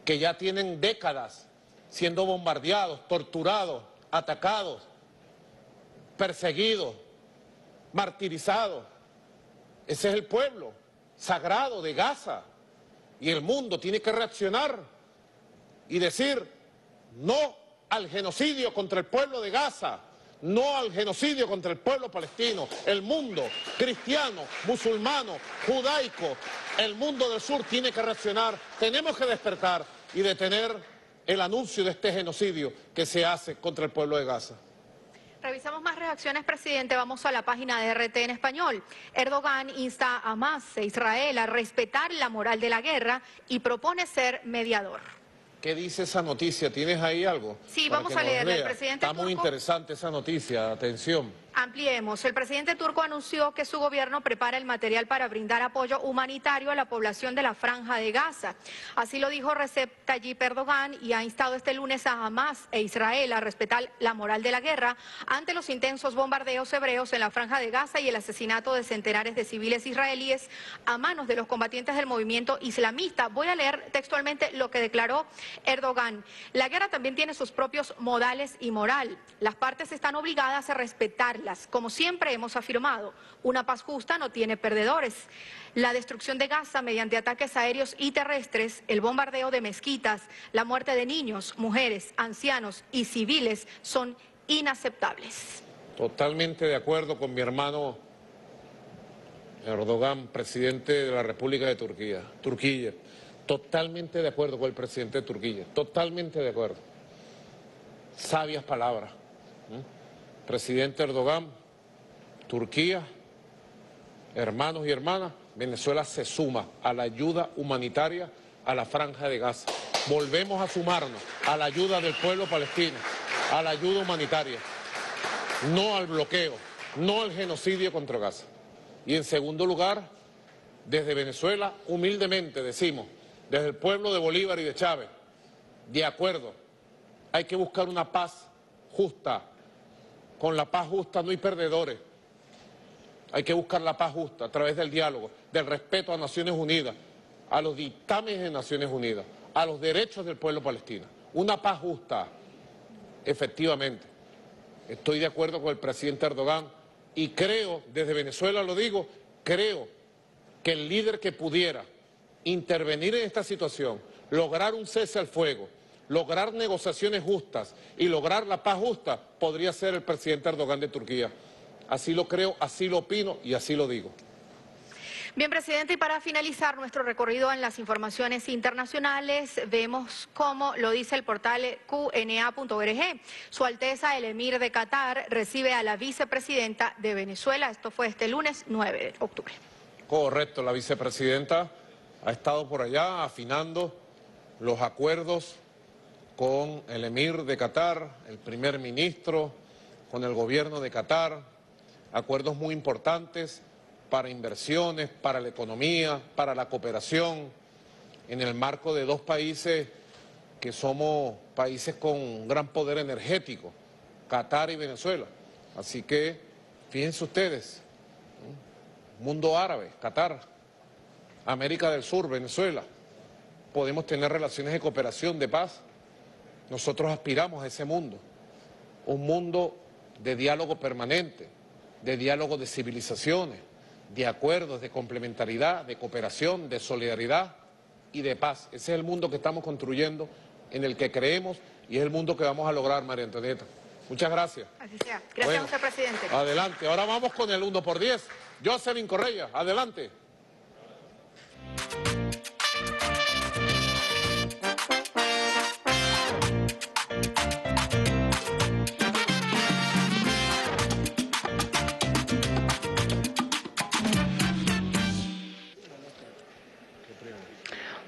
que ya tienen décadas siendo bombardeados, torturados, atacados, perseguidos, martirizados. Ese es el pueblo sagrado de Gaza, y el mundo tiene que reaccionar y decir no al genocidio contra el pueblo de Gaza, no al genocidio contra el pueblo palestino. El mundo cristiano, musulmano, judaico, el mundo del sur tiene que reaccionar. Tenemos que despertar y detener el anuncio de este genocidio que se hace contra el pueblo de Gaza. Revisamos más reacciones, presidente. Vamos a la página de R T en español. Erdogan insta a Hamas e Israel a respetar la moral de la guerra y propone ser mediador. ¿Qué dice esa noticia? ¿Tienes ahí algo? Sí, vamos a leerla. El presidente turco... Está muy interesante esa noticia, atención. Ampliemos. El presidente turco anunció que su gobierno prepara el material para brindar apoyo humanitario a la población de la Franja de Gaza. Así lo dijo Recep Tayyip Erdogan, y ha instado este lunes a Hamas e Israel a respetar la moral de la guerra ante los intensos bombardeos hebreos en la Franja de Gaza y el asesinato de centenares de civiles israelíes a manos de los combatientes del movimiento islamista. Voy a leer textualmente lo que declaró Erdogan. La guerra también tiene sus propios modales y moral. Las partes están obligadas a respetarla. Como siempre hemos afirmado, una paz justa no tiene perdedores. La destrucción de Gaza mediante ataques aéreos y terrestres, el bombardeo de mezquitas, la muerte de niños, mujeres, ancianos y civiles son inaceptables. Totalmente de acuerdo con mi hermano Erdogan, presidente de la República de Turquía. Turquía. Totalmente de acuerdo con el presidente Trujillo, totalmente de acuerdo. Sabias palabras. ¿Mm? Presidente Erdogan, Turquía, hermanos y hermanas, Venezuela se suma a la ayuda humanitaria a la Franja de Gaza. Volvemos a sumarnos a la ayuda del pueblo palestino, a la ayuda humanitaria, no al bloqueo, no al genocidio contra Gaza. Y en segundo lugar, desde Venezuela, humildemente decimos, desde el pueblo de Bolívar y de Chávez, de acuerdo, hay que buscar una paz justa. Con la paz justa no hay perdedores. Hay que buscar la paz justa a través del diálogo, del respeto a Naciones Unidas, a los dictámenes de Naciones Unidas, a los derechos del pueblo palestino. Una paz justa, efectivamente. Estoy de acuerdo con el presidente Erdogan y creo, desde Venezuela lo digo, creo que el líder que pudiera intervenir en esta situación, lograr un cese al fuego, lograr negociaciones justas y lograr la paz justa, podría ser el presidente Erdogan de Turquía. Así lo creo, así lo opino y así lo digo. Bien, presidente, y para finalizar nuestro recorrido en las informaciones internacionales, vemos cómo lo dice el portal Q N A punto org. Su Alteza el Emir de Qatar recibe a la vicepresidenta de Venezuela. Esto fue este lunes nueve de octubre. Correcto, la vicepresidenta ha estado por allá afinando los acuerdos con el emir de Qatar, el primer ministro, con el gobierno de Qatar, acuerdos muy importantes para inversiones, para la economía, para la cooperación, en el marco de dos países que somos países con gran poder energético, Qatar y Venezuela. Así que, fíjense ustedes, mundo árabe, Qatar, América del Sur, Venezuela, podemos tener relaciones de cooperación, de paz. Nosotros aspiramos a ese mundo, un mundo de diálogo permanente, de diálogo de civilizaciones, de acuerdos, de complementariedad, de cooperación, de solidaridad y de paz. Ese es el mundo que estamos construyendo, en el que creemos y es el mundo que vamos a lograr, María Antonieta. Muchas gracias. Así sea. Gracias, bueno, a usted, presidente. Adelante. Ahora vamos con el uno por diez. Jocelyn Correa, adelante.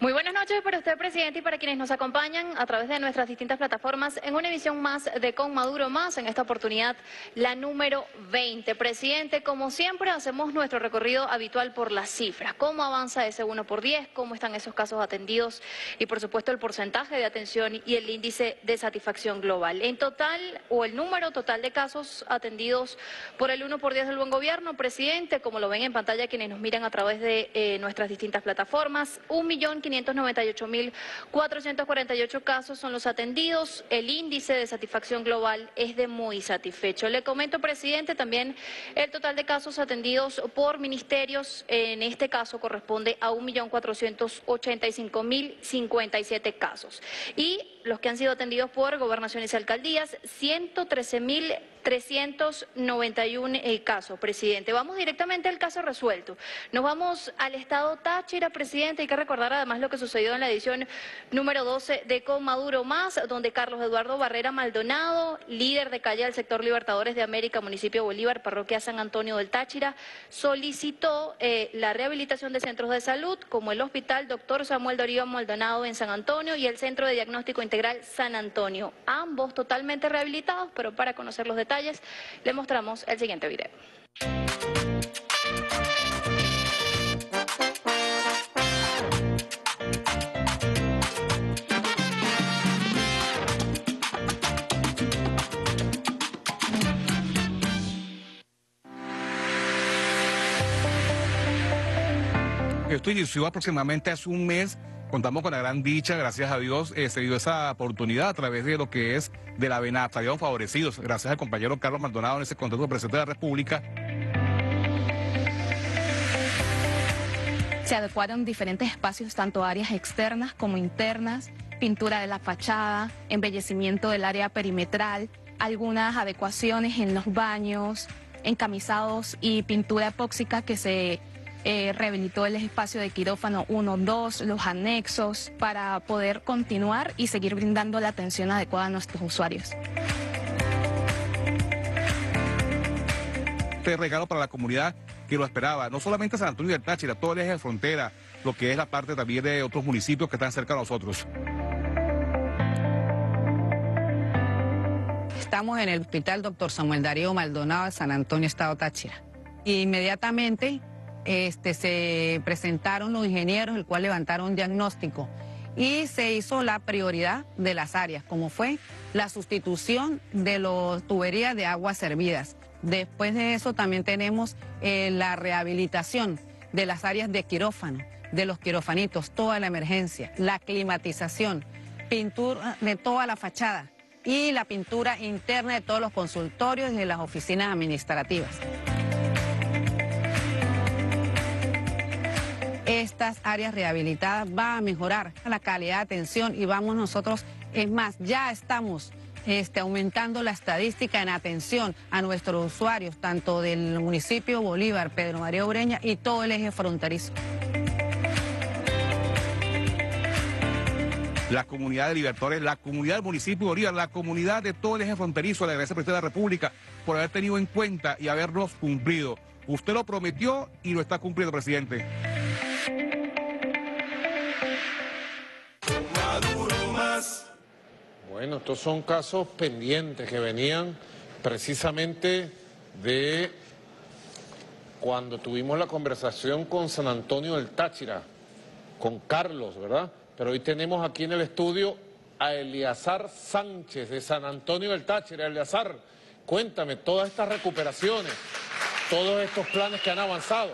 Muy buenas noches para usted, presidente, y para quienes nos acompañan a través de nuestras distintas plataformas en una emisión más de Con Maduro Más, en esta oportunidad la número veinte. Presidente, como siempre hacemos nuestro recorrido habitual por las cifras. ¿Cómo avanza ese uno por diez? ¿Cómo están esos casos atendidos? Y por supuesto el porcentaje de atención y el índice de satisfacción global. En total, o el número total de casos atendidos por el uno por diez del buen gobierno, presidente, como lo ven en pantalla quienes nos miran a través de eh, nuestras distintas plataformas, un millón quinientos quinientos noventa y ocho mil cuatrocientos cuarenta y ocho casos son los atendidos. El índice de satisfacción global es de muy satisfecho. Le comento, presidente, también el total de casos atendidos por ministerios. En este caso corresponde a un millón cuatrocientos ochenta y cinco mil cincuenta y siete casos. Y los que han sido atendidos por gobernaciones y alcaldías, ciento trece mil trescientos noventa y uno casos, presidente. Vamos directamente al caso resuelto. Nos vamos al estado Táchira, presidente. Hay que recordar además lo que sucedió en la edición número doce de Con Maduro Más, donde Carlos Eduardo Barrera Maldonado, líder de calle del sector Libertadores de América, municipio Bolívar, parroquia San Antonio del Táchira, solicitó eh, la rehabilitación de centros de salud, como el hospital Doctor Samuel Darío Maldonado en San Antonio y el Centro de Diagnóstico Integral San Antonio. Ambos totalmente rehabilitados, pero para conocer los detalles, le mostramos el siguiente video. Esto inició aproximadamente hace un mes. Contamos con la gran dicha, gracias a Dios, eh, se dio esa oportunidad a través de lo que es de la Venaf. Salieron favorecidos, gracias al compañero Carlos Maldonado en ese contexto del presidente de la República. Se adecuaron diferentes espacios, tanto áreas externas como internas, pintura de la fachada, embellecimiento del área perimetral, algunas adecuaciones en los baños, encamisados y pintura epóxica que se eh, rehabilitó el espacio de quirófano uno, dos, los anexos, para poder continuar y seguir brindando la atención adecuada a nuestros usuarios. Este regalo para la comunidad que lo esperaba, no solamente San Antonio del Táchira, todo el eje de frontera, lo que es la parte también de otros municipios que están cerca de nosotros. Estamos en el hospital doctor Samuel Darío Maldonado de San Antonio, Estado Táchira. E inmediatamente este, se presentaron los ingenieros, el cual levantaron un diagnóstico y se hizo la prioridad de las áreas, como fue la sustitución de las tuberías de aguas servidas. Después de eso también tenemos eh, la rehabilitación de las áreas de quirófano, de los quirofanitos, toda la emergencia, la climatización, pintura de toda la fachada y la pintura interna de todos los consultorios y de las oficinas administrativas. Estas áreas rehabilitadas van a mejorar la calidad de atención y vamos nosotros, es más, ya estamos... Este, aumentando la estadística en atención a nuestros usuarios, tanto del municipio Bolívar, Pedro María Ureña y todo el eje fronterizo. La comunidad de Libertadores, la comunidad del municipio Bolívar, la comunidad de todo el eje fronterizo, le agradece al presidente de la República por haber tenido en cuenta y habernos cumplido. Usted lo prometió y lo está cumpliendo, presidente. Maduro más. Bueno, estos son casos pendientes que venían precisamente de cuando tuvimos la conversación con San Antonio del Táchira, con Carlos, ¿verdad? Pero hoy tenemos aquí en el estudio a Eleazar Sánchez de San Antonio del Táchira. Eleazar, cuéntame, todas estas recuperaciones, todos estos planes que han avanzado.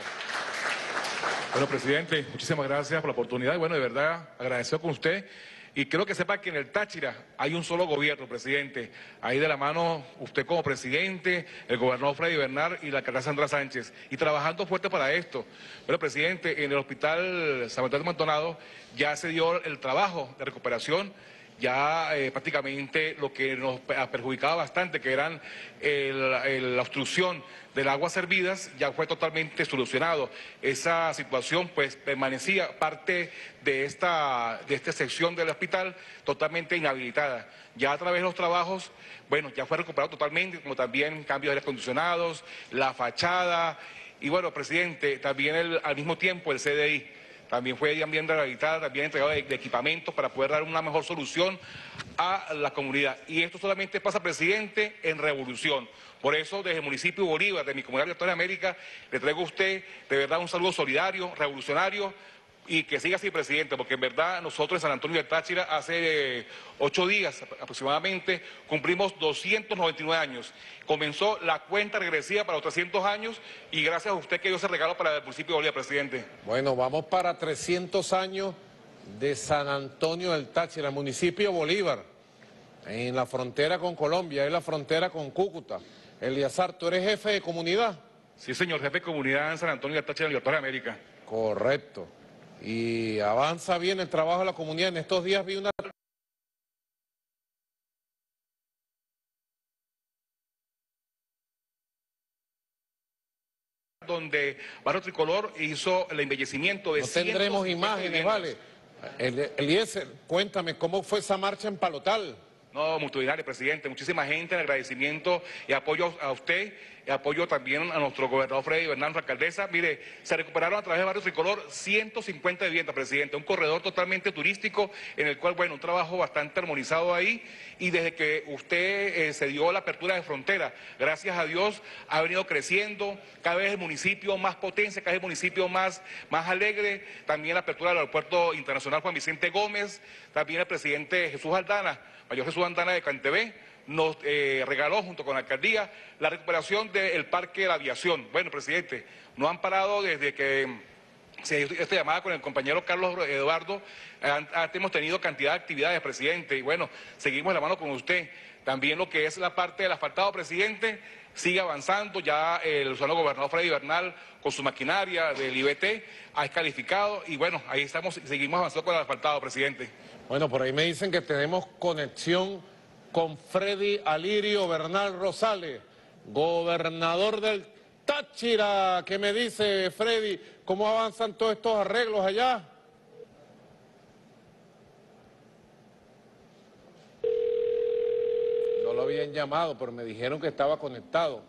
Bueno, presidente, muchísimas gracias por la oportunidad y bueno, de verdad, agradecido con usted. Y creo que sepa que en el Táchira hay un solo gobierno, presidente. Ahí de la mano usted como presidente, el gobernador Freddy Bernal y la alcaldesa Sandra Sánchez. Y trabajando fuerte para esto. Pero, presidente, en el hospital San Antonio de Maldonado ya se dio el trabajo de recuperación. Ya eh, prácticamente lo que nos perjudicaba bastante, que eran el, el, la obstrucción del agua servidas, ya fue totalmente solucionado. Esa situación pues permanecía parte de esta, de esta sección del hospital totalmente inhabilitada. Ya a través de los trabajos, bueno, ya fue recuperado totalmente, como también cambios de aire acondicionados, la fachada, y bueno, presidente, también el, al mismo tiempo el C D I. También fue bien rehabilitada, también entregado de, de equipamientos para poder dar una mejor solución a la comunidad. Y esto solamente pasa, presidente, en Revolución. Por eso, desde el municipio Bolívar, de mi comunidad de Victoria América, le traigo a usted de verdad un saludo solidario, revolucionario, y que siga así, presidente, porque en verdad nosotros en San Antonio del Táchira hace eh, ocho días aproximadamente cumplimos doscientos noventa y nueve años. Comenzó la cuenta regresiva para los trescientos años y gracias a usted que dio ese regalo para el municipio de Bolívar, presidente. Bueno, vamos para trescientos años de San Antonio del Táchira, municipio Bolívar, en la frontera con Colombia, en la frontera con Cúcuta. Eleazar, ¿tú eres jefe de comunidad? Sí, señor, jefe de comunidad en San Antonio del Táchira, en Libertadores de América. Correcto. Y avanza bien el trabajo de la comunidad. En estos días vi una... donde Barrio Tricolor hizo el embellecimiento de... No tendremos imágenes, ¿vale? Eliezer, cuéntame, ¿cómo fue esa marcha en Palotal? No, multitudinario, presidente. Muchísima gente, en agradecimiento y apoyo a usted, y apoyo también a nuestro gobernador Freddy Bernal, alcaldesa. Mire, se recuperaron a través del barrio Tricolor ciento cincuenta viviendas, presidente. Un corredor totalmente turístico en el cual, bueno, un trabajo bastante armonizado ahí. Y desde que usted eh, se dio la apertura de frontera, gracias a Dios, ha venido creciendo. Cada vez el municipio más potencia, cada vez el municipio más, más alegre. También la apertura del aeropuerto internacional Juan Vicente Gómez. También el presidente Jesús Aldana, mayor Jesús Aldana de Cantebé, nos eh, regaló junto con la alcaldía la recuperación del parque de la aviación. Bueno, presidente, no han parado desde que se hizo esta llamada con el compañero Carlos Eduardo. Han, han, hemos tenido cantidad de actividades, presidente, y bueno, seguimos la mano con usted. También lo que es la parte del asfaltado, presidente, sigue avanzando. Ya el Luzano gobernador Freddy Bernal, con su maquinaria del I B T, ha calificado y bueno, ahí estamos, seguimos avanzando con el asfaltado, presidente. Bueno, por ahí me dicen que tenemos conexión con Freddy Alirio Bernal Rosales, gobernador del Táchira. Táchira, ¿qué me dice Freddy? ¿Cómo avanzan todos estos arreglos allá? No lo habían llamado, pero me dijeron que estaba conectado.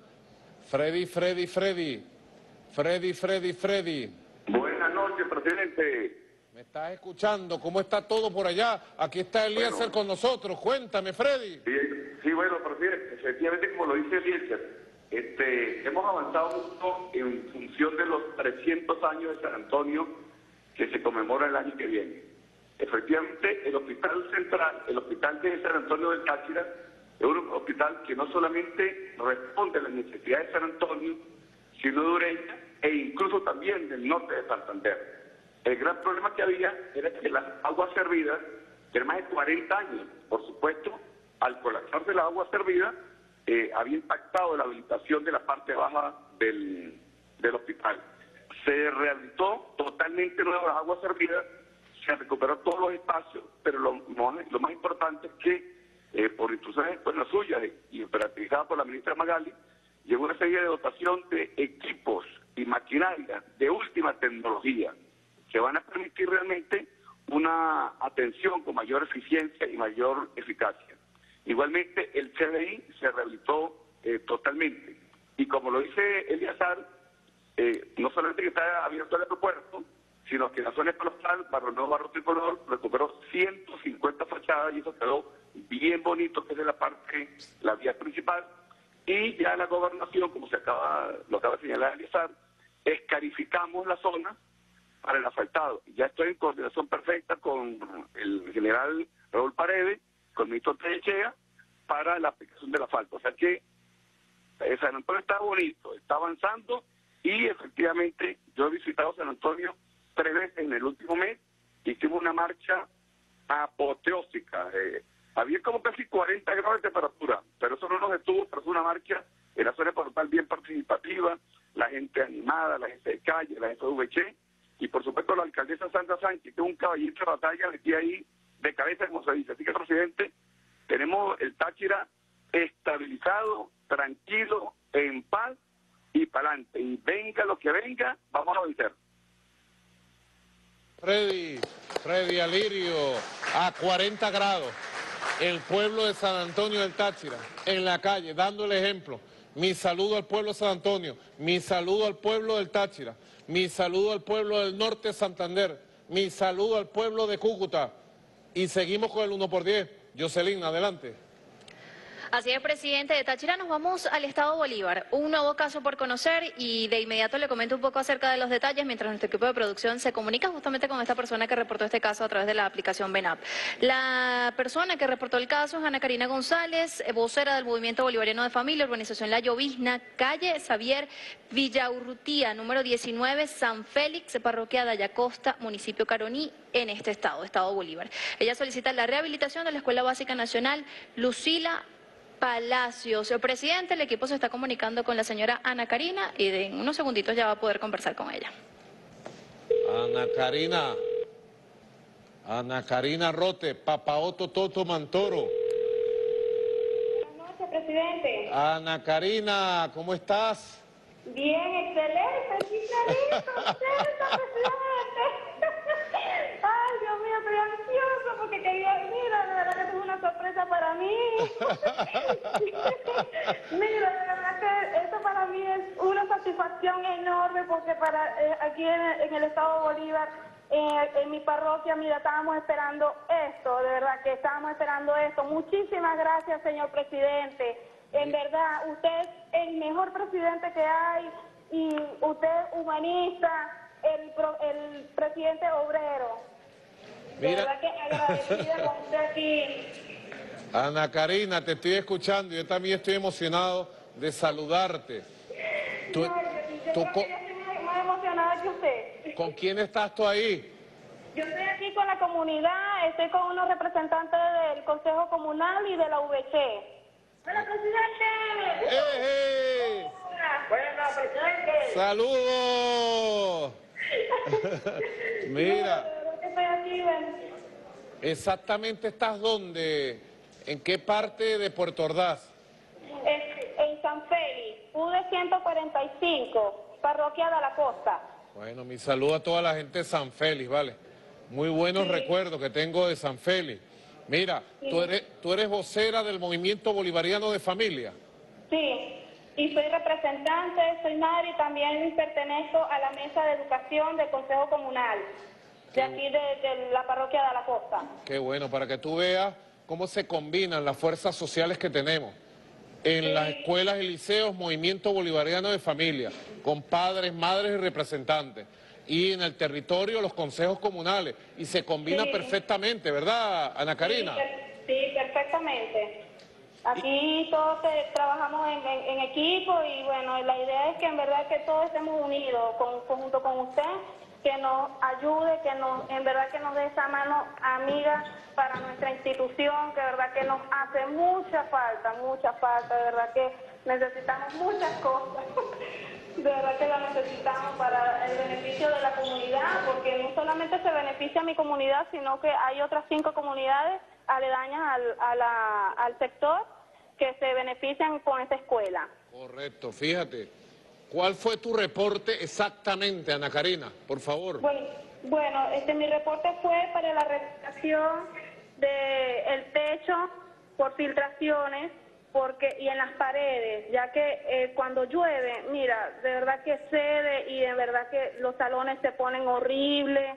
Freddy, Freddy, Freddy. Freddy, Freddy, Freddy. Buenas noches, presidente. ¿Me estás escuchando? ¿Cómo está todo por allá? Aquí está Eliezer bueno. con nosotros. Cuéntame, Freddy. Sí, sí bueno, presidente, efectivamente, como lo dice Eliezer, Este, hemos avanzado mucho en función de los trescientos años de San Antonio que se conmemora el año que viene. Efectivamente, el Hospital Central, el Hospital de San Antonio del Táchira, es un hospital que no solamente responde a las necesidades de San Antonio, sino de Ureña e incluso también del norte de Santander. El gran problema que había era que las aguas servidas, de más de cuarenta años, por supuesto, al colapsar de las aguas servidas, Eh, había impactado la habilitación de la parte baja del, del hospital. Se rehabilitó totalmente nuevas las aguas servidas, se recuperó todos los espacios, pero lo, lo más importante es que, eh, por instrucciones pues, las suyas eh, y operativizada por la ministra Magali, llegó una serie de dotación de equipos y maquinaria de última tecnología que van a permitir realmente una atención con mayor eficiencia y mayor eficacia. Igualmente, el C D I se rehabilitó eh, totalmente. Y como lo dice Elíasar, eh, no solamente que está abierto el aeropuerto, sino que la zona escolar, Barrio Nuevo, Barrio Tricolor, recuperó ciento cincuenta fachadas y eso quedó bien bonito, que es de la parte, la vía principal. Y ya la gobernación, como se acaba, lo acaba de señalar Elíasar, escarificamos la zona para el asfaltado. Ya estoy en coordinación perfecta con el general Raúl Paredes, con mi Techea, para la aplicación del asfalto. O sea que San Antonio está bonito, está avanzando y efectivamente yo he visitado San Antonio tres veces en el último mes. Hicimos una marcha apoteósica. Eh, había como casi cuarenta grados de temperatura, pero eso no nos detuvo, pero es una marcha en la zona portal bien participativa, la gente animada, la gente de calle, la gente de V C, y por supuesto la alcaldesa Sandra Sánchez, que es un caballito de batalla, metí ahí de cabeza, como se dice. Así que, presidente, tenemos el Táchira estabilizado, tranquilo, en paz y para adelante. Y venga lo que venga, vamos a vencer. Freddy, Freddy Alirio, a cuarenta grados, el pueblo de San Antonio del Táchira, en la calle, dando el ejemplo. Mi saludo al pueblo de San Antonio, mi saludo al pueblo del Táchira, mi saludo al pueblo del norte de Santander, mi saludo al pueblo de Cúcuta. Y seguimos con el uno por diez. Jocelyn, adelante. Así es, presidente de Táchira. Nos vamos al estado Bolívar. Un nuevo caso por conocer y de inmediato le comento un poco acerca de los detalles mientras nuestro equipo de producción se comunica justamente con esta persona que reportó este caso a través de la aplicación Benap. La persona que reportó el caso es Ana Karina González, vocera del Movimiento Bolivariano de Familia, Urbanización La Llovizna, calle Xavier Villaurrutia, número diecinueve, San Félix, parroquia de Ayacosta, municipio Caroní, en este estado, estado Bolívar. Ella solicita la rehabilitación de la Escuela Básica Nacional Lucila Palacios. El presidente, el equipo se está comunicando con la señora Ana Karina y en unos segunditos ya va a poder conversar con ella. Ana Karina, Ana Karina Rote, Papaoto Toto Mantoro. Buenas noches, presidente. Ana Karina, ¿cómo estás? Bien, excelente, sí, clarito, excelente, presidente. Ay, Dios mío, estoy ansioso porque quería venir, la verdad que es una sorpresa para mí. Mira, la verdad que esto para mí es una satisfacción enorme porque para eh, aquí en, en el estado de Bolívar, eh, en mi parroquia, mira, estábamos esperando esto, de verdad que estábamos esperando esto. Muchísimas gracias, señor presidente. En verdad, usted es el mejor presidente que hay y usted es humanista, el, pro, el presidente obrero. Mira. De verdad que agradecida con usted aquí. Ana Karina, te estoy escuchando, yo también estoy emocionado de saludarte. Tú, no, yo tú, con, yo estoy más emocionada que usted. ¿Con quién estás tú ahí? Yo estoy aquí con la comunidad, estoy con unos representantes del Consejo Comunal y de la U V C. ¡Hola, presidente! ¡Eh, eh! ¡Hola, presidente! ¡Saludos! Mira. No, estoy aquí, ven. ¿Exactamente estás dónde? ¿En qué parte de Puerto Ordaz? En, en San Félix, U de ciento cuarenta y cinco, Parroquia de la Costa. Bueno, mi saludo a toda la gente de San Félix, ¿vale? Muy buenos sí. recuerdos que tengo de San Félix. Mira, sí. tú, eres, tú eres vocera del Movimiento Bolivariano de Familia. Sí, y soy representante, soy madre y también pertenezco a la Mesa de Educación del Consejo Comunal, Qué de aquí de, de la Parroquia de la Costa. Qué bueno, para que tú veas cómo se combinan las fuerzas sociales que tenemos. En sí. las escuelas y liceos, Movimiento Bolivariano de Familia, con padres, madres y representantes. Y en el territorio, los consejos comunales. Y se combina sí. perfectamente, ¿verdad, Ana Karina? Sí, per sí perfectamente. Aquí y... todos trabajamos en, en, en equipo y bueno, la idea es que en verdad que todos estemos unidos con, con, junto con usted, que nos ayude, que nos, en verdad que nos dé esa mano amiga para nuestra institución, que de verdad que nos hace mucha falta, mucha falta, de verdad que necesitamos muchas cosas, de verdad que la necesitamos para el beneficio de la comunidad, porque no solamente se beneficia mi comunidad, sino que hay otras cinco comunidades aledañas al, a la, al sector que se benefician con esta escuela. Correcto, fíjate. ¿Cuál fue tu reporte exactamente, Ana Karina? Por favor. Bueno, bueno este, mi reporte fue para la reparación del techo por filtraciones porque y en las paredes, ya que eh, cuando llueve, mira, de verdad que cede y de verdad que los salones se ponen horribles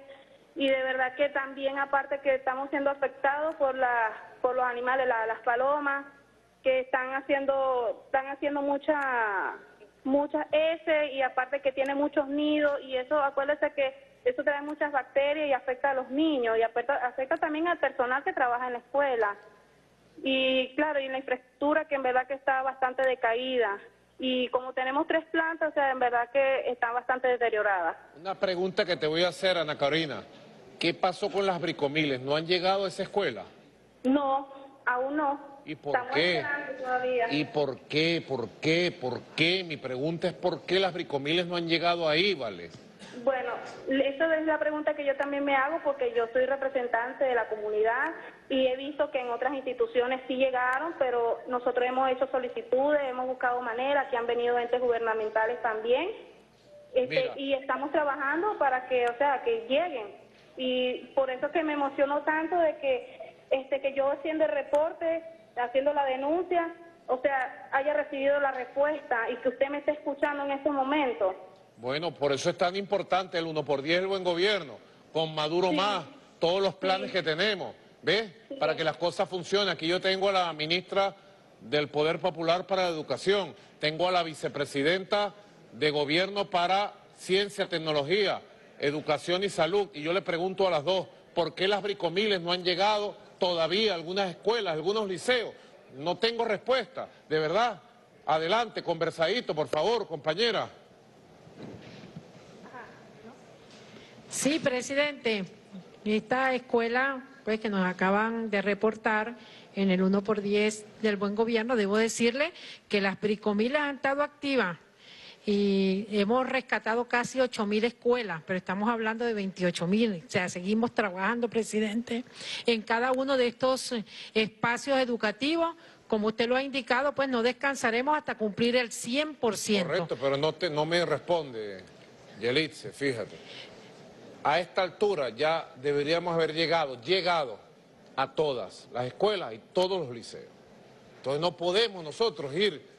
y de verdad que también, aparte que estamos siendo afectados por, la, por los animales, la, las palomas, que están haciendo, están haciendo mucha... muchas heces y aparte que tiene muchos nidos y eso, acuérdese que eso trae muchas bacterias y afecta a los niños y afecta, afecta también al personal que trabaja en la escuela y claro, y la infraestructura que en verdad que está bastante decaída y como tenemos tres plantas, o sea, en verdad que están bastante deterioradas. Una pregunta que te voy a hacer, Ana Karina, ¿qué pasó con las bricomiles? ¿No han llegado a esa escuela? No, aún no. ¿Y por Estamos qué? ¿Y por qué? ¿Por qué? ¿Por qué? Mi pregunta es ¿por qué las bricomiles no han llegado ahí, vale? Bueno, esa es la pregunta que yo también me hago porque yo soy representante de la comunidad y he visto que en otras instituciones sí llegaron, pero nosotros hemos hecho solicitudes, hemos buscado maneras, que han venido entes gubernamentales también este, y estamos trabajando para que, o sea, que lleguen. Y por eso es que me emocionó tanto de que, este, que yo haciendo el reporte, haciendo la denuncia, o sea, haya recibido la respuesta y que usted me esté escuchando en estos momentos. Bueno, por eso es tan importante el uno por diez del buen gobierno, con Maduro sí. más, todos los planes sí. que tenemos, ¿ves? Sí. Para que las cosas funcionen. Aquí yo tengo a la ministra del Poder Popular para la Educación, tengo a la vicepresidenta de Gobierno para Ciencia, Tecnología, Educación y Salud, y yo le pregunto a las dos, ¿por qué las bricomiles no han llegado todavía algunas escuelas, algunos liceos? No tengo respuesta, de verdad. Adelante, conversadito, por favor, compañera. Sí, presidente. Esta escuela pues, que nos acaban de reportar en el uno por diez del buen gobierno, debo decirle que las bricomilas han estado activas y hemos rescatado casi ocho mil escuelas, pero estamos hablando de veintiocho mil, o sea, seguimos trabajando, presidente, en cada uno de estos espacios educativos, como usted lo ha indicado, pues no descansaremos hasta cumplir el cien por ciento. Correcto, pero no, te, no me responde, Yelitze, fíjate, a esta altura ya deberíamos haber llegado, llegado a todas las escuelas y todos los liceos, entonces no podemos nosotros ir...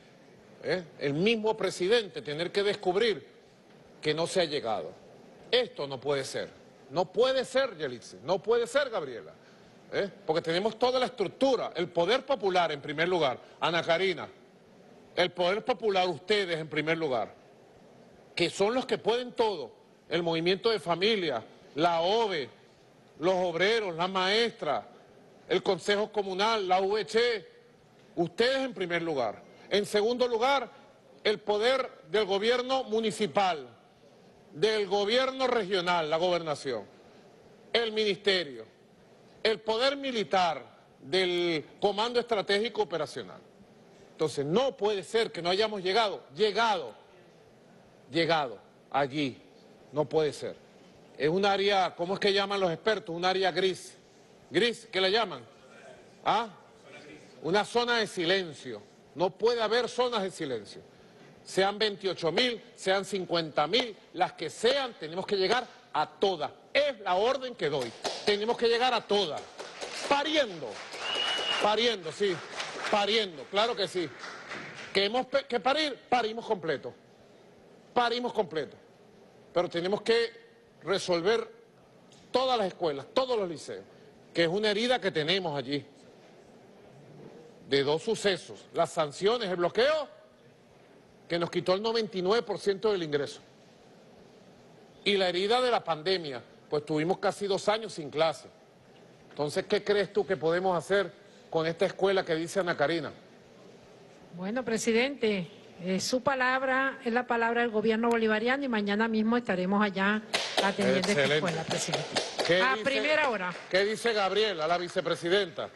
¿Eh? El mismo presidente tener que descubrir que no se ha llegado. Esto no puede ser. No puede ser, Yelitze. No puede ser, Gabriela. ¿Eh? Porque tenemos toda la estructura. El poder popular, en primer lugar. Ana Karina. El poder popular, ustedes, en primer lugar. Que son los que pueden todo. El movimiento de familia, la O V E, los obreros, la maestra, el consejo comunal, la U V C. Ustedes, en primer lugar. En segundo lugar, el poder del gobierno municipal, del gobierno regional, la gobernación, el ministerio, el poder militar del Comando Estratégico Operacional. Entonces, no puede ser que no hayamos llegado, llegado, llegado allí, no puede ser. Es un área, ¿cómo es que llaman los expertos? Un área gris. ¿Gris? ¿Qué la llaman? ¿Ah? Una zona de silencio. No puede haber zonas de silencio. sean veintiocho mil, sean cincuenta mil, las que sean, tenemos que llegar a todas. Es la orden que doy. Tenemos que llegar a todas. Pariendo. Pariendo, sí. Pariendo, claro que sí. ¿Que hemos que parir? Parimos completo. Parimos completo. Pero tenemos que resolver todas las escuelas, todos los liceos, que es una herida que tenemos allí. De dos sucesos, las sanciones, el bloqueo, que nos quitó el noventa y nueve por ciento del ingreso. Y la herida de la pandemia, pues tuvimos casi dos años sin clase. Entonces, ¿qué crees tú que podemos hacer con esta escuela que dice Ana Karina? Bueno, presidente, eh, su palabra es la palabra del gobierno bolivariano y mañana mismo estaremos allá atendiendo excelente. Esta escuela, presidente. A dice, primera hora. ¿Qué dice Gabriela, la vicepresidenta?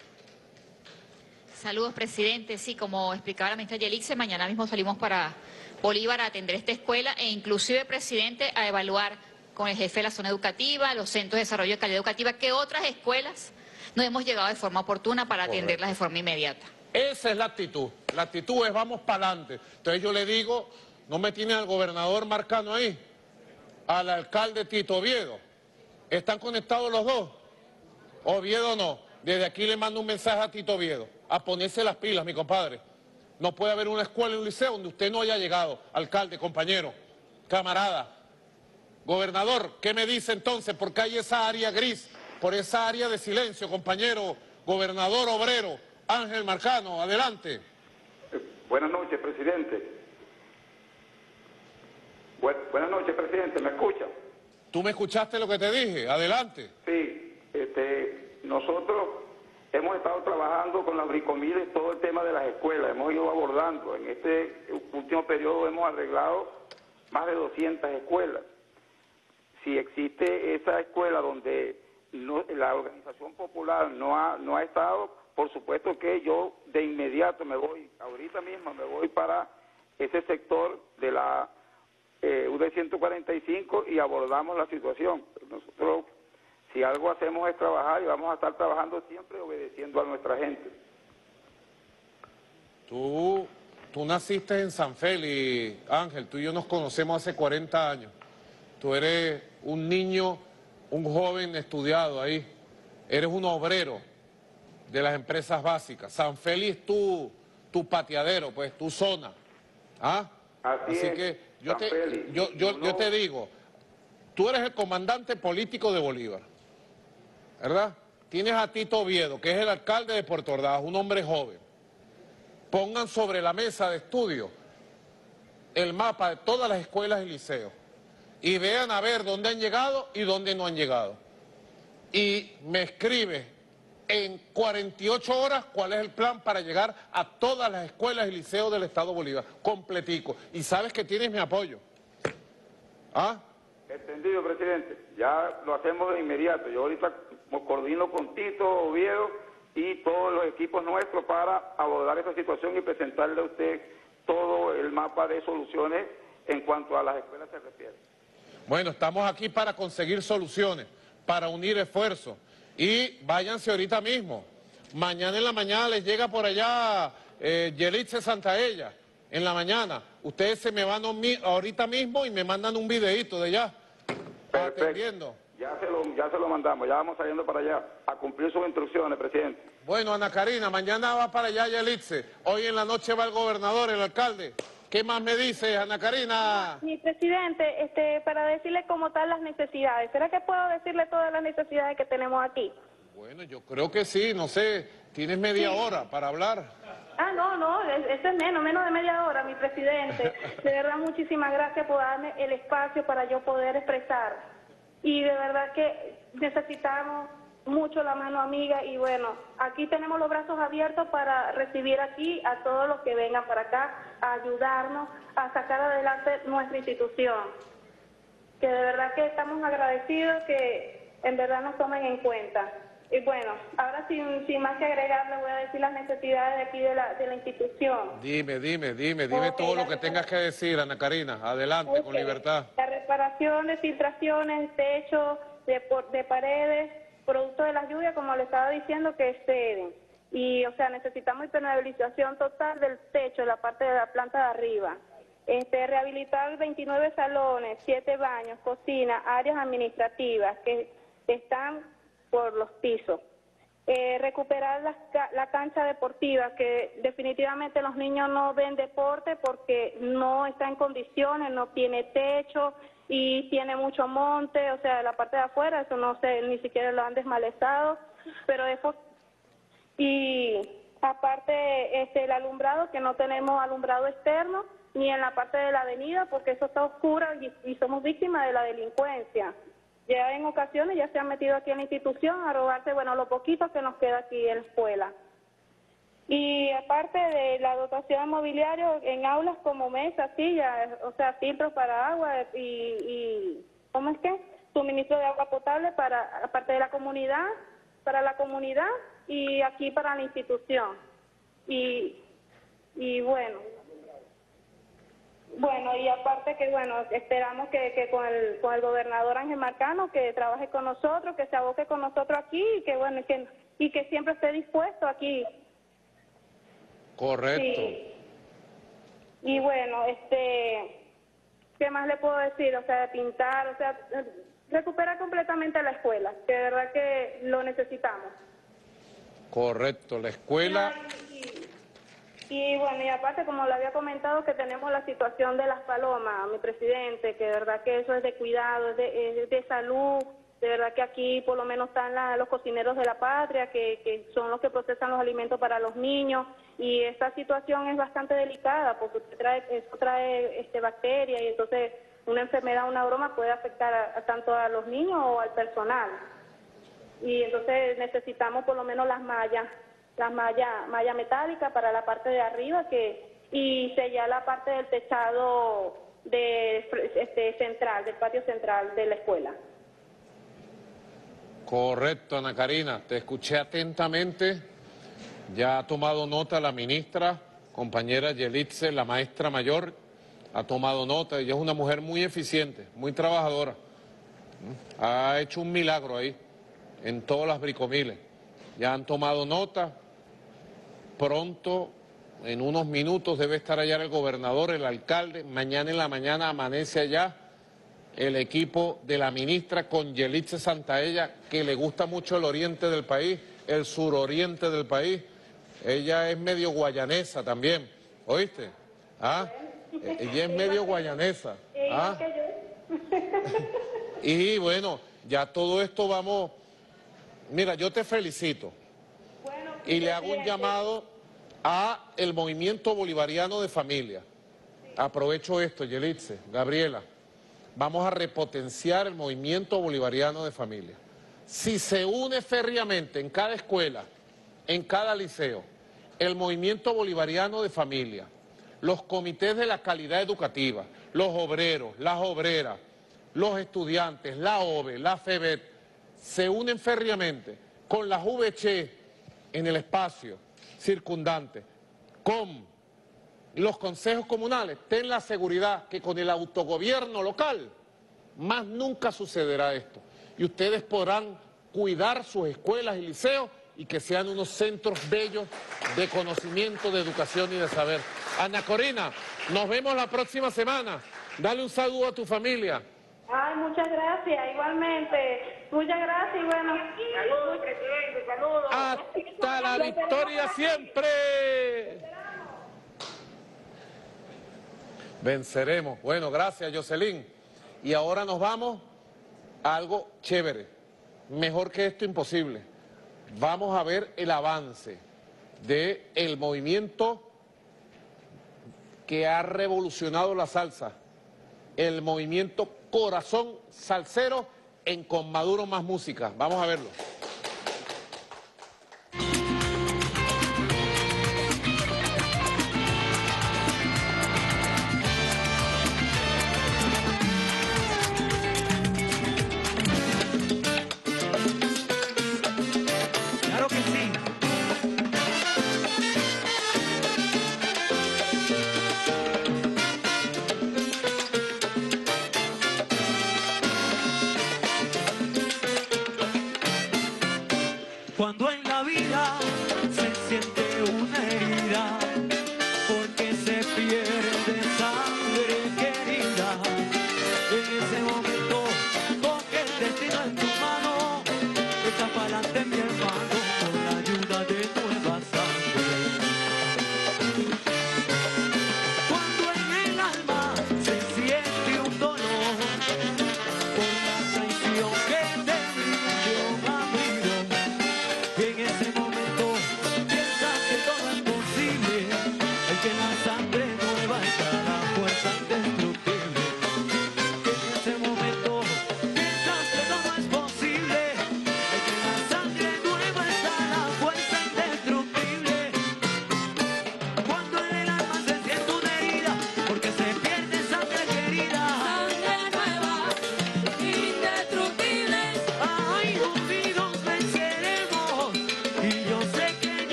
Saludos, presidente. Sí, como explicaba la ministra Yelice, mañana mismo salimos para Bolívar a atender esta escuela e inclusive, presidente, a evaluar con el jefe de la zona educativa, los centros de desarrollo de calidad educativa, que otras escuelas no hemos llegado de forma oportuna para correcto. Atenderlas de forma inmediata. Esa es la actitud. La actitud es vamos para adelante. Entonces yo le digo, ¿no me tiene al gobernador Marcano ahí? Al alcalde Tito Oviedo. ¿Están conectados los dos? Oviedo no. Desde aquí le mando un mensaje a Tito Oviedo, a ponerse las pilas, mi compadre. No puede haber una escuela y un liceo donde usted no haya llegado, alcalde, compañero, camarada. Gobernador, ¿qué me dice entonces? Porque hay esa área gris, por esa área de silencio, compañero, gobernador obrero, Ángel Marcano, adelante. Buenas noches, presidente. Bu- buenas noches, presidente, ¿me escucha? ¿Tú me escuchaste lo que te dije? Adelante. Sí, este... Nosotros hemos estado trabajando con la Bricomiles todo el tema de las escuelas, hemos ido abordando. En este último periodo hemos arreglado más de doscientas escuelas. Si existe esa escuela donde no, la organización popular no ha, no ha estado, por supuesto que yo de inmediato me voy, ahorita mismo me voy para ese sector de la eh, U D ciento cuarenta y cinco y abordamos la situación. Nosotros... Si algo hacemos es trabajar y vamos a estar trabajando siempre obedeciendo a nuestra gente. Tú, tú naciste en San Félix, Ángel, tú y yo nos conocemos hace cuarenta años. Tú eres un niño, un joven estudiado ahí. Eres un obrero de las empresas básicas. San Félix tu, tu pateadero, pues, tu zona. ¿Ah? Así, Así es, que yo te, Félix, yo, yo, uno... yo te digo, tú eres el comandante político de Bolívar. ¿Verdad? Tienes a Tito Oviedo, que es el alcalde de Puerto Ordaz, un hombre joven. Pongan sobre la mesa de estudio el mapa de todas las escuelas y liceos y vean a ver dónde han llegado y dónde no han llegado. Y me escribes en cuarenta y ocho horas cuál es el plan para llegar a todas las escuelas y liceos del Estado Bolívar, completico. Y sabes que tienes mi apoyo. ¿Ah? Entendido, presidente. Ya lo hacemos de inmediato. Yo ahorita coordino con Tito Oviedo y todos los equipos nuestros para abordar esa situación y presentarle a usted todo el mapa de soluciones en cuanto a las escuelas se refiere. Bueno, estamos aquí para conseguir soluciones, para unir esfuerzos. Y váyanse ahorita mismo. Mañana en la mañana les llega por allá eh, Yelice Santaella. En la mañana. Ustedes se me van ahorita mismo y me mandan un videíto de allá. Perfecto. Atendiendo. Ya se, lo, ya se lo mandamos, ya vamos saliendo para allá, a cumplir sus instrucciones, presidente. Bueno, Ana Karina, mañana va para allá Yelice, hoy en la noche va el gobernador, el alcalde. ¿Qué más me dices, Ana Karina? Mi presidente, este, para decirle como tal las necesidades, ¿será que puedo decirle todas las necesidades que tenemos aquí? Bueno, yo creo que sí, no sé, tienes media sí. hora para hablar. Ah, no, no, eso es menos, menos de media hora, mi presidente. De verdad, muchísimas gracias por darme el espacio para yo poder expresar. Y de verdad que necesitamos mucho la mano amiga y bueno, aquí tenemos los brazos abiertos para recibir aquí a todos los que vengan para acá, a ayudarnos a sacar adelante nuestra institución. Que de verdad que estamos agradecidos que en verdad nos tomen en cuenta. Y bueno, ahora sin, sin más que agregar, le voy a decir las necesidades de aquí de la, de la institución. Dime, dime, dime, dime okay, todo lo que tengas que decir, Ana Karina. Adelante, okay. Con libertad. La reparación de filtraciones, techos, de, de paredes, producto de las lluvias, como le estaba diciendo, que exceden. Y, o sea, necesitamos impermeabilización total del techo, la parte de la planta de arriba. Este, rehabilitar veintinueve salones, siete baños, cocina, áreas administrativas que están por los pisos. Eh, recuperar la, la cancha deportiva, que definitivamente los niños no ven deporte porque no está en condiciones, no tiene techo y tiene mucho monte, o sea, la parte de afuera, eso no sé, ni siquiera lo han desmalezado, pero eso... Y aparte este, el alumbrado, que no tenemos alumbrado externo, ni en la parte de la avenida, porque eso está oscura y, y somos víctimas de la delincuencia. Ya en ocasiones ya se han metido aquí en la institución a robarse, bueno, lo poquito que nos queda aquí en la escuela. Y aparte de la dotación de mobiliario en aulas como mesas, sillas, o sea, filtros para agua y, y ¿cómo es que? Suministro de agua potable para, aparte de la comunidad, para la comunidad y aquí para la institución. Y, y bueno... Bueno, y aparte que, bueno, esperamos que, que con, el, con el gobernador Ángel Marcano, que trabaje con nosotros, que se aboque con nosotros aquí y que, bueno, y que, y que siempre esté dispuesto aquí. Correcto. Sí. Y bueno, este, ¿qué más le puedo decir? O sea, de pintar, o sea, recuperar completamente la escuela, que de verdad que lo necesitamos. Correcto, la escuela... Y bueno, y aparte, como le había comentado, que tenemos la situación de las palomas, mi presidente, que de verdad que eso es de cuidado, es de, es de salud, de verdad que aquí por lo menos están la, los cocineros de la patria, que, que son los que procesan los alimentos para los niños, y esta situación es bastante delicada, porque trae, eso trae este, bacterias, y entonces una enfermedad, una broma puede afectar a, a tanto a los niños o al personal. Y entonces necesitamos por lo menos las mallas, la malla, malla metálica para la parte de arriba que y sellar la parte del techado de, este, central, del patio central de la escuela. Correcto, Ana Karina, te escuché atentamente, ya ha tomado nota la ministra, compañera Yelitze, la maestra mayor, ha tomado nota, ella es una mujer muy eficiente, muy trabajadora, ha hecho un milagro ahí, en todas las bricomiles, ya han tomado nota. Pronto, en unos minutos, debe estar allá el gobernador, el alcalde. Mañana en la mañana amanece allá el equipo de la ministra con Yelitze Santaella, que le gusta mucho el oriente del país, el suroriente del país. Ella es medio guayanesa también, ¿oíste? ¿Ah? Ella es medio guayanesa. ¿Ah? Y bueno, ya todo esto vamos... Mira, yo te felicito. Y le hago un llamado a el movimiento bolivariano de familia. Aprovecho esto, Yelitze, Gabriela. Vamos a repotenciar el movimiento bolivariano de familia. Si se une férreamente en cada escuela, en cada liceo, el movimiento bolivariano de familia, los comités de la calidad educativa, los obreros, las obreras, los estudiantes, la O V E, la FEBET, se unen férreamente con las V C H E, en el espacio circundante, con los consejos comunales, ten la seguridad que con el autogobierno local más nunca sucederá esto. Y ustedes podrán cuidar sus escuelas y liceos y que sean unos centros bellos de conocimiento, de educación y de saber. Ana Karina, nos vemos la próxima semana. Dale un saludo a tu familia. Ay, muchas gracias, igualmente. Muchas gracias y bueno. Saludos, presidente, saludos. Hasta la victoria siempre. Venceremos. Bueno, gracias, Jocelyn. Y ahora nos vamos a algo chévere. Mejor que esto, imposible. Vamos a ver el avance del movimiento que ha revolucionado la salsa. El movimiento Corazón Salsero en Con Maduro Más Música. Vamos a verlo. Pierde sangre.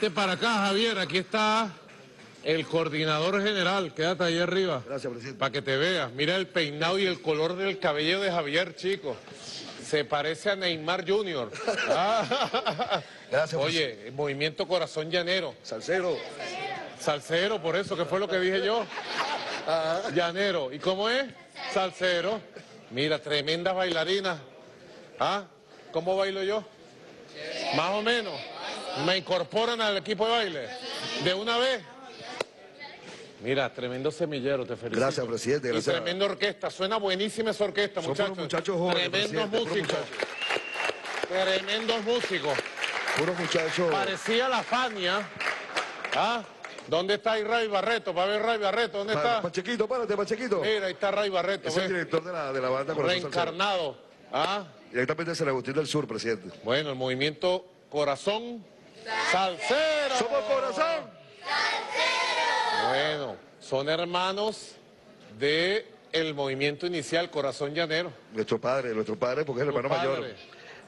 Vente para acá, Javier, aquí está el coordinador general, quédate ahí arriba. Gracias, presidente. Para que te veas, mira el peinado y el color del cabello de Javier, chico. Se parece a Neymar junior Ah. Gracias, oye, movimiento corazón llanero. Salsero. Salsero, por eso, que fue lo que dije yo. Ah. Llanero. ¿Y cómo es? Salsero. Mira, tremendas bailarinas. ¿Ah? ¿Cómo bailo yo? Más o menos. ¿Me incorporan al equipo de baile? ¿De una vez? Mira, tremendo semillero, te felicito. Gracias, presidente. Gracias. Y tremenda orquesta, suena buenísima esa orquesta, muchachos. Somos muchachos jóvenes, tremendos músicos. Tremendos músicos. Puros muchachos. Parecía la Fania. ¿Ah? ¿Dónde está Ray Barreto? Para ver Ray Barreto, ¿dónde está? Pachequito, párate, Pachequito. Mira, ahí está Ray Barreto. Es el director de la, de la banda. Reencarnado. ¿Ah? Directamente de San Agustín del Sur, presidente. Bueno, el movimiento Corazón Salsero. Somos Corazón Salsero. Bueno, son hermanos de el movimiento inicial Corazón Llanero. Nuestro padre, nuestro padre, porque es el hermano mayor.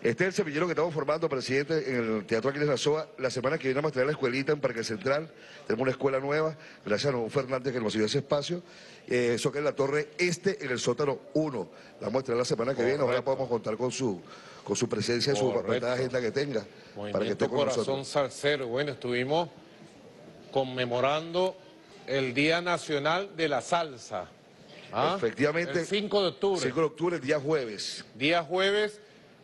Este es el semillero que estamos formando, presidente, en el Teatro Aquiles Lazoa. La semana que viene vamos a traer la escuelita en Parque Central. Tenemos una escuela nueva, gracias a Don Fernández que nos dio ese espacio. Eh, eso que es la Torre Este, en el sótano uno. La vamos a traer la semana que Correcto. viene. Ahora podemos contar con su, con su presencia, Correcto. su agenda que tenga. Movimiento para que esté con Corazón nosotros. Salsero. Bueno, estuvimos conmemorando el Día Nacional de la Salsa. ¿Ah? Efectivamente. El cinco de octubre. cinco de octubre, el día jueves. Día jueves.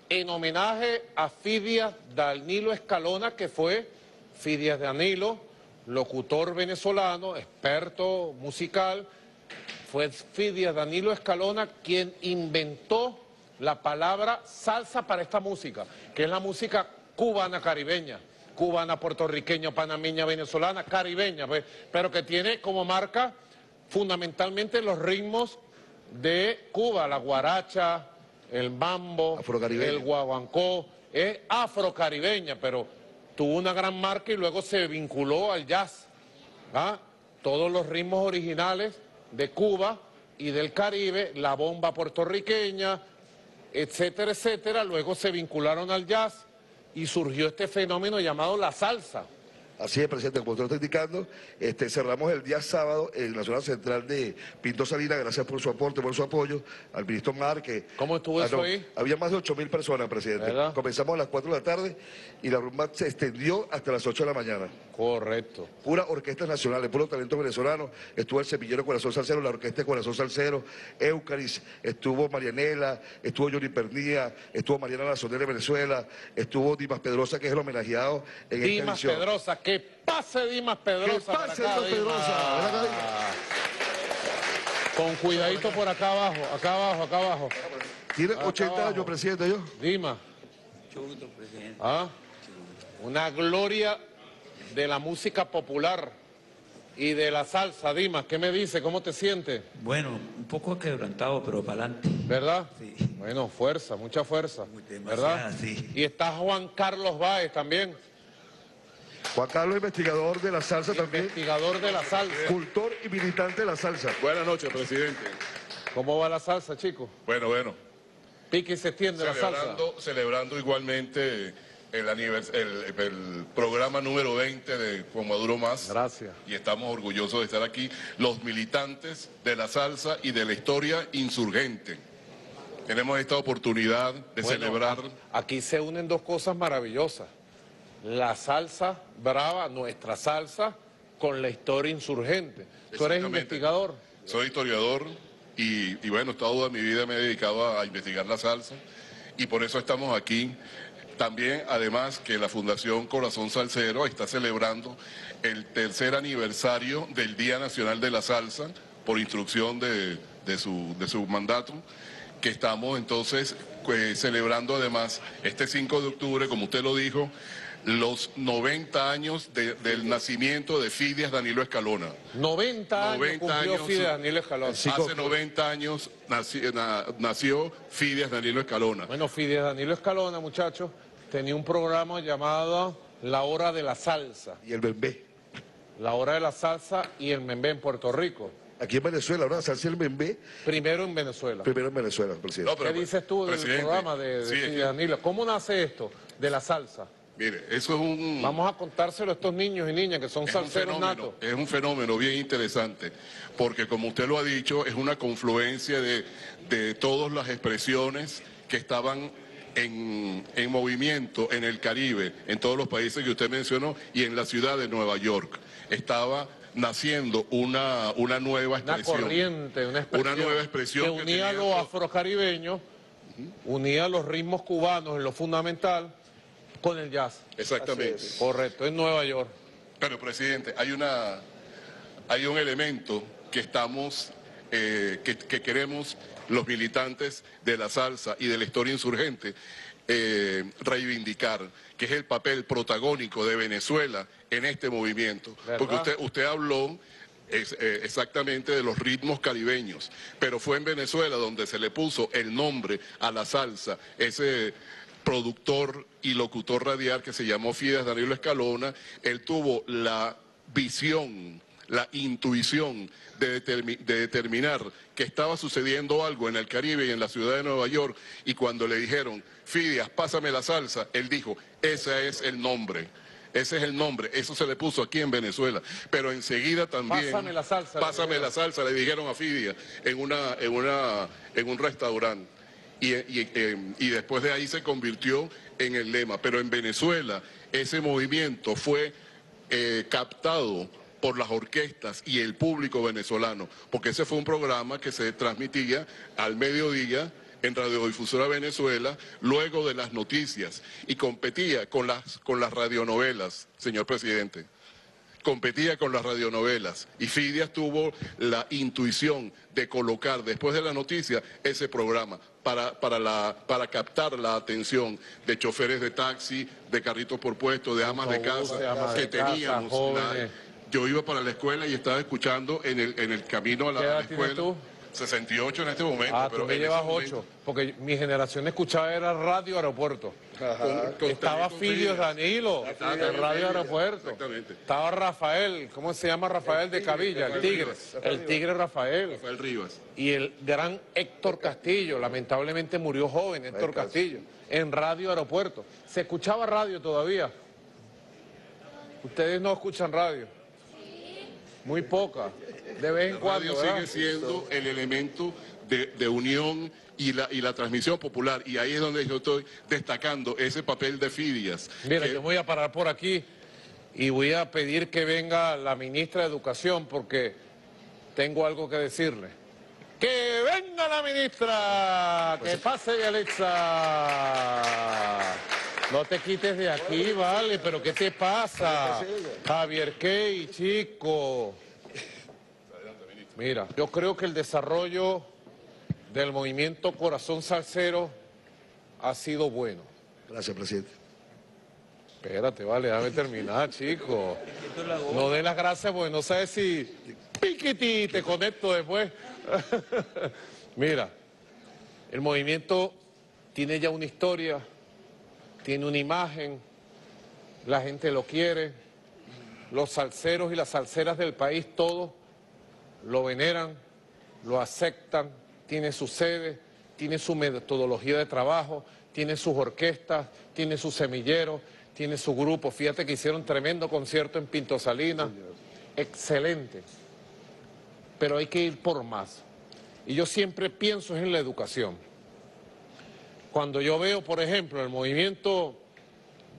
En homenaje a Fidias Danilo Escalona, que fue Fidias Danilo, locutor venezolano, experto musical. Fue Fidias Danilo Escalona quien inventó la palabra salsa para esta música, que es la música cubana caribeña, cubana, puertorriqueña, panameña, venezolana, caribeña, pues, pero que tiene como marca fundamentalmente los ritmos de Cuba, la guaracha, el mambo, el guaguancó, es afrocaribeña, pero tuvo una gran marca y luego se vinculó al jazz. ¿Ah? Todos los ritmos originales de Cuba y del Caribe, la bomba puertorriqueña, etcétera, etcétera, luego se vincularon al jazz y surgió este fenómeno llamado la salsa. Así es, presidente, como usted lo está indicando, este, cerramos el día sábado en la zona central de Pinto Salinas. Gracias por su aporte, por su apoyo al ministro Márquez. ¿Cómo estuvo ah, eso no, ahí? Había más de ocho mil personas, presidente. ¿Verdad? Comenzamos a las cuatro de la tarde y la rumba se extendió hasta las ocho de la mañana. Correcto. Puras orquestas nacionales, puro talento venezolano. Estuvo el semillero Corazón Salsero, la orquesta de Corazón Salsero, Eucaris, estuvo Marianela, estuvo Johnny Pernía, estuvo Mariana Lazonera de Venezuela, estuvo Dimas Pedrosa, que es el homenajeado en esta edición. Dimas Pedrosa, que pase Dimas Pedrosa. Que pase Dimas Pedrosa. Con cuidadito por acá abajo, acá abajo, acá abajo. Tiene ochenta años, presidente, yo. Dimas. Chuto, presidente. ¿Ah? Una gloria de la música popular y de la salsa. Dimas, ¿qué me dice? ¿Cómo te sientes? Bueno, un poco quebrantado, pero para adelante. ¿Verdad? Sí. Bueno, fuerza, mucha fuerza. Muy ¿Verdad? Sí. Y está Juan Carlos Báez también. Juan Carlos, investigador de la salsa también. Investigador de la salsa. Cultor y militante de la salsa. Buenas noches, presidente. ¿Cómo va la salsa, chicos? Bueno, bueno. Pique y se extiende la salsa. Celebrando igualmente El, el, el programa número veinte de Juan Maduro Más. Gracias. Y estamos orgullosos de estar aquí, los militantes de la salsa y de la historia insurgente. Tenemos esta oportunidad de bueno, celebrar. Aquí se unen dos cosas maravillosas. La salsa brava, nuestra salsa, con la historia insurgente. Tú eres investigador. Soy historiador y, y bueno, toda mi vida me he dedicado a investigar la salsa y por eso estamos aquí. También, además, que la Fundación Corazón Salsero está celebrando el tercer aniversario del Día Nacional de la Salsa, por instrucción de, de, su, de su mandato, que estamos entonces pues, celebrando además este cinco de octubre, como usted lo dijo, los noventa años de, del nacimiento de Fidias Danilo Escalona. noventa, noventa años cumplió años, Fidias Danilo Escalona. Hace noventa años nació, nació Fidias Danilo Escalona. Bueno, Fidias Danilo Escalona, muchachos, tenía un programa llamado La Hora de la Salsa. Y el bembé. La Hora de la Salsa y el bembé en Puerto Rico. Aquí en Venezuela, ahora salsa y el bembé. Primero en Venezuela. Primero en Venezuela, presidente. No, pero, ¿Qué dices tú del presidente, programa de, de sí, Fidias Danilo? ¿Cómo nace esto de la salsa? Mire, eso es un... Vamos a contárselo a estos niños y niñas que son salseros natos. Es un fenómeno bien interesante, porque como usted lo ha dicho, es una confluencia de, de todas las expresiones que estaban en, en movimiento en el Caribe, en todos los países que usted mencionó, y en la ciudad de Nueva York. Estaba naciendo una, una nueva expresión. Una corriente, una expresión. Una nueva expresión que unía que a los afrocaribeños, uh-huh. unía a los ritmos cubanos en lo fundamental, con el jazz. Exactamente. Correcto, en Nueva York. Pero, presidente, hay una hay un elemento que estamos, eh, que, que queremos los militantes de la salsa y de la historia insurgente eh, reivindicar, que es el papel protagónico de Venezuela en este movimiento. ¿Verdad? Porque usted, usted habló es, eh, exactamente de los ritmos caribeños, pero fue en Venezuela donde se le puso el nombre a la salsa, ese... productor y locutor radial que se llamó Fides Danilo Escalona. Él tuvo la visión, la intuición de, determin de determinar que estaba sucediendo algo en el Caribe y en la ciudad de Nueva York, y cuando le dijeron, Fides, pásame la salsa, él dijo, ese es el nombre, ese es el nombre, eso se le puso aquí en Venezuela, pero enseguida también... Pásame la salsa. Pásame la salsa, le dijeron a Fides en, una, en, una, en un restaurante. Y, y, y después de ahí se convirtió en el lema. Pero en Venezuela ese movimiento fue eh, captado por las orquestas y el público venezolano, porque ese fue un programa que se transmitía al mediodía en Radiodifusora Venezuela, luego de las noticias, y competía con las, con las radionovelas, señor presidente. Competía con las radionovelas, y Fides tuvo la intuición de colocar después de la noticia ese programa para, para, la, para captar la atención de choferes de taxi, de carritos por puesto, de amas de casa que teníamos. La, yo iba para la escuela y estaba escuchando en el, en el camino a la, ¿qué edad a la escuela. Tienes tú? sesenta y ocho en este momento. Ah, pero tú me llevas ocho, porque mi generación escuchaba era Radio Aeropuerto. Con, con estaba Fides Danilo, estaba de Radio Aeropuerto. Exactamente. Estaba Rafael, ¿cómo se llama Rafael de Cavilla? El Tigre, el Tigre Rafael. Rafael Rivas. Y el gran Héctor Castillo, lamentablemente murió joven Héctor Castillo, en Radio Aeropuerto. ¿Se escuchaba radio todavía? Ustedes no escuchan radio. Muy poca, de vez en cuando. La radio sigue siendo el elemento de, de unión y la, y la transmisión popular, y ahí es donde yo estoy destacando ese papel de Fides. Mira, que... yo voy a parar por aquí y voy a pedir que venga la ministra de Educación, porque tengo algo que decirle. ¡Que venga la ministra! Pues... ¡Que pase, Yalitza! No te quites de aquí, vale, pero ¿qué te pasa? Javier Key, chico. Mira, yo creo que el desarrollo del movimiento Corazón Salsero ha sido bueno. Gracias, presidente. Espérate, vale, déjame terminar, chico. No dé las gracias porque no sabes si... Piquiti, te conecto después. Mira, el movimiento tiene ya una historia... tiene una imagen, la gente lo quiere, los salseros y las salseras del país, todos lo veneran, lo aceptan, tiene su sede, tiene su metodología de trabajo, tiene sus orquestas, tiene sus semilleros, tiene su grupo. Fíjate que hicieron tremendo concierto en Pinto Salinas, excelente, pero hay que ir por más. Y yo siempre pienso en la educación. Cuando yo veo, por ejemplo, el movimiento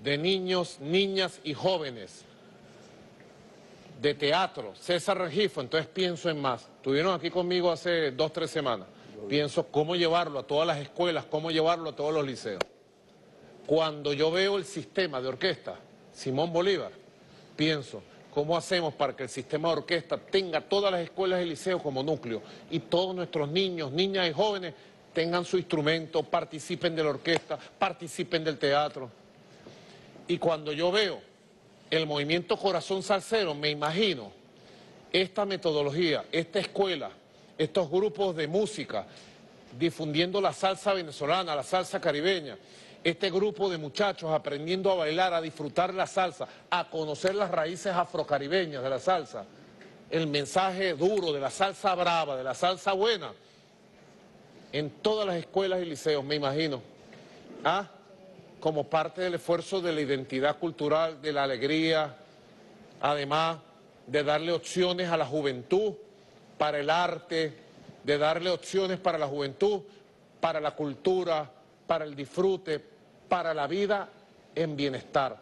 de niños, niñas y jóvenes de teatro, César Regifo, entonces pienso en más. Estuvieron aquí conmigo hace dos, tres semanas. Pienso cómo llevarlo a todas las escuelas, cómo llevarlo a todos los liceos. Cuando yo veo el sistema de orquesta, Simón Bolívar, pienso cómo hacemos para que el sistema de orquesta tenga todas las escuelas y liceos como núcleo, y todos nuestros niños, niñas y jóvenes tengan su instrumento, participen de la orquesta, participen del teatro. Y cuando yo veo el movimiento Corazón Salsero, me imagino esta metodología, esta escuela, estos grupos de música, difundiendo la salsa venezolana, la salsa caribeña, este grupo de muchachos aprendiendo a bailar, a disfrutar la salsa, a conocer las raíces afrocaribeñas de la salsa, el mensaje duro de la salsa brava, de la salsa buena, en todas las escuelas y liceos, me imagino. ¿Ah? como parte del esfuerzo de la identidad cultural, de la alegría, además de darle opciones a la juventud para el arte, de darle opciones para la juventud, para la cultura, para el disfrute, para la vida en bienestar,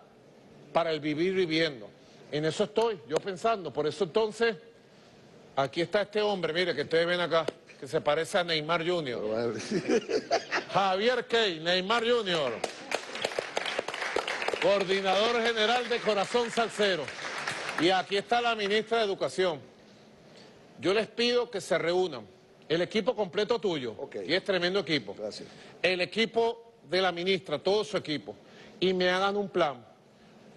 para el vivir viviendo. En eso estoy, yo pensando, por eso entonces, aquí está este hombre, mire, que ustedes ven acá, que se parece a Neymar junior Javier Key, Neymar junior, coordinador general de Corazón Salsero. Y aquí está la ministra de Educación. Yo les pido que se reúnan. El equipo completo tuyo, okay. Y es tremendo equipo. Gracias. El equipo de la ministra, todo su equipo. Y me hagan un plan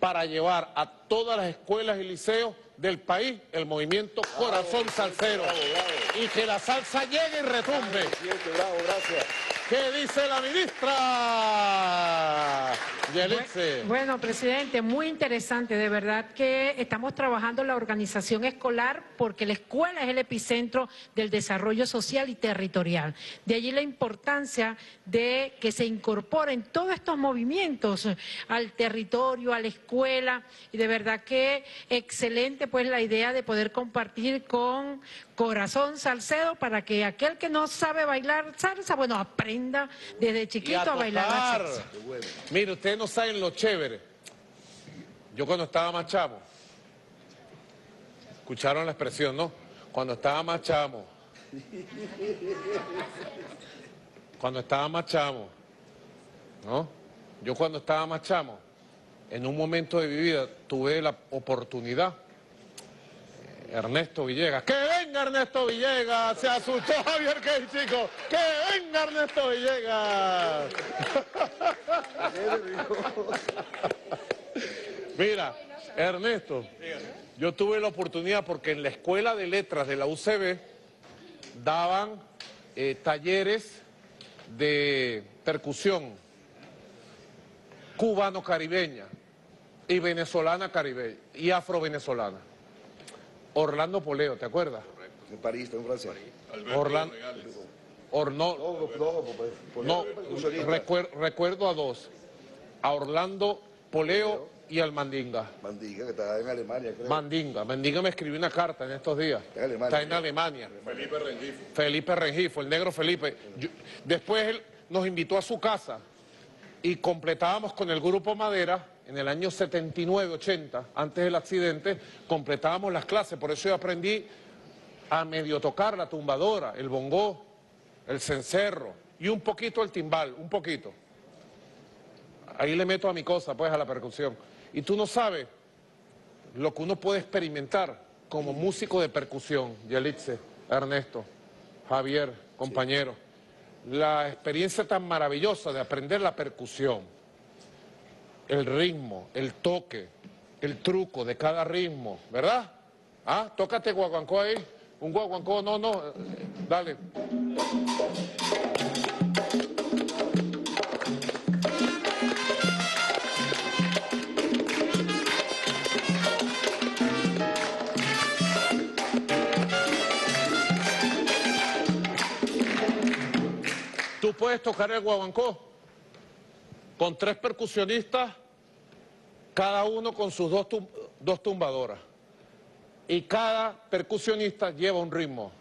para llevar a todas las escuelas y liceos del país el movimiento bravo, Corazón bravo, Salsero. Bravo, bravo. Y que la salsa llegue y retumbe. Bravo, bravo, gracias. ¿Qué dice la ministra? Yelitze. Bueno, presidente, muy interesante. De verdad que estamos trabajando la organización escolar porque la escuela es el epicentro del desarrollo social y territorial. De allí la importancia de que se incorporen todos estos movimientos al territorio, a la escuela. Y de verdad que excelente pues la idea de poder compartir con Corazón Salcedo para que aquel que no sabe bailar salsa, bueno, aprenda desde chiquito a, a bailar la salsa. Bueno. Mire, ustedes no saben lo chévere. Yo cuando estaba más chamo, escucharon la expresión, ¿no? Cuando estaba más chamo, cuando estaba más chamo, ¿no? Yo cuando estaba más chamo, en un momento de mi vida tuve la oportunidad. Ernesto Villegas, que venga Ernesto Villegas, se asustó Javier Key, chicos, que venga Ernesto Villegas. Mira, Ernesto, yo tuve la oportunidad porque en la Escuela de Letras de la U C B daban eh, talleres de percusión cubano-caribeña y venezolana-caribeña y afro-venezolana. Orlando Poleo, ¿te acuerdas? Correcto. En París, en Francia. Orlando. Orno, no, no, no recuer, recuerdo a dos. A Orlando Poleo y al Mandinga. Mandinga, que estaba en Alemania, creo. Mandinga. Mandinga me escribió una carta en estos días. Está en Alemania. Está en Alemania. Felipe Rengifo. Felipe Rengifo, el negro Felipe. Yo, después él nos invitó a su casa y completábamos con el grupo Madera. En el año setenta y nueve, ochenta, antes del accidente, completábamos las clases. Por eso yo aprendí a medio tocar la tumbadora, el bongó, el cencerro y un poquito el timbal, un poquito. Ahí le meto a mi cosa, pues, a la percusión. Y tú no sabes lo que uno puede experimentar como músico de percusión, Yelitze, Ernesto, Javier, compañero. Sí. La experiencia tan maravillosa de aprender la percusión. El ritmo, el toque, el truco de cada ritmo, ¿verdad? Ah, tócate guaguancó ahí, un guaguancó, no, no, dale. ¿Tú puedes tocar el guaguancó? Con tres percusionistas, cada uno con sus dos, tum dos tumbadoras. Y cada percusionista lleva un ritmo.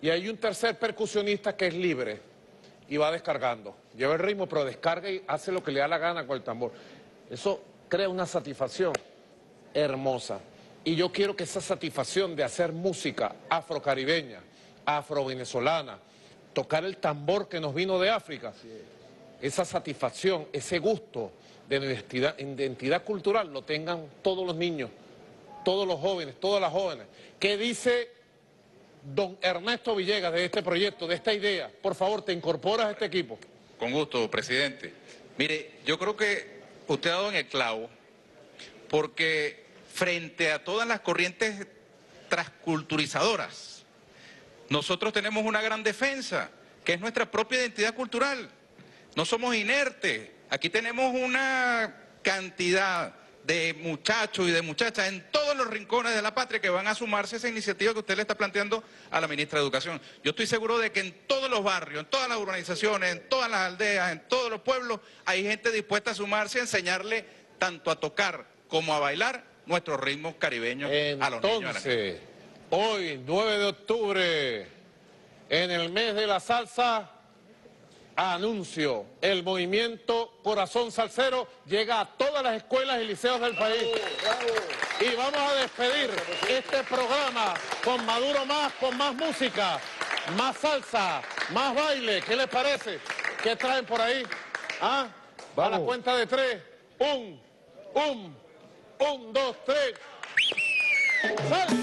Y hay un tercer percusionista que es libre y va descargando. Lleva el ritmo, pero descarga y hace lo que le da la gana con el tambor. Eso crea una satisfacción hermosa. Y yo quiero que esa satisfacción de hacer música afrocaribeña, afrovenezolana, tocar el tambor que nos vino de África... Sí. Esa satisfacción, ese gusto de identidad, identidad cultural lo tengan todos los niños, todos los jóvenes, todas las jóvenes. ¿Qué dice don Ernesto Villegas de este proyecto, de esta idea? Por favor, ¿te incorporas a este equipo? Con gusto, presidente. Mire, yo creo que usted ha dado en el clavo, porque frente a todas las corrientes transculturizadoras, nosotros tenemos una gran defensa, que es nuestra propia identidad cultural. No somos inertes, aquí tenemos una cantidad de muchachos y de muchachas en todos los los rincones de la patria que van a sumarse a esa iniciativa que usted le está planteando a la ministra de Educación. Yo estoy seguro de que en todos los barrios, en todas las urbanizaciones, en todas las aldeas, en todos los pueblos, hay gente dispuesta a sumarse a enseñarle tanto a tocar como a bailar nuestros ritmos caribeños. Entonces, a los niños. Entonces, hoy, nueve de octubre, en el mes de la salsa, anuncio, el movimiento Corazón Salsero llega a todas las escuelas y liceos del país. Bravo, bravo. Y vamos a despedir este programa con Maduro Más, con más música, más salsa, más baile. ¿Qué les parece? ¿Qué traen por ahí? ¿Ah? A la cuenta de tres. Un, un, un, dos, tres. ¡Salsa!